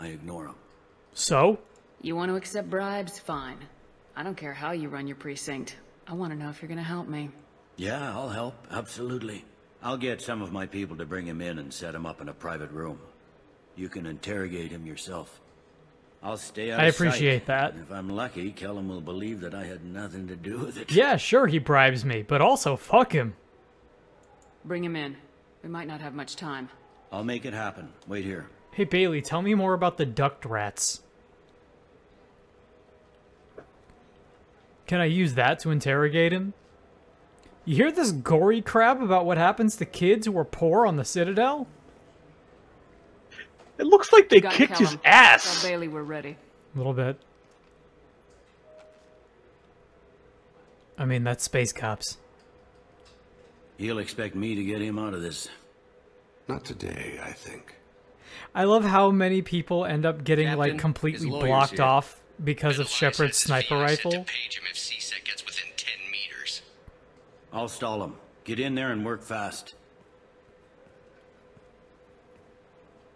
I ignore him. So? You want to accept bribes? Fine. I don't care how you run your precinct. I want to know if you're going to help me. Yeah, I'll help. Absolutely. I'll get some of my people to bring him in and set him up in a private room. You can interrogate him yourself. I'll stay out of sight. I appreciate that. And if I'm lucky, Kelham will believe that I had nothing to do with it. Yeah, sure, he bribes me, but also fuck him. Bring him in. We might not have much time. I'll make it happen. Wait here. Hey, Bailey, tell me more about the duct rats. Can I use that to interrogate him? You hear this gory crap about what happens to kids who are poor on the Citadel? It looks like they kicked his ass. Tell Bailey we're ready. A little bit. I mean, that's space cops. He'll expect me to get him out of this. Not today, I think. I love how many people end up getting, Captain, like, completely blocked off because of Shepard's sniper rifle. To page him if C-Sec gets within 10 meters. I'll stall him. Get in there and work fast.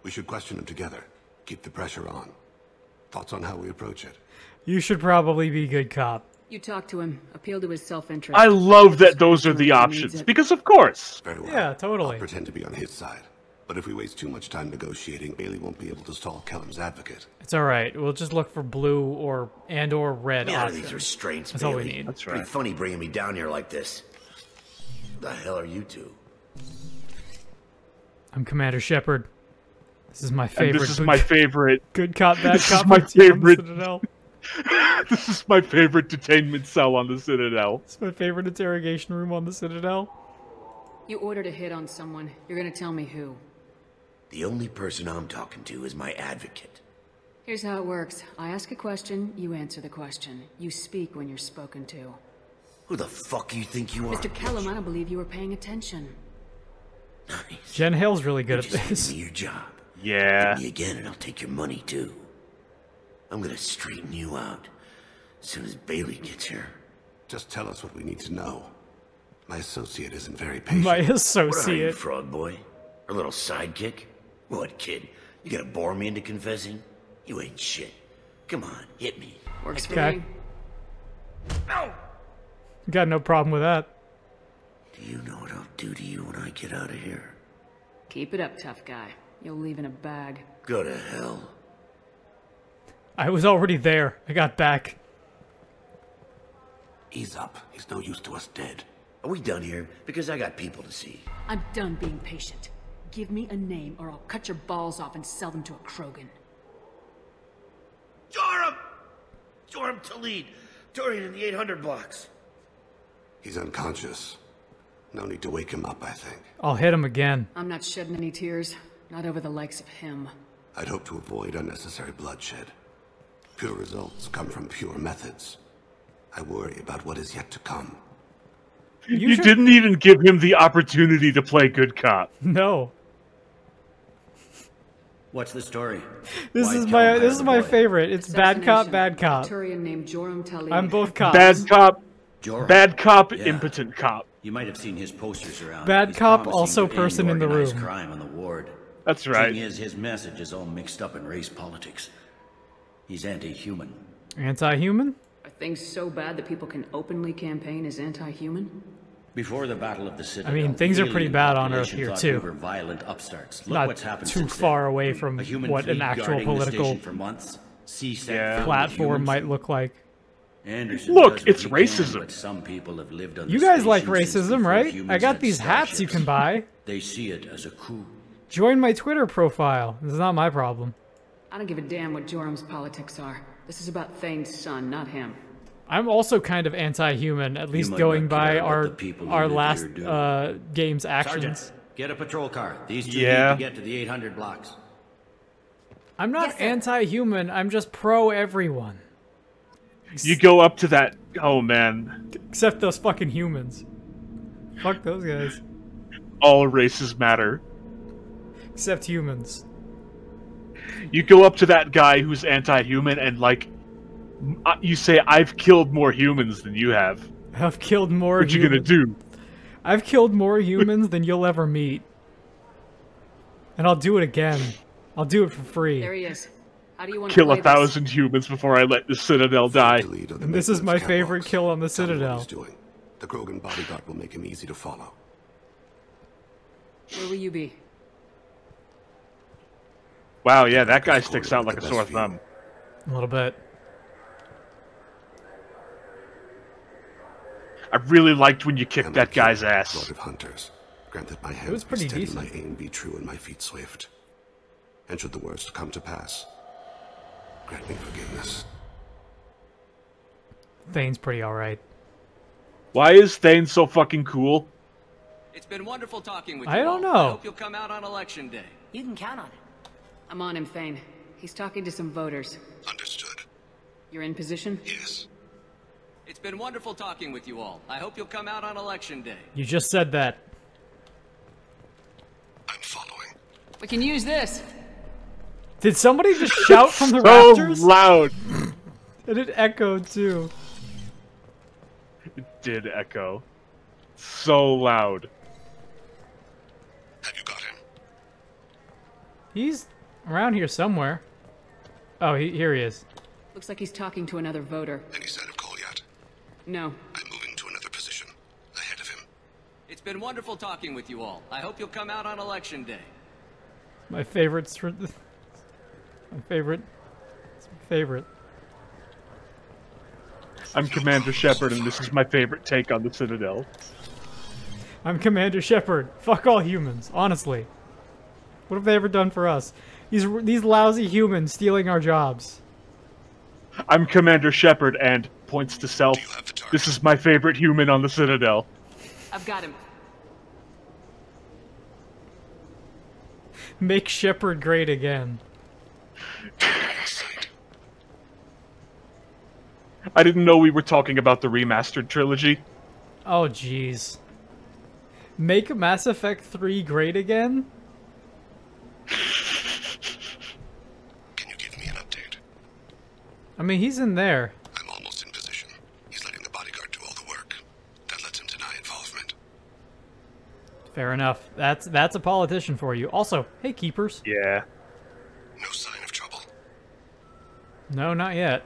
We should question him together. Keep the pressure on. Thoughts on how we approach it? You should probably be good cop. You talk to him. Appeal to his self-interest. I love that those are the options, because of course. Very well. Yeah, totally. I'll pretend to be on his side. But if we waste too much time negotiating, Bailey won't be able to stall Kelham's advocate. It's all right. We'll just look for blue or red. Yeah, these restraints. That's Bailey. All we need. That's right. Pretty funny bringing me down here like this. Who the hell are you two? I'm Commander Shepard. This is my favorite. And this is my favorite. Good cop, bad cop. My favorite. This is my favorite detainment cell on the Citadel. It's my favorite interrogation room on the Citadel. You ordered a hit on someone. You're gonna tell me who. The only person I'm talking to is my advocate. Here's how it works. I ask a question, you answer the question. You speak when you're spoken to. Who the fuck do you think you are? Mr. Kelham, I don't believe you were paying attention. Nice. Jen Hale's really good at this. Give me your job. Yeah. Give me again and I'll take your money too. I'm gonna straighten you out as soon as Bailey gets here. Just tell us what we need to know. My associate isn't very patient. My associate. What are you, frog boy? Our little sidekick? What, kid? You gonna bore me into confessing? You ain't shit. Come on, hit me. Works for me. No! Got no problem with that. Do you know what I'll do to you when I get out of here? Keep it up, tough guy. You'll leave in a bag. Go to hell. I was already there. I got back. Ease up. He's no use to us dead. Are we done here? Because I got people to see. I'm done being patient. Give me a name or I'll cut your balls off and sell them to a Krogan. Joram! Joram Talid. Dorian in the 800 blocks. He's unconscious. No need to wake him up, I think. I'll hit him again. I'm not shedding any tears. Not over the likes of him. I'd hope to avoid unnecessary bloodshed. Pure results come from pure methods. I worry about what is yet to come. You didn't even give him the opportunity to play good cop. No. What's the story? This is my favorite. It's bad cop, bad cop. Named Joram Talid. I'm both cops. Bad cop, Joram. Bad cop, yeah. Impotent cop. You might have seen his posters around. Bad cop, also person in the room. Crime on the ward. That's right. The thing is, his message is all mixed up in race politics. He's anti-human. Anti-human? Are things so bad that people can openly campaign as anti-human? Before the Battle of the Citadel, I mean, things are pretty bad on Earth here too. We were violent upstarts. Look what's happened since then. Not too far away from what an actual political platform might look like. Look, it's racism. You guys like racism, right? I got these hats you can buy. They see it as a coup. Join my Twitter profile. This is not my problem. I don't give a damn what Joram's politics are. This is about Thane's son, not him. I'm also kind of anti-human, at least going by our last game's actions. Sergeant, get a patrol car. These two need to get to the 800 blocks. I'm not anti-human. I'm just pro everyone. You go up to that. Oh man. Except those fucking humans. Fuck those guys. All races matter. Except humans. You go up to that guy who's anti-human and, like, you say, I've killed more humans than you have. I've killed more humans. What are you gonna do? I've killed more humans than you'll ever meet. And I'll do it again. I'll do it for free. There he is. How do you want to kill 1,000 humans before I let the Citadel die? And this is my favorite kill on the Citadel. The Krogan bodyguard will make him easy to follow. Where will you be? Wow, yeah, that guy sticks out like a sore thumb. A little bit. I really liked when you kicked that guy's ass. Grant that my hand be steady, my aim be true, and my feet swift. And should the worst come to pass, grant me forgiveness. Thane's pretty alright. Why is Thane so fucking cool? It's been wonderful talking with you. I don't know. I hope you'll come out on election day. You can count on it. I'm on him, Thane. He's talking to some voters. Understood. You're in position? Yes. It's been wonderful talking with you all. I hope you'll come out on election day. You just said that. I'm following. We can use this. Did somebody just shout from the rafters? So loud. And it echoed too. It did echo. So loud. Have you got him? He's around here somewhere. Oh, here he is. Looks like he's talking to another voter. Any sign of Kolyat? No. I'm moving to another position. Ahead of him. It's been wonderful talking with you all. I hope you'll come out on election day. My favorite's for the... My favorite. It's my favorite. I'm Commander Shepard, and this is my favorite take on the Citadel. I'm Commander Shepard. Fuck all humans, honestly. What have they ever done for us? These lousy humans stealing our jobs. I'm Commander Shepard, and points to self. This is my favorite human on the Citadel. I've got him. Make Shepard great again. I didn't know we were talking about the remastered trilogy. Oh, jeez. Make Mass Effect 3 great again? Can you give me an update? I mean, he's in there. I'm almost in position. He's letting the bodyguard do all the work. That lets him deny involvement. Fair enough. That's a politician for you. Also, hey, Keepers. Yeah. No sign of trouble. No, not yet.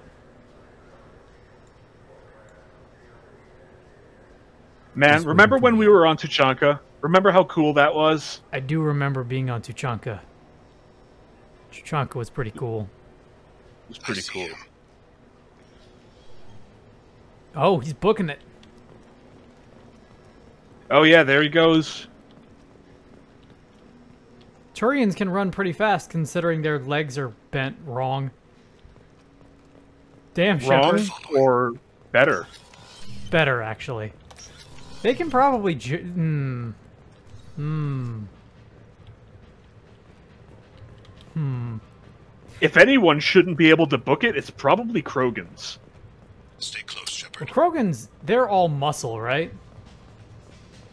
Man, remember when we were on Tuchanka? Remember how cool that was? I do remember being on Tuchanka. Tuchanka was pretty cool. It was pretty cool. Oh, he's booking it. Oh yeah, there he goes. Turians can run pretty fast considering their legs are bent wrong. Damn, Shepard. Wrong or better? Better, actually. They can probably If anyone shouldn't be able to book it, it's probably Krogans. Stay close, Shepard. Well, Krogans, they're all muscle, right?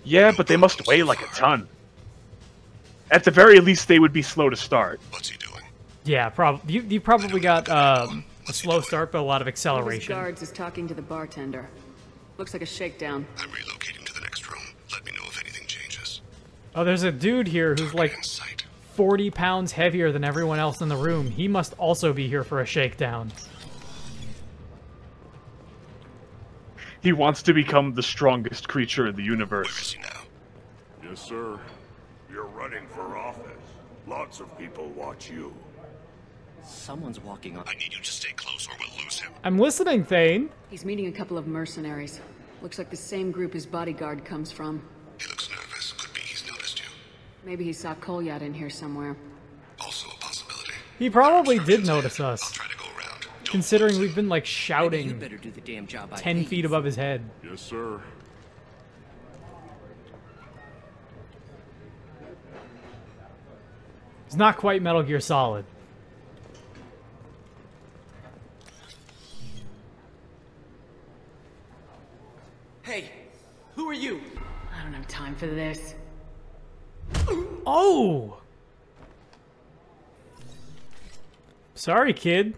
Yeah, but they must weigh like a ton. At the very least, they would be slow to start. What's he doing? Yeah, probably. You probably got a slow start, but a lot of acceleration. One of his guards is talking to the bartender. Looks like a shakedown. I'm relocating to the next room. Let me know if anything changes. Oh, there's a dude here who's like 40 pounds heavier than everyone else in the room. He must also be here for a shakedown. He wants to become the strongest creature in the universe. Where is he now? Yes, sir. You're running for office. Lots of people watch you. Someone's walking on. I need you to stay close or we'll lose him. I'm listening, Thane. He's meeting a couple of mercenaries. Looks like the same group his bodyguard comes from. He looks nervous. Could be he's noticed you. Maybe he saw Kolyat in here somewhere. Also a possibility. He probably did notice us. I'll try to go around. Considering we've been like shouting. You better do the damn job 10 feet above his head. Yes, sir. It's not quite Metal Gear Solid. Hey, who are you? I don't have time for this. Oh! Sorry, kid.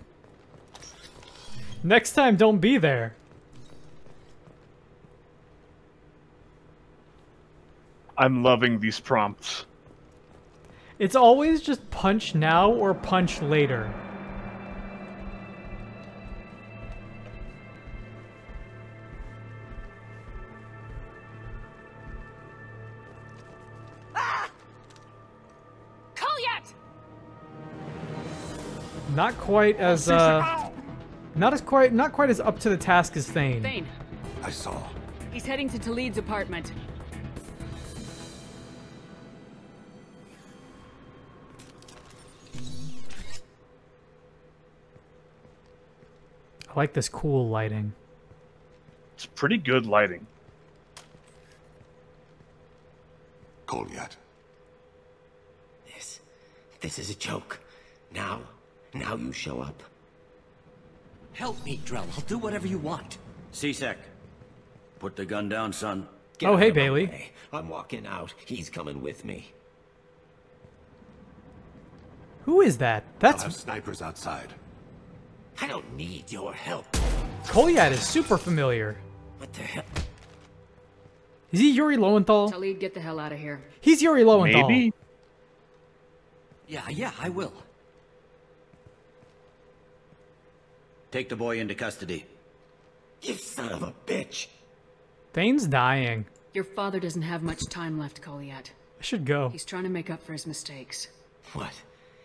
Next time, don't be there. I'm loving these prompts. It's always just punch now or punch later. Not quite as not quite as up to the task as Thane. Thane. I saw. He's heading to Talid's apartment. I like this cool lighting. It's pretty good lighting. Kolyat. This is a joke. Now you show up. Help me, Drell. I'll do whatever you want. C-Sec, put the gun down, son. Get oh, hey, Bailey. Away. I'm walking out. He's coming with me. Who is that? That's... I'll have snipers outside. I don't need your help. Kolyat is super familiar. What the hell? Is he Yuri Lowenthal? Zaeed, get the hell out of here. He's Yuri Lowenthal. Maybe. Yeah, I will. Take the boy into custody. You son of a bitch. Thane's dying. Your father doesn't have much time left, Kolyat. I should go. He's trying to make up for his mistakes. What?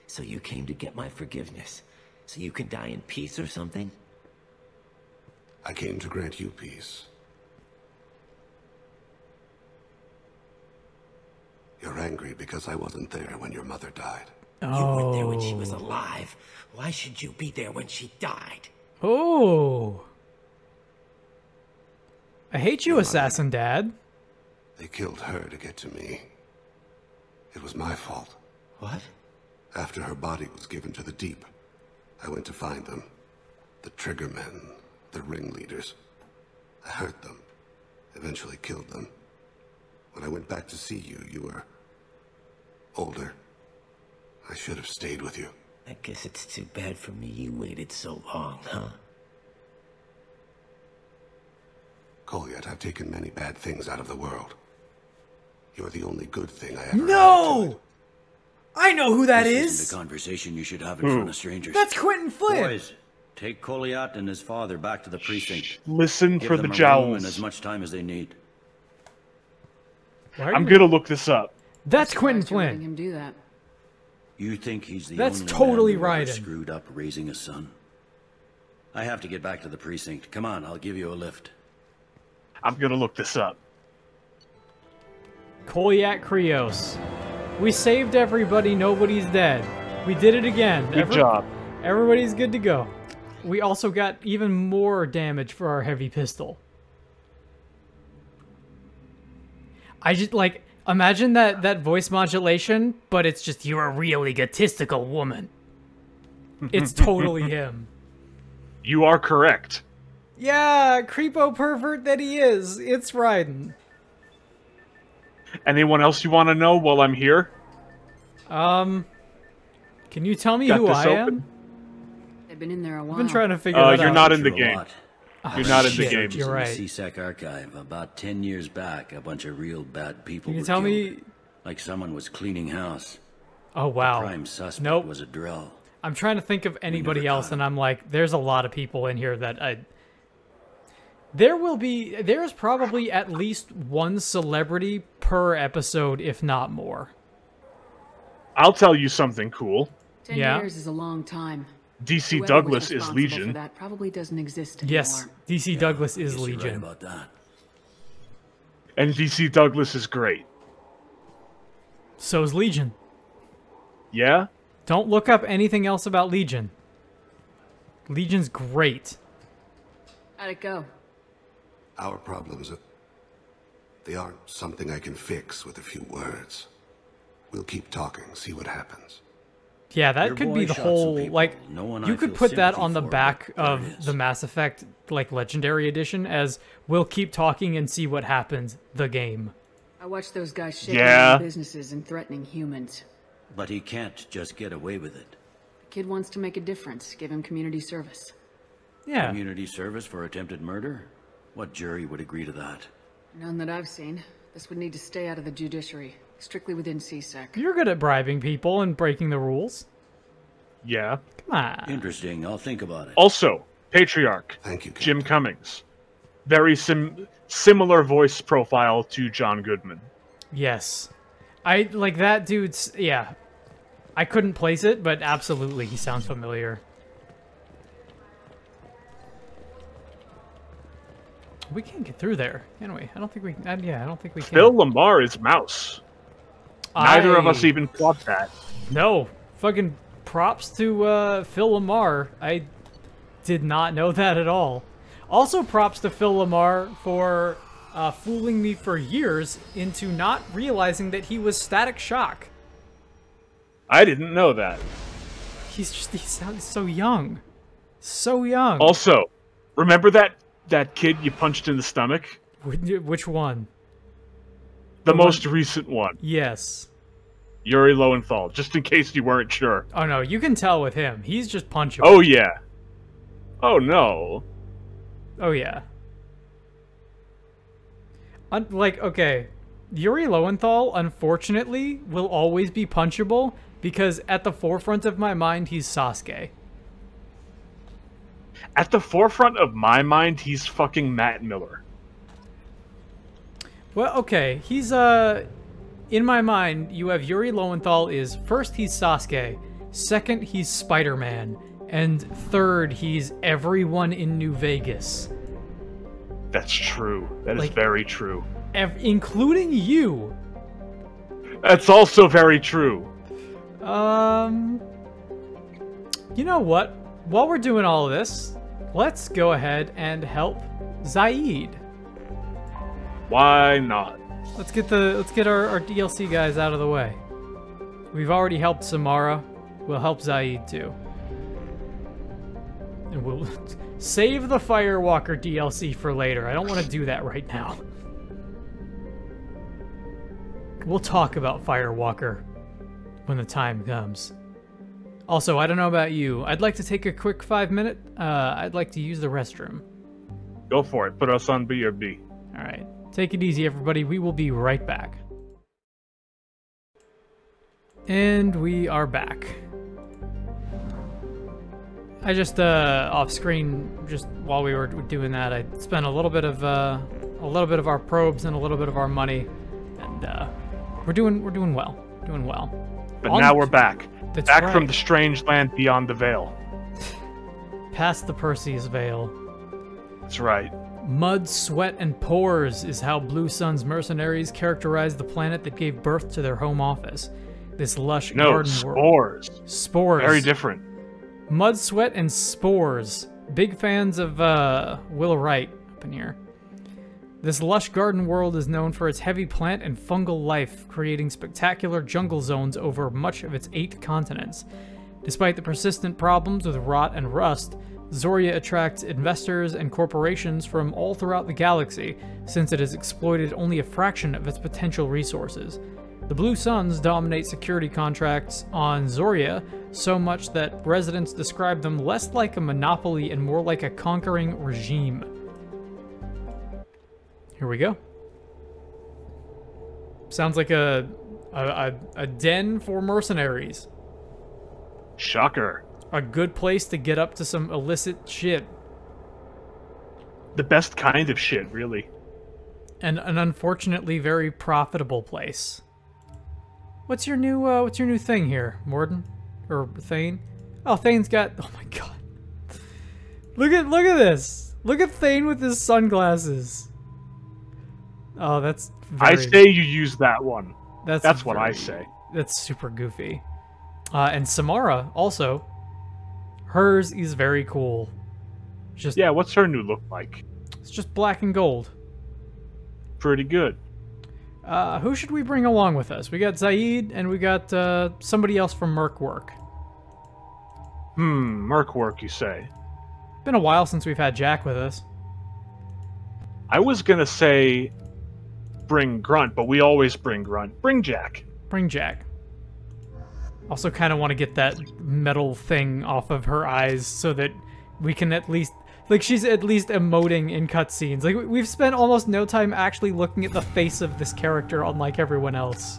So you came to get my forgiveness? So you can die in peace or something? I came to grant you peace. You're angry because I wasn't there when your mother died. Oh. You weren't there when she was alive. Why should you be there when she died? Oh. I hate you, assassin dad. They killed her to get to me. It was my fault. What? After her body was given to the deep, I went to find them. The triggermen, the ringleaders. I hurt them, eventually killed them. When I went back to see you, you were older. I should have stayed with you. I guess it's too bad for me you waited so long, huh? Kolyat, I've taken many bad things out of the world. You're the only good thing I ever had to it. I know who that is. The conversation you should have in front of strangers. That's Quentin Flynn. Boys, take Kolyat and his father back to the precinct. Listen Give for them the jowls. And as much time as they need. I'm gonna look this up. That's Quentin Flynn. Him do that. You think he's the only totally man who screwed up raising a son? I have to get back to the precinct. Come on, I'll give you a lift. I'm gonna look this up. Kolyat Krios. We saved everybody. Nobody's dead. We did it again. Good job. Everybody's good to go. We also got even more damage for our heavy pistol. I just, like, imagine that voice modulation, but it's just, you're a really egotistical woman. It's totally him. You are correct. Yeah, creepo pervert that he is. It's Raiden. Anyone else you want to know while I'm here? Can you tell me who I am? I've been in there a while. I've been trying to figure it out. You're not in the game. You're not in the game. You're right. C-Sec archive about 10 years back, a bunch of real bad people. Can you tell me? Like someone was cleaning house. Oh wow. The prime suspect was a drill. I'm trying to think of anybody else, and I'm like, there's a lot of people in here that I. There's probably at least one celebrity per episode, if not more. I'll tell you something cool. 10 years is a long time. DC Douglas is Legion. That probably doesn't exist anymore. Yes, DC Douglas is Legion. Right about that. And DC Douglas is great. So is Legion. Yeah? Don't look up anything else about Legion. Legion's great. How'd it go? Our problems are... They aren't something I can fix with a few words. We'll keep talking, see what happens. Yeah, that could be the whole, like, you could put that on the back of the Mass Effect, like, Legendary Edition as, we'll keep talking and see what happens, the game. I watched those guys shaking businesses and threatening humans. But he can't just get away with it. The kid wants to make a difference, give him community service. Yeah. Community service for attempted murder? What jury would agree to that? None that I've seen. This would need to stay out of the judiciary. Strictly within C-Sec. You're good at bribing people and breaking the rules. Yeah. Come on. Interesting. I'll think about it. Also, Patriarch. Thank you, Captain. Jim Cummings. Very similar voice profile to John Goodman. Yes. I like that dude's... Yeah. I couldn't place it, but absolutely he sounds familiar. We can't get through there, can we? I don't think we... yeah, I don't think we can. Phil Lamar is Mouse. Neither of us even thought that. No. Fucking props to Phil Lamar. I did not know that at all. Also props to Phil Lamar for fooling me for years into not realizing that he was Static Shock. I didn't know that. He's just, he sounds so young. So young. Also, remember that kid you punched in the stomach? Which one? The most recent one. Yes. Yuri Lowenthal, just in case you weren't sure. Oh no, you can tell with him. He's just punchable. Oh yeah. Oh no. Oh yeah. Like, okay, Yuri Lowenthal, unfortunately, will always be punchable because at the forefront of my mind, he's Sasuke. At the forefront of my mind, he's fucking Matt Miller. Well, okay, he's, in my mind, you have Yuri Lowenthal is, first, he's Sasuke, second, he's Spider-Man, and third, he's everyone in New Vegas. That's true. That is very true. Including you. That's also very true. You know what? While we're doing all of this, let's go ahead and help Zaeed. Why not? Let's get the our DLC guys out of the way. We've already helped Samara. We'll help Zaeed too. And we'll save the Firewalker DLC for later. I don't want to do that right now. We'll talk about Firewalker when the time comes. Also, I don't know about you. I'd like to take a quick 5-minute. I'd like to use the restroom. Go for it. Put us on BRB. All right. Take it easy, everybody. We will be right back. And we are back. I just, off screen, just while we were doing that, I spent a little bit of our probes and a little bit of our money, and, we're doing well. Doing well. But now we're back. That's right. Back from the strange land beyond the veil. Past the Perseus Veil. That's right. Mud, sweat, and pores is how Blue Sun's mercenaries characterize the planet that gave birth to their home office. This lush garden world. No, spores. Spores. Very different. Mud, sweat, and spores. Big fans of Will Wright up in here. This lush garden world is known for its heavy plant and fungal life, creating spectacular jungle zones over much of its 8 continents. Despite the persistent problems with rot and rust, Zoria attracts investors and corporations from all throughout the galaxy, since it has exploited only a fraction of its potential resources. The Blue Suns dominate security contracts on Zoria, so much that residents describe them less like a monopoly and more like a conquering regime. Here we go. Sounds like a den for mercenaries. Shocker. A good place to get up to some illicit shit. The best kind of shit, really. And an unfortunately very profitable place. What's your new thing here, Morden? Or Thane? Oh, Thane's got... Oh my god. Look at this. Look at Thane with his sunglasses. Oh, that's very... I say you use that one. That's what I say. That's super goofy. And Samara, also. Hers is very cool. Just yeah, what's her new look like? It's just black and gold. Pretty good. Who should we bring along with us? We got Zaeed, and we got somebody else from Mercwork. Hmm, Mercwork, you say? Been a while since we've had Jack with us. I was gonna say bring Grunt, but we always bring Grunt. Bring Jack. Bring Jack. Also kind of want to get that metal thing off of her eyes so that we can at least... Like, she's at least emoting in cutscenes. Like, we've spent almost no time actually looking at the face of this character, unlike everyone else.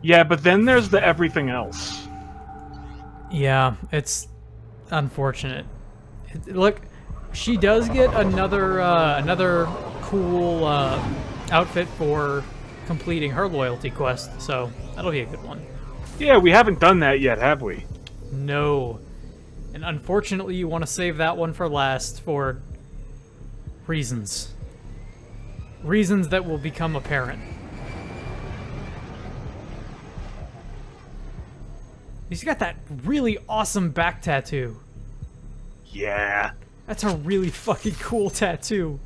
Yeah, but then there's the everything else. Yeah, it's unfortunate. Look, she does get another cool outfit for completing her loyalty quest, so that'll be a good one. Yeah, we haven't done that yet, have we? No. And unfortunately, you want to save that one for last for reasons. Reasons that will become apparent. He's got that really awesome back tattoo. Yeah. That's a really fucking cool tattoo.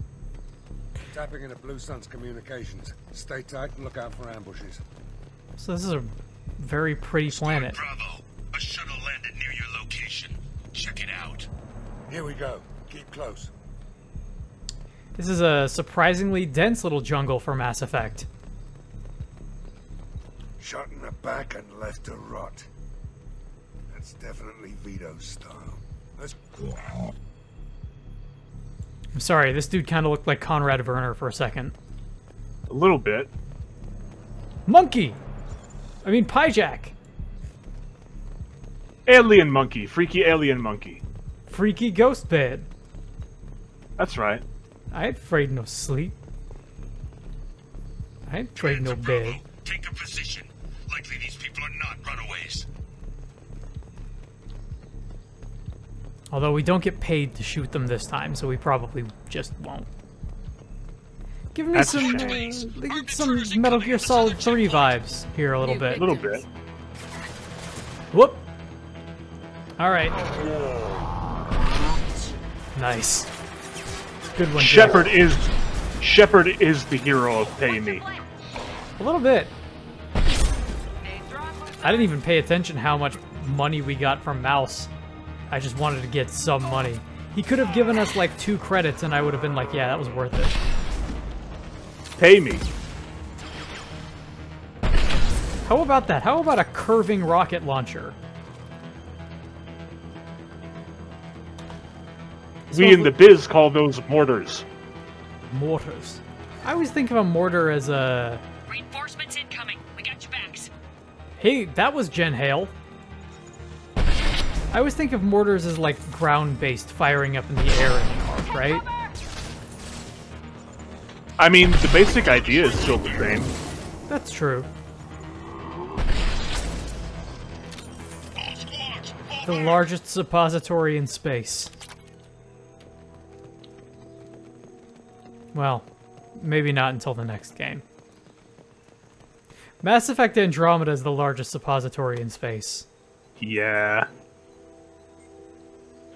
Tapping into Blue Suns communications. Stay tight and look out for ambushes. So this is a very pretty planet. Bravo. A shuttle landed near your location. Check it out. Here we go. Keep close. This is a surprisingly dense little jungle for Mass Effect. Shot in the back and left to rot. That's definitely Vido's style. Let's... I'm sorry, this dude kind of looked like Conrad Werner for a second. A little bit. Monkey! I mean, Pijack! Alien monkey. Freaky alien monkey. Freaky ghost bed. That's right. I ain't afraid no sleep. I ain't afraid no bed. Take a position. Likely these people are not runaways. Although we don't get paid to shoot them this time, so we probably just won't. Give me some Metal Gear Solid 3 vibes here a little bit. A little bit. Whoop. All right. Nice. Good one. Shepard is the hero of Pay Me. A little bit. I didn't even pay attention how much money we got from Mouse. I just wanted to get some money. He could have given us like 2 credits and I would have been like, yeah, that was worth it. Pay me. How about that? How about a curving rocket launcher? We in the biz call those mortars. Mortars. I always think of a mortar as a... Reinforcements incoming. We got your backs. Hey, that was Jen Hale. I always think of mortars as like ground-based, firing up in the air in an arc, right? I mean, the basic idea is still the same. That's true. The largest suppository in space. Well, maybe not until the next game. Mass Effect Andromeda is the largest suppository in space. Yeah.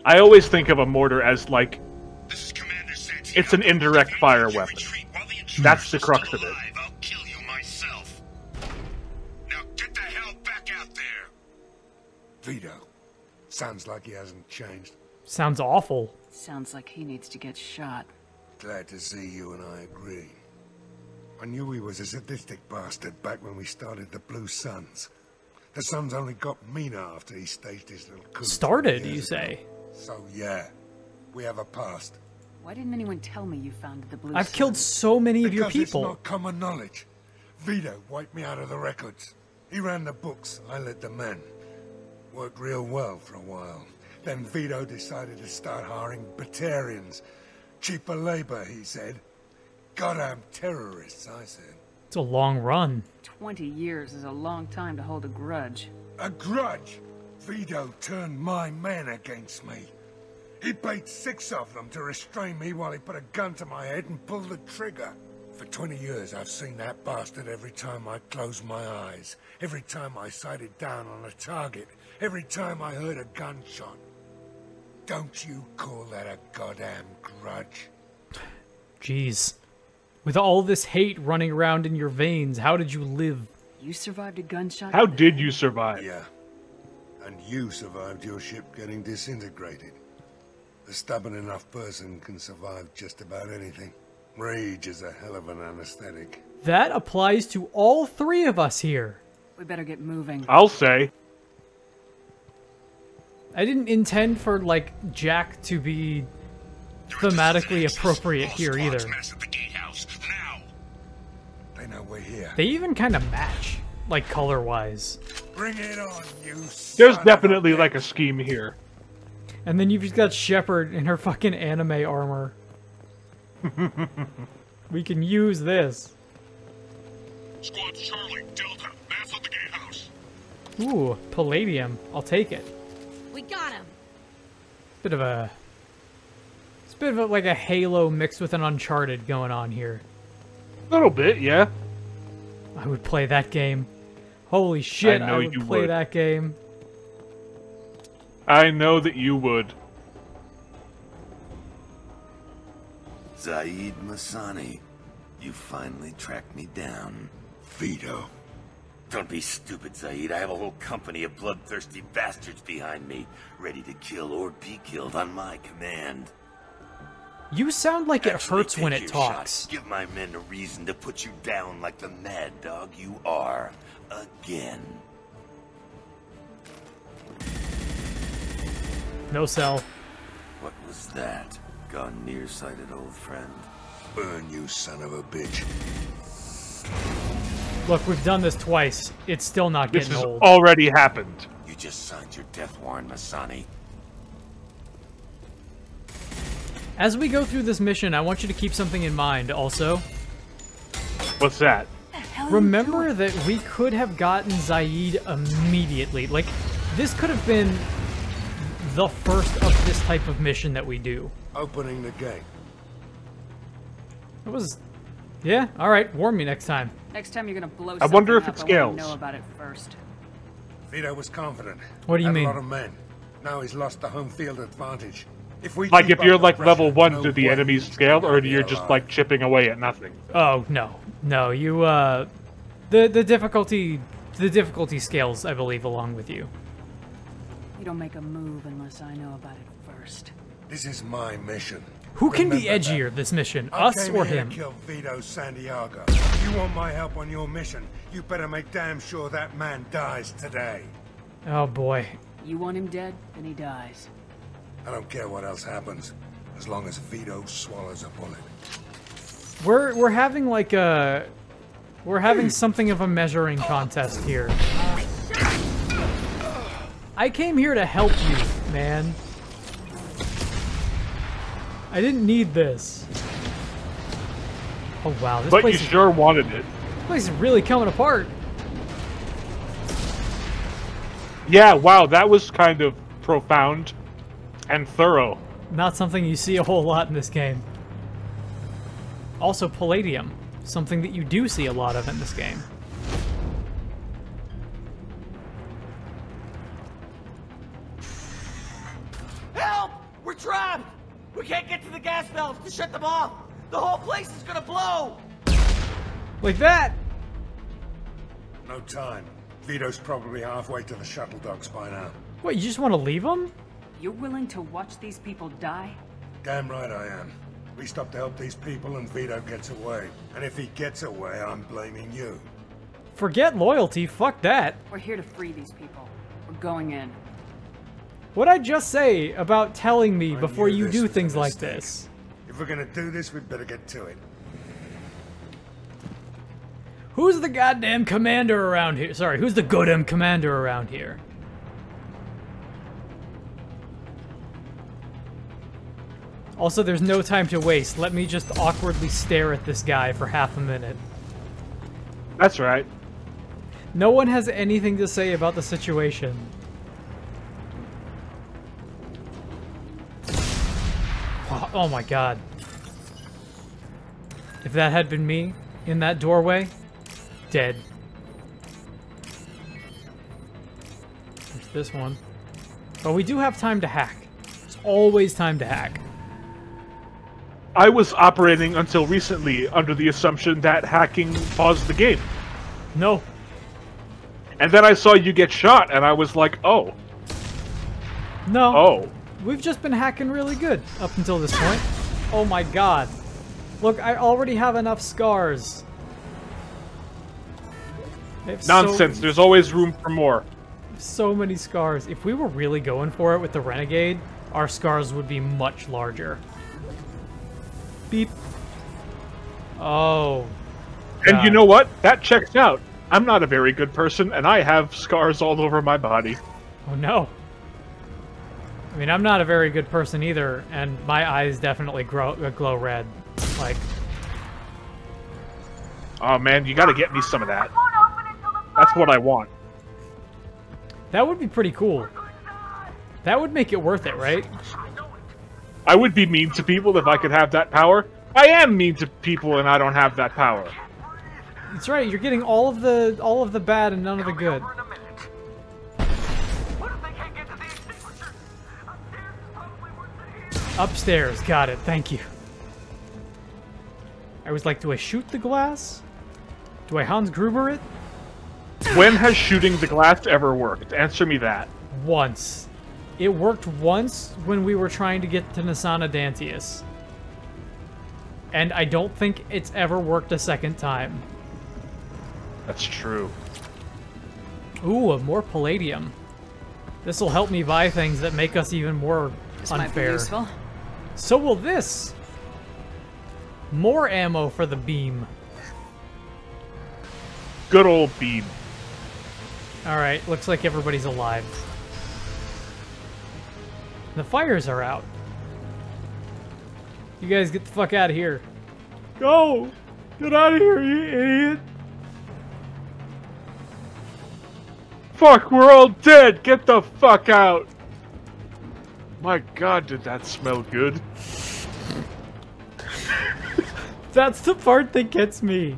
I always think of a mortar as, like, it's an indirect fire weapon. That's the crux of it. I'll kill you myself. Now get the hell back out there. Vido. Sounds like he hasn't changed. Sounds awful. Sounds like he needs to get shot. Glad to see you and I agree. I knew he was a sadistic bastard back when we started the Blue Suns. The Suns only got meaner after he staged his little coup. Started, you say? So yeah, we have a past. Why didn't anyone tell me you founded the Blue Suns? I've killed so many of your people. Because it's not common knowledge. Vido wiped me out of the records. He ran the books, I led the men. Worked real well for a while. Then Vido decided to start hiring Batarians. Cheaper labor, he said. Goddamn terrorists, I said. It's a long run. 20 years is a long time to hold a grudge. A grudge? Vido turned my men against me. He paid 6 of them to restrain me while he put a gun to my head and pulled the trigger. For 20 years, I've seen that bastard every time I closed my eyes, every time I sighted down on a target, every time I heard a gunshot. Don't you call that a goddamn grudge? Jeez. With all this hate running around in your veins, how did you live? You survived a gunshot? How did you survive? Yeah. And you survived your ship getting disintegrated. A stubborn enough person can survive just about anything. Rage is a hell of an anesthetic. That applies to all 3 of us here. We better get moving. I'll say. I didn't intend for, like, Jack to be thematically appropriate here either. They know we're here. They even kind of match, like, color-wise. Bring it on, you son of a bitch. There's definitely, like, a scheme here. And then you've just got Shepard in her fucking anime armor. We can use this. Squad Charlie, Delta, mass at the gatehouse. Ooh, palladium. I'll take it. We got him. It's a bit of a, like a Halo mixed with an Uncharted going on here. A little bit, yeah. I would play that game. Holy shit, I know you would play that game. I know that you would. Zaeed Masani, you finally tracked me down. Vido. Don't be stupid, Zaeed. I have a whole company of bloodthirsty bastards behind me, ready to kill or be killed on my command. You sound like it hurts when it talks. Give my men a reason to put you down like the mad dog you are. Again. No Sel. What was that? Gone nearsighted, old friend. Burn, you son of a bitch. Look, we've done this twice. It's still not getting old. This has already happened. You just signed your death warrant, Masani. As we go through this mission, I want you to keep something in mind also. What's that? Remember that we could have gotten Zaeed immediately. Like, this could have been the first of this type of mission that we do. Opening the gate. It was... yeah, alright, warn me next time. Next time you're gonna blow something up. I wonder if it scales. I want to know about it first. Vido was confident. What do you mean? Had a lot of men. Now he's lost the home field advantage. If we like, if you're like level 1, do the enemies scale, or you're just like chipping away at nothing? Oh, no. No, you, the difficulty scales, I believe, along with you. You don't make a move unless I know about it first. This is my mission. Who can be edgier this mission, us or him? I came here to kill Vido Santiago. If you want my help on your mission, you better make damn sure that man dies today. Oh, boy. You want him dead, then he dies. I don't care what else happens, as long as Vido swallows a bullet. We're having like a... we're having something of a measuring contest here. I came here to help you, man. I didn't need this. Oh wow, this place... but you sure wanted it. This place is really coming apart. Yeah, wow, that was kind of profound. And thorough. Not something you see a whole lot in this game. Also palladium, something that you do see a lot of in this game. Help! We're trapped! We can't get to the gas valves to shut them off! The whole place is gonna blow! Like that! No time. Vito's probably halfway to the shuttle docks by now. What, you just want to leave him? You're willing to watch these people die? Damn right I am. We stop to help these people and Vido gets away. And if he gets away, I'm blaming you. Forget loyalty, fuck that. We're here to free these people. We're going in. What'd I just say about telling me before you do things like this? If we're gonna do this, we'd better get to it. Who's the goddamn commander around here? Sorry, who's the goddamn commander around here? Also, there's no time to waste. Let me just awkwardly stare at this guy for half a minute. That's right. No one has anything to say about the situation. Wow. Oh my god. If that had been me in that doorway, dead. There's this one. But we do have time to hack. There's always time to hack. I was operating until recently under the assumption that hacking paused the game. No. And then I saw you get shot, and I was like, oh. No. Oh. We've just been hacking really good up until this point. Oh my god. Look, I already have enough scars. Nonsense. There's always room for more. So many scars. If we were really going for it with the Renegade, our scars would be much larger. Beep. Oh. And you know what? That checks out. I'm not a very good person, and I have scars all over my body. Oh, no. I mean, I'm not a very good person either, and my eyes definitely glow red. Like... oh, man, you gotta get me some of that. That's what I want. That would be pretty cool. That would make it worth it, right? I would be mean to people if I could have that power. I am mean to people and I don't have that power. That's right, you're getting all of the bad and none of the good. Upstairs, got it, thank you. I was like, do I shoot the glass? Do I Hans Gruber it? When has shooting the glass ever worked? Answer me that. Once. It worked once when we were trying to get to Nasana Dantius. And I don't think it's ever worked a second time. That's true. Ooh, more palladium. This will help me buy things that make us even more unfair. Might be useful. So will this. More ammo for the beam. Good old beam. Alright, looks like everybody's alive. The fires are out. You guys get the fuck out of here. Go! Get out of here, you idiot! Fuck, we're all dead! Get the fuck out! My god, did that smell good. That's the part that gets me.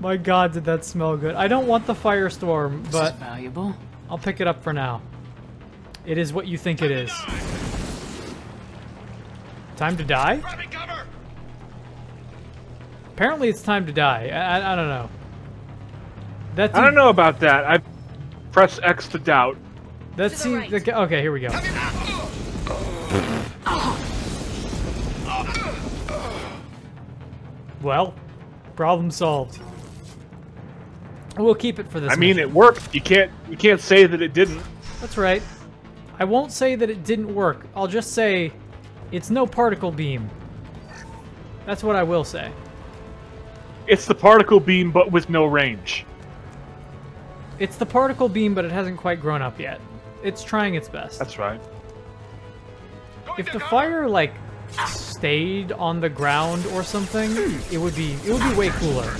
My god, did that smell good. I don't want the firestorm, but this is valuable. I'll pick it up for now. It is what you think it is. Time to die? Apparently it's time to die. I don't know. That's I don't know about that. I press X to doubt. That seems right. Okay, here we go. Well, problem solved. We'll keep it for this. I mean, it worked. You can't say that it didn't. That's right. I won't say that it didn't work. I'll just say it's no particle beam. That's what I will say. It's the particle beam, but with no range. It's the particle beam, but it hasn't quite grown up yet. It's trying its best. That's right. If the fire, like, stayed on the ground or something, it would be way cooler.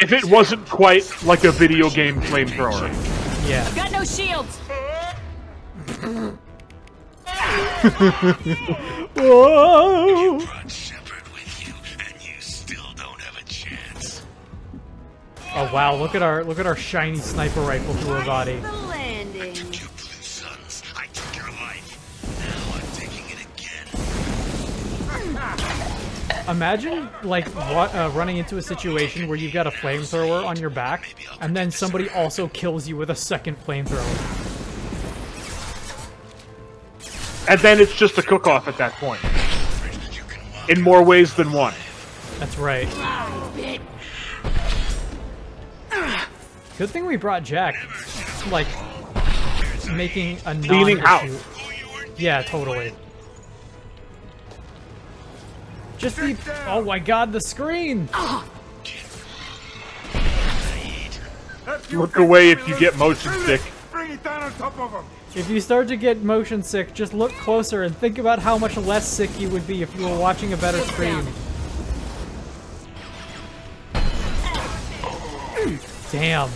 If it wasn't quite like a video game flamethrower. Yeah. I've got no shields! Whoa! You brought Shepard with you, and you still don't have a chance. Oh wow, look at our shiny sniper rifle through our body. I took your Blue Suns, I took your life. Now I'm taking it again. Imagine like what, running into a situation where you've got a flamethrower on your back, and then somebody also kills you with a second flamethrower. And then it's just a cook-off at that point. In more ways than one. That's right. Good thing we brought Jack. Like, making a non-issue. Cleaning out. Yeah, totally. Just the... Oh my god, the screen! Look away if you get motion sick. Bring it down on top of him. If you start to get motion sick, just look closer and think about how much less sick you would be if you were watching a better stream. Damn.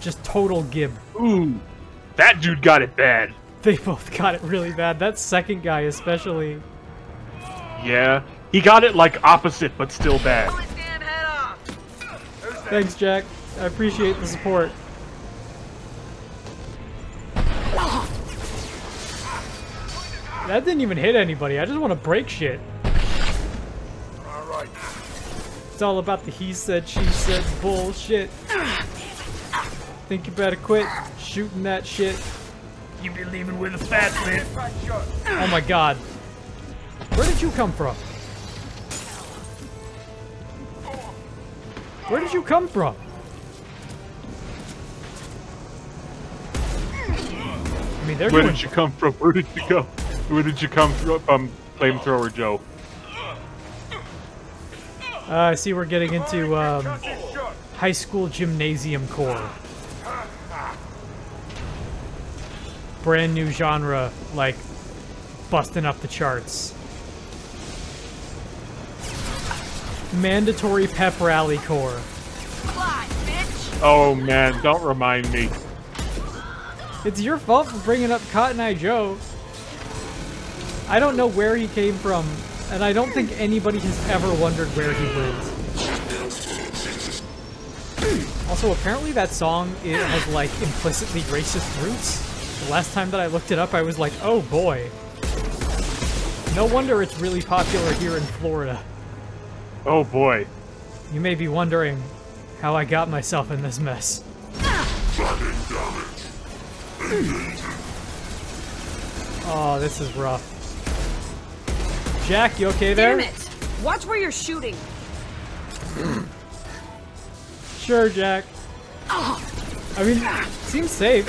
Just total gib. Ooh, that dude got it bad. They both got it really bad. That second guy especially. Yeah, he got it like opposite but still bad. Thanks, Jack. I appreciate the support. That didn't even hit anybody. I just want to break shit. All right. It's all about the he said, she said bullshit. Think you better quit shooting that shit. You been leaving with a fat lip. Oh my god. Where did you come from? Where did you come from? I mean, they're Where did you come from? Where did you go? Where did you come from, Flamethrower Joe? I see we're getting into high school gymnasium core. Brand new genre, like busting up the charts. Mandatory pep rally core. Oh man, don't remind me. It's your fault for bringing up Cotton Eye Joe. I don't know where he came from, and I don't think anybody has ever wondered where he lives. Also, apparently that song has, like, implicitly racist roots. The last time that I looked it up, I was like, oh boy. No wonder it's really popular here in Florida. Oh boy. You may be wondering how I got myself in this mess. Oh, this is rough. Jack, you okay there? Damn it! Watch where you're shooting. Sure, Jack. I mean, seems safe.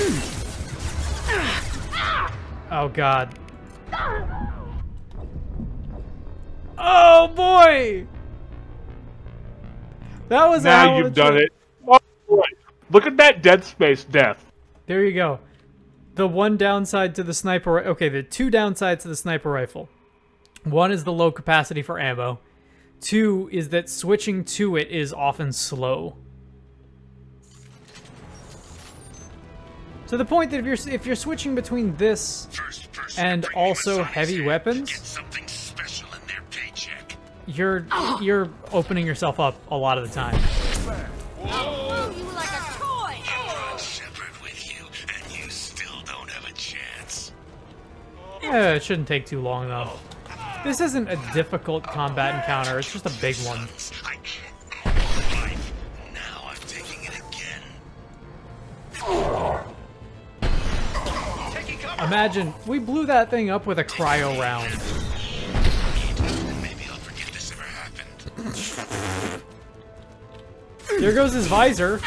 Oh god. Oh boy! That was now you've done it. Oh boy. Look at that dead space death. There you go. The one downside to the sniper. Okay, the two downsides to the sniper rifle. One is the low capacity for ammo. Two is that switching to it is often slow. To the point that if you're switching between this and also heavy weapons, you're opening yourself up a lot of the time. I'll move you like a toy. I'm on Shepherd with you, and you still don't have a chance. Yeah, it shouldn't take too long though. This isn't a difficult combat encounter, it's just a big one. Now I'm taking it again. Imagine, we blew that thing up with a cryo round. Maybe I'll forget this ever happened. There goes his visor.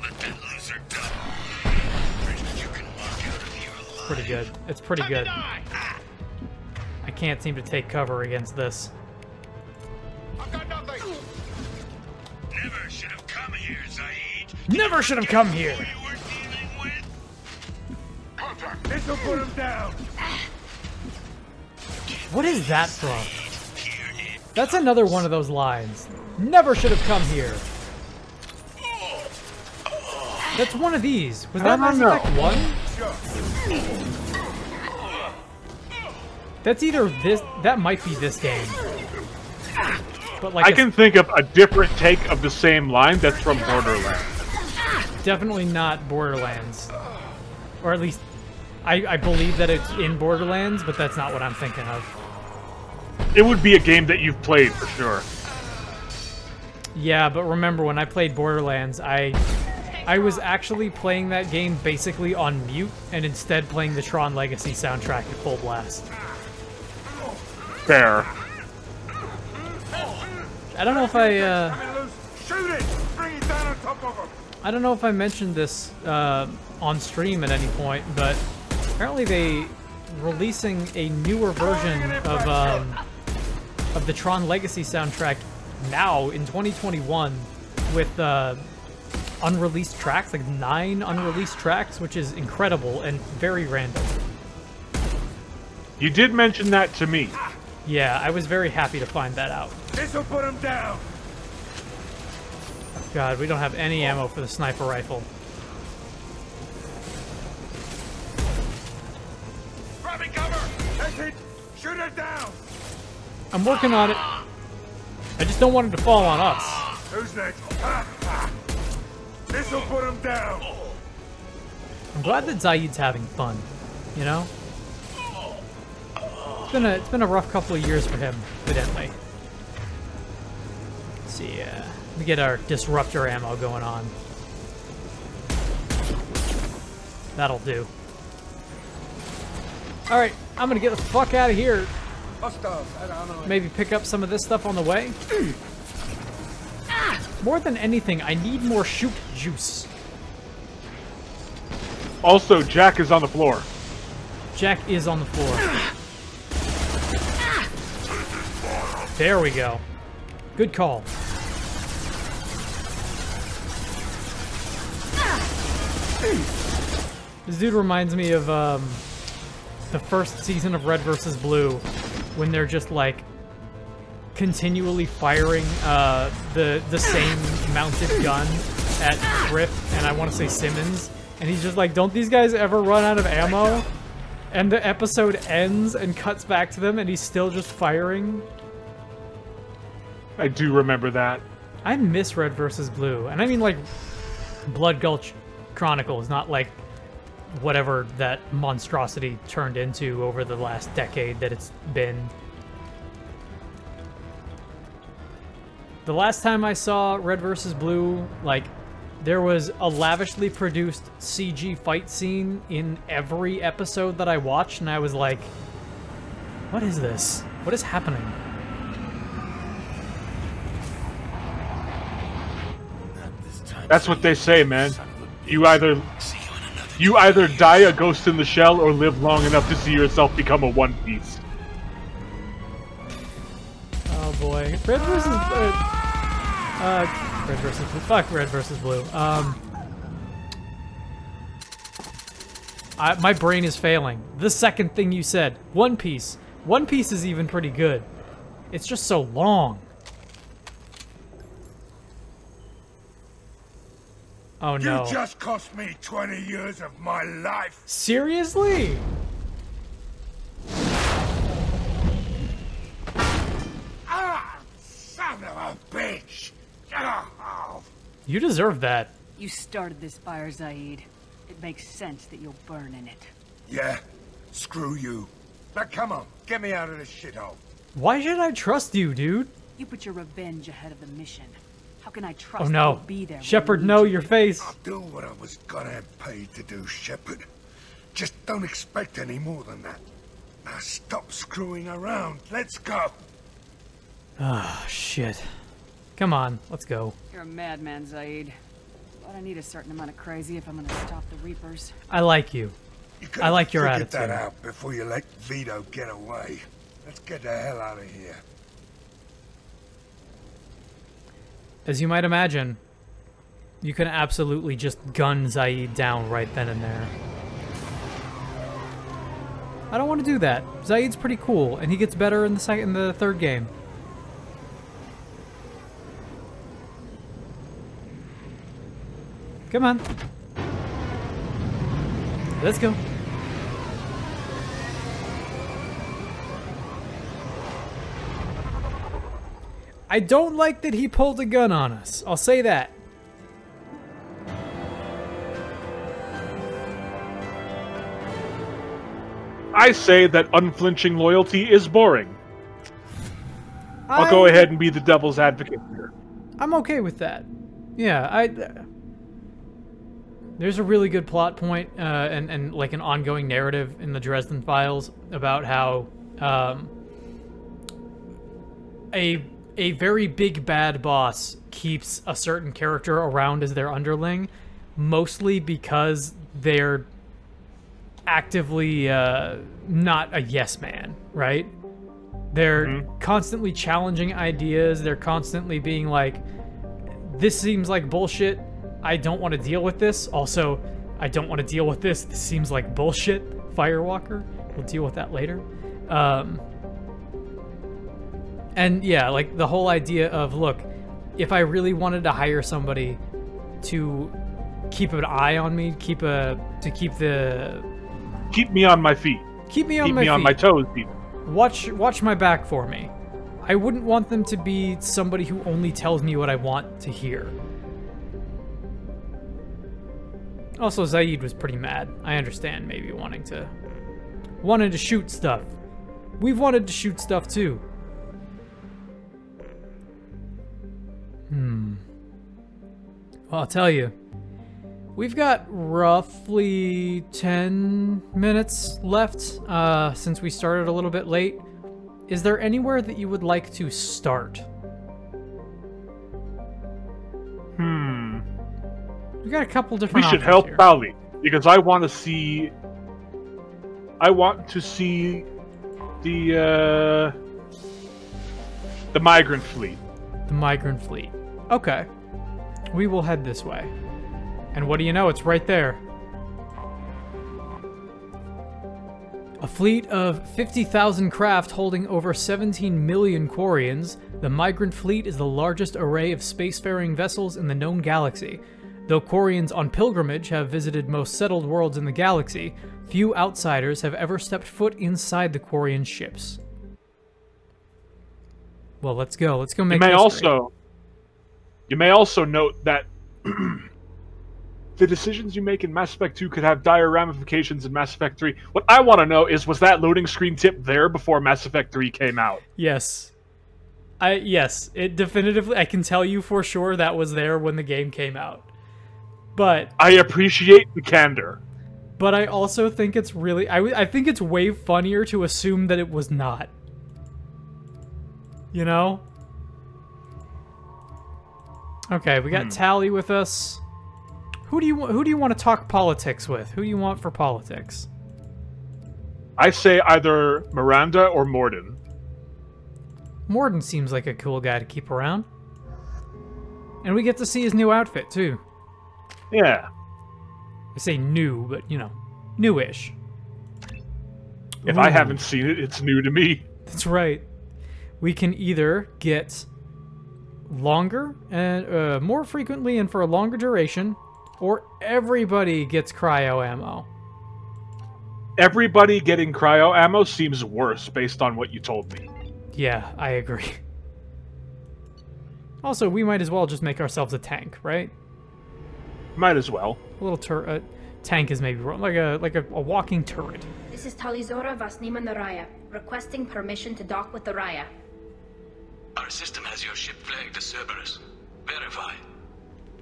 Let that loser go. You can walk out of here alive. Pretty good. It's pretty good. I can't seem to take cover against this. I've got nothing. Never should have come here, Zaeed. Never should have come here. This will put him down. What is that from? That's another one of those lines. Never should have come here. That's one of these. Was that Mass Effect 1? That's either this, that might be this game. But like I can think of a different take of the same line that's from Borderlands. Definitely not Borderlands. Or at least, I believe that it's in Borderlands, but that's not what I'm thinking of. It would be a game that you've played for sure. Yeah, but remember when I played Borderlands, I was actually playing that game basically on mute and instead playing the Tron Legacy soundtrack at full blast. Fair. I don't know if I don't know if I mentioned this on stream at any point, but apparently they releasing a newer version of the Tron Legacy soundtrack now in 2021 with unreleased tracks, like 9 unreleased tracks, which is incredible and very random. You did mention that to me. Yeah, I was very happy to find that out. This'll put him down. God, we don't have any ammo for the sniper rifle. Grabbing cover! That's it! Shoot it down! I'm working on it. I just don't want it to fall on us. Who's next? This'll put him down. I'm glad that Zaid's having fun, you know? It's been a rough couple of years for him, evidently. Let's see, we get our disruptor ammo going on. That'll do. Alright, I'm gonna get the fuck out of here. Maybe pick up some of this stuff on the way. More than anything, I need more shoot juice. Also, Jack is on the floor. Jack is on the floor. There we go. Good call. This dude reminds me of the first season of Red vs. Blue when they're just like continually firing the same mounted gun at Griff and I want to say Simmons, and he's just like, don't these guys ever run out of ammo? And the episode ends and cuts back to them and he's still just firing. I do remember that. I miss Red vs. Blue, and I mean like Blood Gulch Chronicles, not like whatever that monstrosity turned into over the last decade that it's been. The last time I saw Red vs. Blue, like, there was a lavishly produced CG fight scene in every episode that I watched, and I was like, what is this? What is happening? That's what they say, man. You either die a ghost in the shell or live long enough to see yourself become a One Piece. Oh boy. Red versus Red versus Blue. Fuck Red versus Blue. My brain is failing. The second thing you said. One Piece. One Piece is even pretty good. It's just so long. Oh no. You just cost me 20 years of my life. Seriously? Ah, son of a bitch. Oh. You deserve that. You started this fire, Zaeed. It makes sense that you'll burn in it. Yeah, screw you. But come on, get me out of this shithole. Why should I trust you, dude? You put your revenge ahead of the mission. How can I trust you? Oh no, be there Shepard, no, your face. I'll do what I was gonna have paid to do, Shepard. Just don't expect any more than that. Now stop screwing around. Let's go. Ah, shit. Come on, let's go. You're a madman, Zaeed. But I need a certain amount of crazy if I'm gonna stop the Reapers. I like you. I like your attitude. Get that out before you let Vido get away. Let's get the hell out of here. As you might imagine, you can absolutely just gun Zaeed down right then and there. I don't want to do that. Zaid's pretty cool, and he gets better in the third game. Come on. Let's go. I don't like that he pulled a gun on us. I'll say that. I say that unflinching loyalty is boring. I'll go ahead and be the devil's advocate here. I'm okay with that. Yeah, there's a really good plot point and like an ongoing narrative in the Dresden Files about how a very big bad boss keeps a certain character around as their underling, mostly because they're actively not a yes man, right? They're constantly challenging ideas. They're constantly being like, this seems like bullshit. I don't want to deal with this. Also, I don't want to deal with this. This seems like bullshit. Firewalker. We'll deal with that later. And yeah, like the whole idea of, look, if I really wanted to hire somebody to keep an eye on me, keep me on my feet. Keep me on my toes, people. Watch my back for me. I wouldn't want them to be somebody who only tells me what I want to hear. Also, Zaeed was pretty mad. I understand maybe wanting to shoot stuff. We've wanted to shoot stuff too. Well, I'll tell you. We've got roughly 10 minutes left since we started a little bit late. Is there anywhere that you would like to start? We got a couple different. We should help here. Bailey, because I want to see. I want to see the migrant fleet. The migrant fleet. Okay, we will head this way. And what do you know? It's right there. A fleet of 50,000 craft holding over 17 million Quarians, the migrant fleet is the largest array of spacefaring vessels in the known galaxy. Though Quarians on pilgrimage have visited most settled worlds in the galaxy, few outsiders have ever stepped foot inside the Quarian ships. Well, let's go. Let's go make history. You may also note that the decisions you make in Mass Effect 2 could have dire ramifications in Mass Effect 3. What I want to know is, was that loading screen tip there before Mass Effect 3 came out? Yes. Yes, it definitively, I can tell you for sure that was there when the game came out. But I appreciate the candor. But I also think it's really, I think it's way funnier to assume that it was not. You know? Okay, we got Tally with us. Who do you want to talk politics with? Who do you want for politics? I say either Miranda or Morden. Morden seems like a cool guy to keep around. And we get to see his new outfit, too. Yeah. I say new, but, you know, newish. If I haven't seen it, it's new to me. That's right. We can either get longer, and more frequently and for a longer duration, or everybody gets cryo ammo. Everybody getting cryo ammo seems worse based on what you told me. Yeah, I agree. Also, we might as well just make ourselves a tank, right? Might as well. A little tank is maybe wrong, like a walking turret. This is Talizora Vasnima Naraya, requesting permission to dock with the Raya. Our system has your ship flagged as Cerberus. Verify.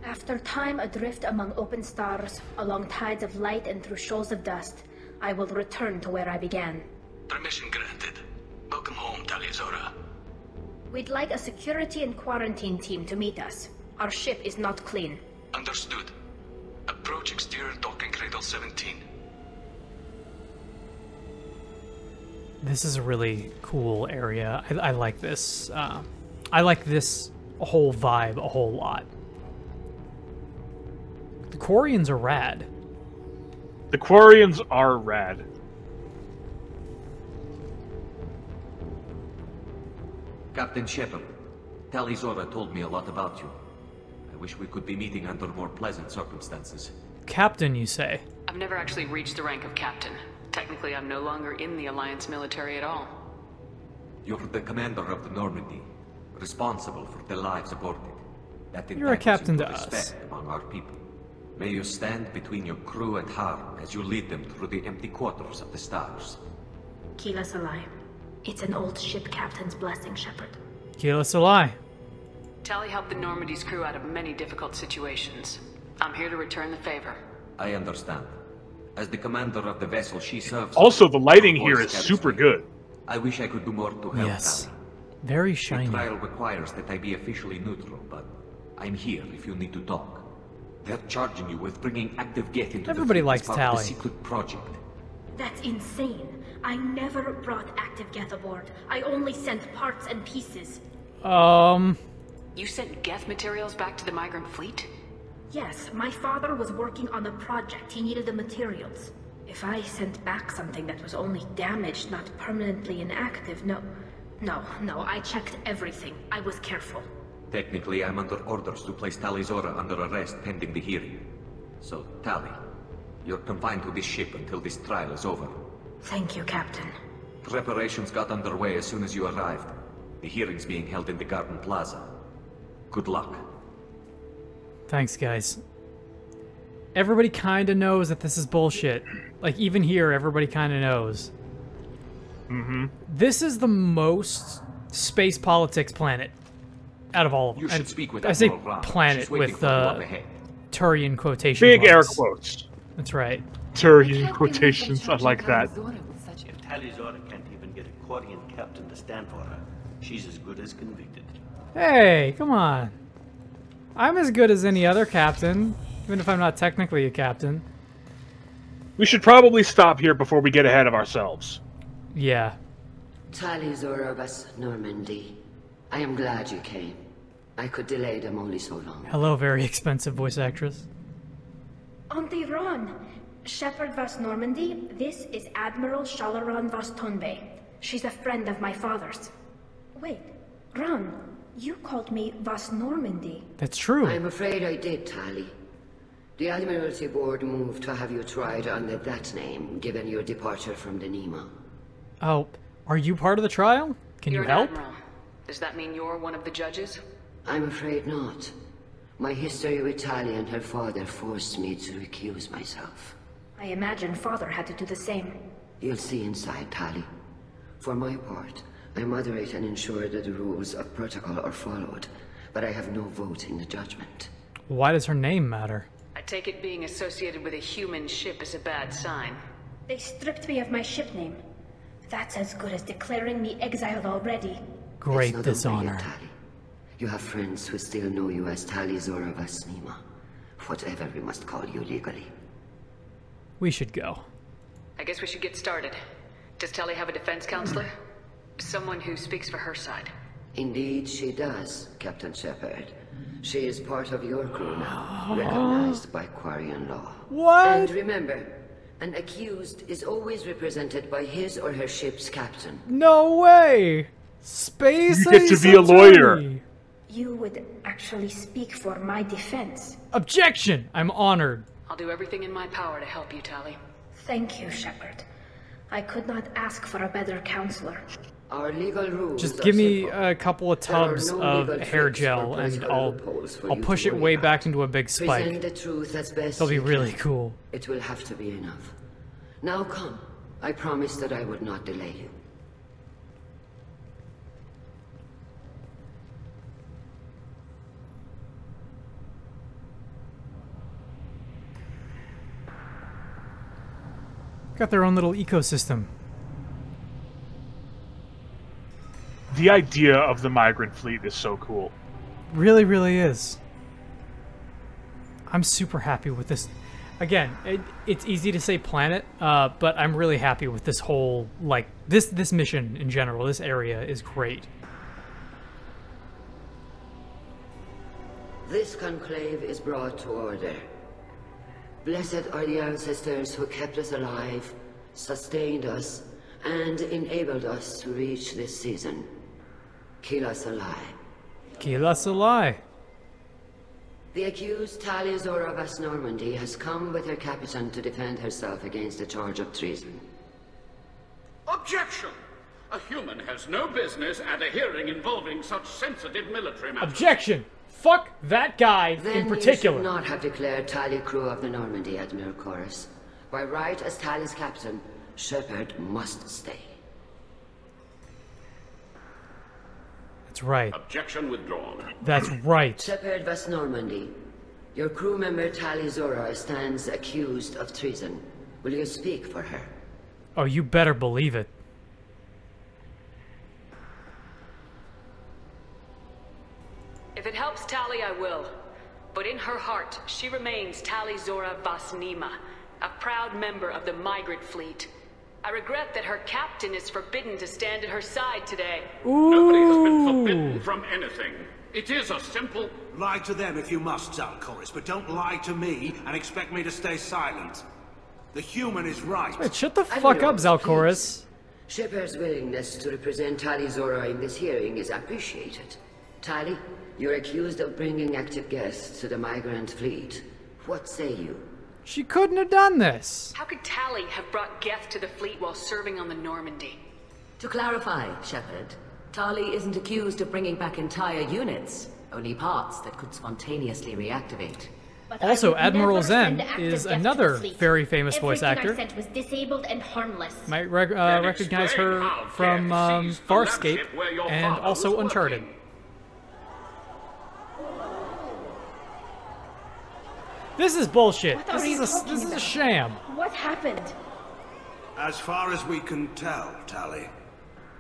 After time adrift among open stars, along tides of light and through shoals of dust, I will return to where I began. Permission granted. Welcome home, Talizora. We'd like a security and quarantine team to meet us. Our ship is not clean. Understood. Approach exterior docking cradle 17. This is a really cool area. I like this. I like this whole vibe a whole lot. The Quarians are rad. The Quarians are rad. Captain Shepard, Talizora told me a lot about you. I wish we could be meeting under more pleasant circumstances. Captain, you say? I've never actually reached the rank of captain. Technically, I'm no longer in the Alliance military at all. You're the commander of the Normandy, responsible for the lives aborted. That you're a captain to us. Among our people. May you stand between your crew and harm as you lead them through the empty quarters of the stars. Keep us alive. It's an old ship captain's blessing, Shepard. Keep us alive. Tally helped the Normandy's crew out of many difficult situations. I'm here to return the favor. I understand. As the commander of the vessel she serves... Also, the lighting here is super good. I wish I could do more to help. Yes. Tally. Very shiny. The trial requires that I be officially neutral, but I'm here if you need to talk. They're charging you with bringing active Geth into the likes Tally. The secret project. That's insane. I never brought active Geth aboard. I only sent parts and pieces. You sent Geth materials back to the Migrant Fleet? Yes, my father was working on a project. He needed the materials. If I sent back something that was only damaged, not permanently inactive, no, I checked everything. I was careful. Technically, I'm under orders to place Talizora under arrest pending the hearing. So, Tally, you're confined to this ship until this trial is over. Thank you, Captain. Preparations got underway as soon as you arrived. The hearing's being held in the Garden Plaza. Good luck. Thanks, guys. Everybody kind of knows that this is bullshit. Like, even here, everybody kind of knows. Mm-hmm. This is the most space politics planet. Out of all of them. You should speak with I say planet with Turian quotations. Big air quotes. That's right. Turian quotations. I like that. If Talizora can't even get a Quarian captain to stand for her, she's as good as convicted. Hey, come on. I'm as good as any other captain, even if I'm not technically a captain. We should probably stop here before we get ahead of ourselves. Yeah. Talizora vas Normandy. I am glad you came. I could delay them only so long. Hello, very expensive voice actress. Auntie Ron, Shepard vas Normandy, this is Admiral Shalaran vas Tonbe. She's a friend of my father's. Wait, Ron, you called me vas Normandy. That's true. I'm afraid I did, Tally. The Admiralty Board moved to have you tried under that name, given your departure from the NEMA. Oh, are you part of the trial? Can you help? Admiral. Does that mean you're one of the judges? I'm afraid not. My history with Tali and her father forced me to recuse myself. I imagine father had to do the same. You'll see inside, Tali. For my part, I moderate and ensure that the rules of protocol are followed, but I have no vote in the judgment. Why does her name matter? I take it being associated with a human ship is a bad sign. They stripped me of my ship name. That's as good as declaring me exiled already. Great dishonor. Tali. You have friends who still know you as Tali Zora Vasnima, whatever we must call you legally. We should go. I guess we should get started. Does Tali have a defense counselor? Someone who speaks for her side. Indeed she does, Captain Shepard. She is part of your crew now, recognized by Quarian law. What? And remember, an accused is always represented by his or her ship's captain. No way! Space You get to be a lawyer. You would actually speak for my defense. Objection! I'm honored. I'll do everything in my power to help you, Tali. Thank you, Shepard. I could not ask for a better counselor. Our legal rules. Just give me a couple of tubs of hair gel and I'll push it way back into a big spike. It'll be really cool. It will have to be enough. Now come. I promised that I would not delay you. Got their own little ecosystem. The idea of the Migrant Fleet is so cool. Really, really is. I'm super happy with this. Again, it's easy to say planet, but I'm really happy with this whole, like, this mission in general. This area is great. This conclave is brought to order. Blessed are the ancestors who kept us alive, sustained us, and enabled us to reach this season. Kill us a lie. Kill us a lie. The accused Tali Zora Vas Normandy has come with her captain to defend herself against the charge of treason. Objection! A human has no business at a hearing involving such sensitive military matters. Objection! Fuck that guy then in particular. You should not have declared Tali crew of the Normandy, Admiral Chorus. By right as Tali's captain, Shepard must stay. That's right. Objection withdrawn. That's right. Shepard Vas Normandy, your crew member Tali Zora stands accused of treason. Will you speak for her? Oh, you better believe it. If it helps Tali, I will. But in her heart, she remains Tali Zora Vasnima, a proud member of the Migrant Fleet. I regret that her captain is forbidden to stand at her side today. Ooh. Nobody has been forbidden from anything. It is a simple... Lie to them if you must, Zal'Koris, but don't lie to me and expect me to stay silent. The human is right. Wait, shut the fuck up, Zal'Koris. Shepard's willingness to represent Tali Zora in this hearing is appreciated. Tali, you're accused of bringing active guests to the Migrant Fleet. What say you? She couldn't have done this. How could Tali have brought Geth to the fleet while serving on the Normandy? To clarify, Shepard, Tali isn't accused of bringing back entire units, only parts that could spontaneously reactivate. But also, Admiral Zen is another very famous voice actor. Everything I sent was disabled and harmless. Might recognize her from Farscape and also Uncharted. This is bullshit. This is a sham. What happened? As far as we can tell, Tali,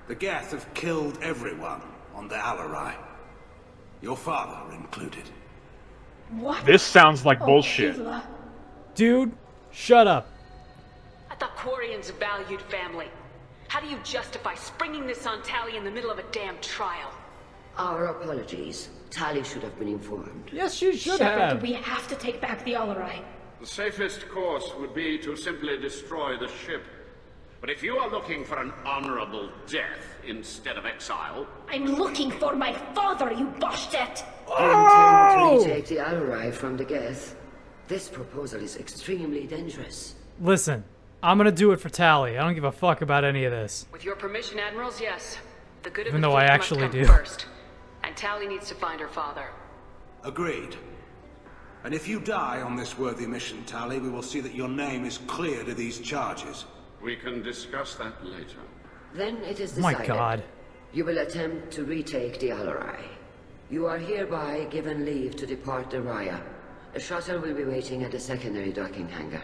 the Geth have killed everyone on the Alarai. Your father included. What? This sounds like bullshit. Isla. Dude, shut up. I thought Quarians valued family. How do you justify springing this on Tali in the middle of a damn trial? Our apologies. Tali should have been informed. Yes, she should have. We have to take back the Alarai. The safest course would be to simply destroy the ship. But if you are looking for an honorable death instead of exile... I'm looking for my father, you boshtet! Oh! Intend to take the Alarai from the Geth. This proposal is extremely dangerous. Listen, I'm gonna do it for Tali. I don't give a fuck about any of this. With your permission, Admirals, yes. The good of the fleet must come first. And Tali needs to find her father. Agreed. And if you die on this worthy mission, Tally, we will see that your name is cleared of these charges. We can discuss that later. Then it is decided. My God. You will attempt to retake Dialarai. You are hereby given leave to depart the Raya. A shuttle will be waiting at a secondary docking hangar.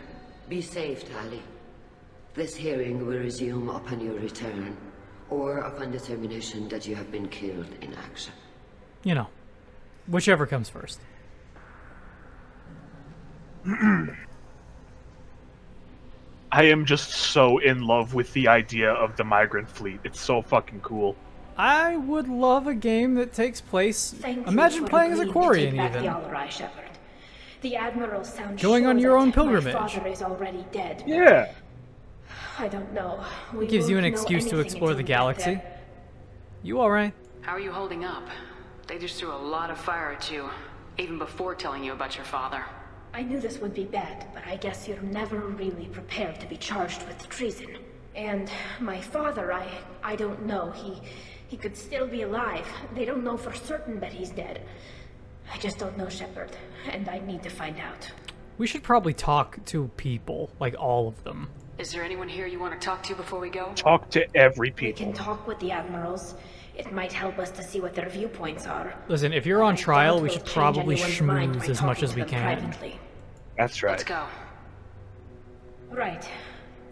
Be safe, Tally. This hearing will resume upon your return, or upon determination that you have been killed in action. You know, whichever comes first. I am just so in love with the idea of the Migrant Fleet. It's so fucking cool. I would love a game that takes place... Imagine playing as a Quarian, even. The Admiral sounds going on your own pilgrimage. My father is already dead. Yeah. I don't know. It gives you an excuse to explore the galaxy. You alright? How are you holding up? They just threw a lot of fire at you, even before telling you about your father. I knew this would be bad, but I guess you're never really prepared to be charged with treason. And my father, I don't know. He could still be alive. They don't know for certain that he's dead. I just don't know, Shepard, and I need to find out. We should probably talk to people, like all of them. Is there anyone here you want to talk to before we go? Talk to every people. We can talk with the admirals. It might help us to see what their viewpoints are. Listen, if you're on trial, we should probably schmooze as much as we can. Privately. That's right. Let's go. Right.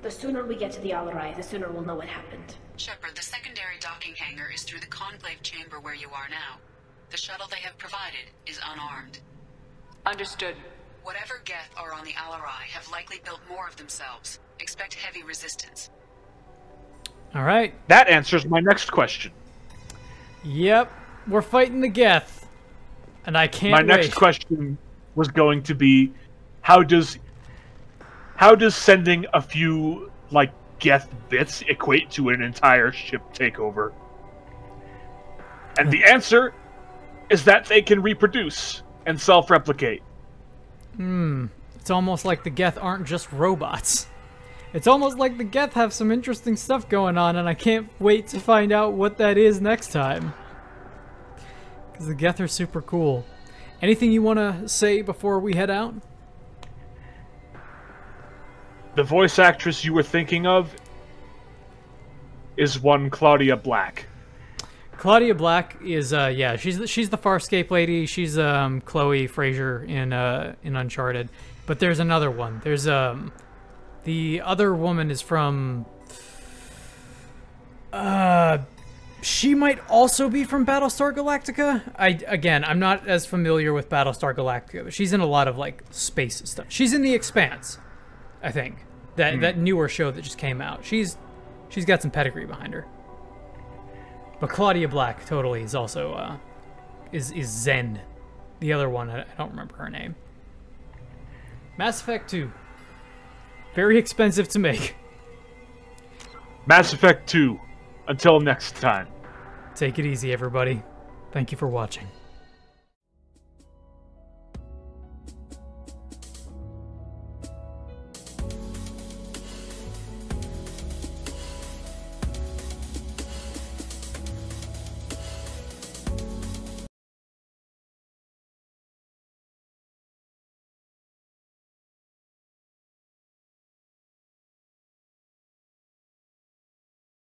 The sooner we get to the Alarai, the sooner we'll know what happened. Shepard, the secondary docking hangar is through the conclave chamber where you are now. The shuttle they have provided is unarmed. Understood. Whatever Geth are on the Alarai have likely built more of themselves. Expect heavy resistance. Alright. That answers my next question. Yep. We're fighting the Geth. And I can't wait. My next question was going to be, how does sending a few, like, Geth bits equate to an entire ship takeover? And the answer... is that they can reproduce and self-replicate. Hmm. It's almost like the Geth aren't just robots. It's almost like the Geth have some interesting stuff going on, and I can't wait to find out what that is next time. Because the Geth are super cool. Anything you want to say before we head out? The voice actress you were thinking of is one Claudia Black. Claudia Black is, yeah, she's the Farscape lady. She's Chloe Fraser in Uncharted. But there's another one. There's the other woman is from. She might also be from Battlestar Galactica. I'm not as familiar with Battlestar Galactica, but she's in a lot of like space stuff. She's in The Expanse, I think. That newer show that just came out. She's got some pedigree behind her. But Claudia Black, totally, is also, is Zen. The other one, I don't remember her name. Mass Effect 2. Very expensive to make. Mass Effect 2. Until next time. Take it easy, everybody. Thank you for watching.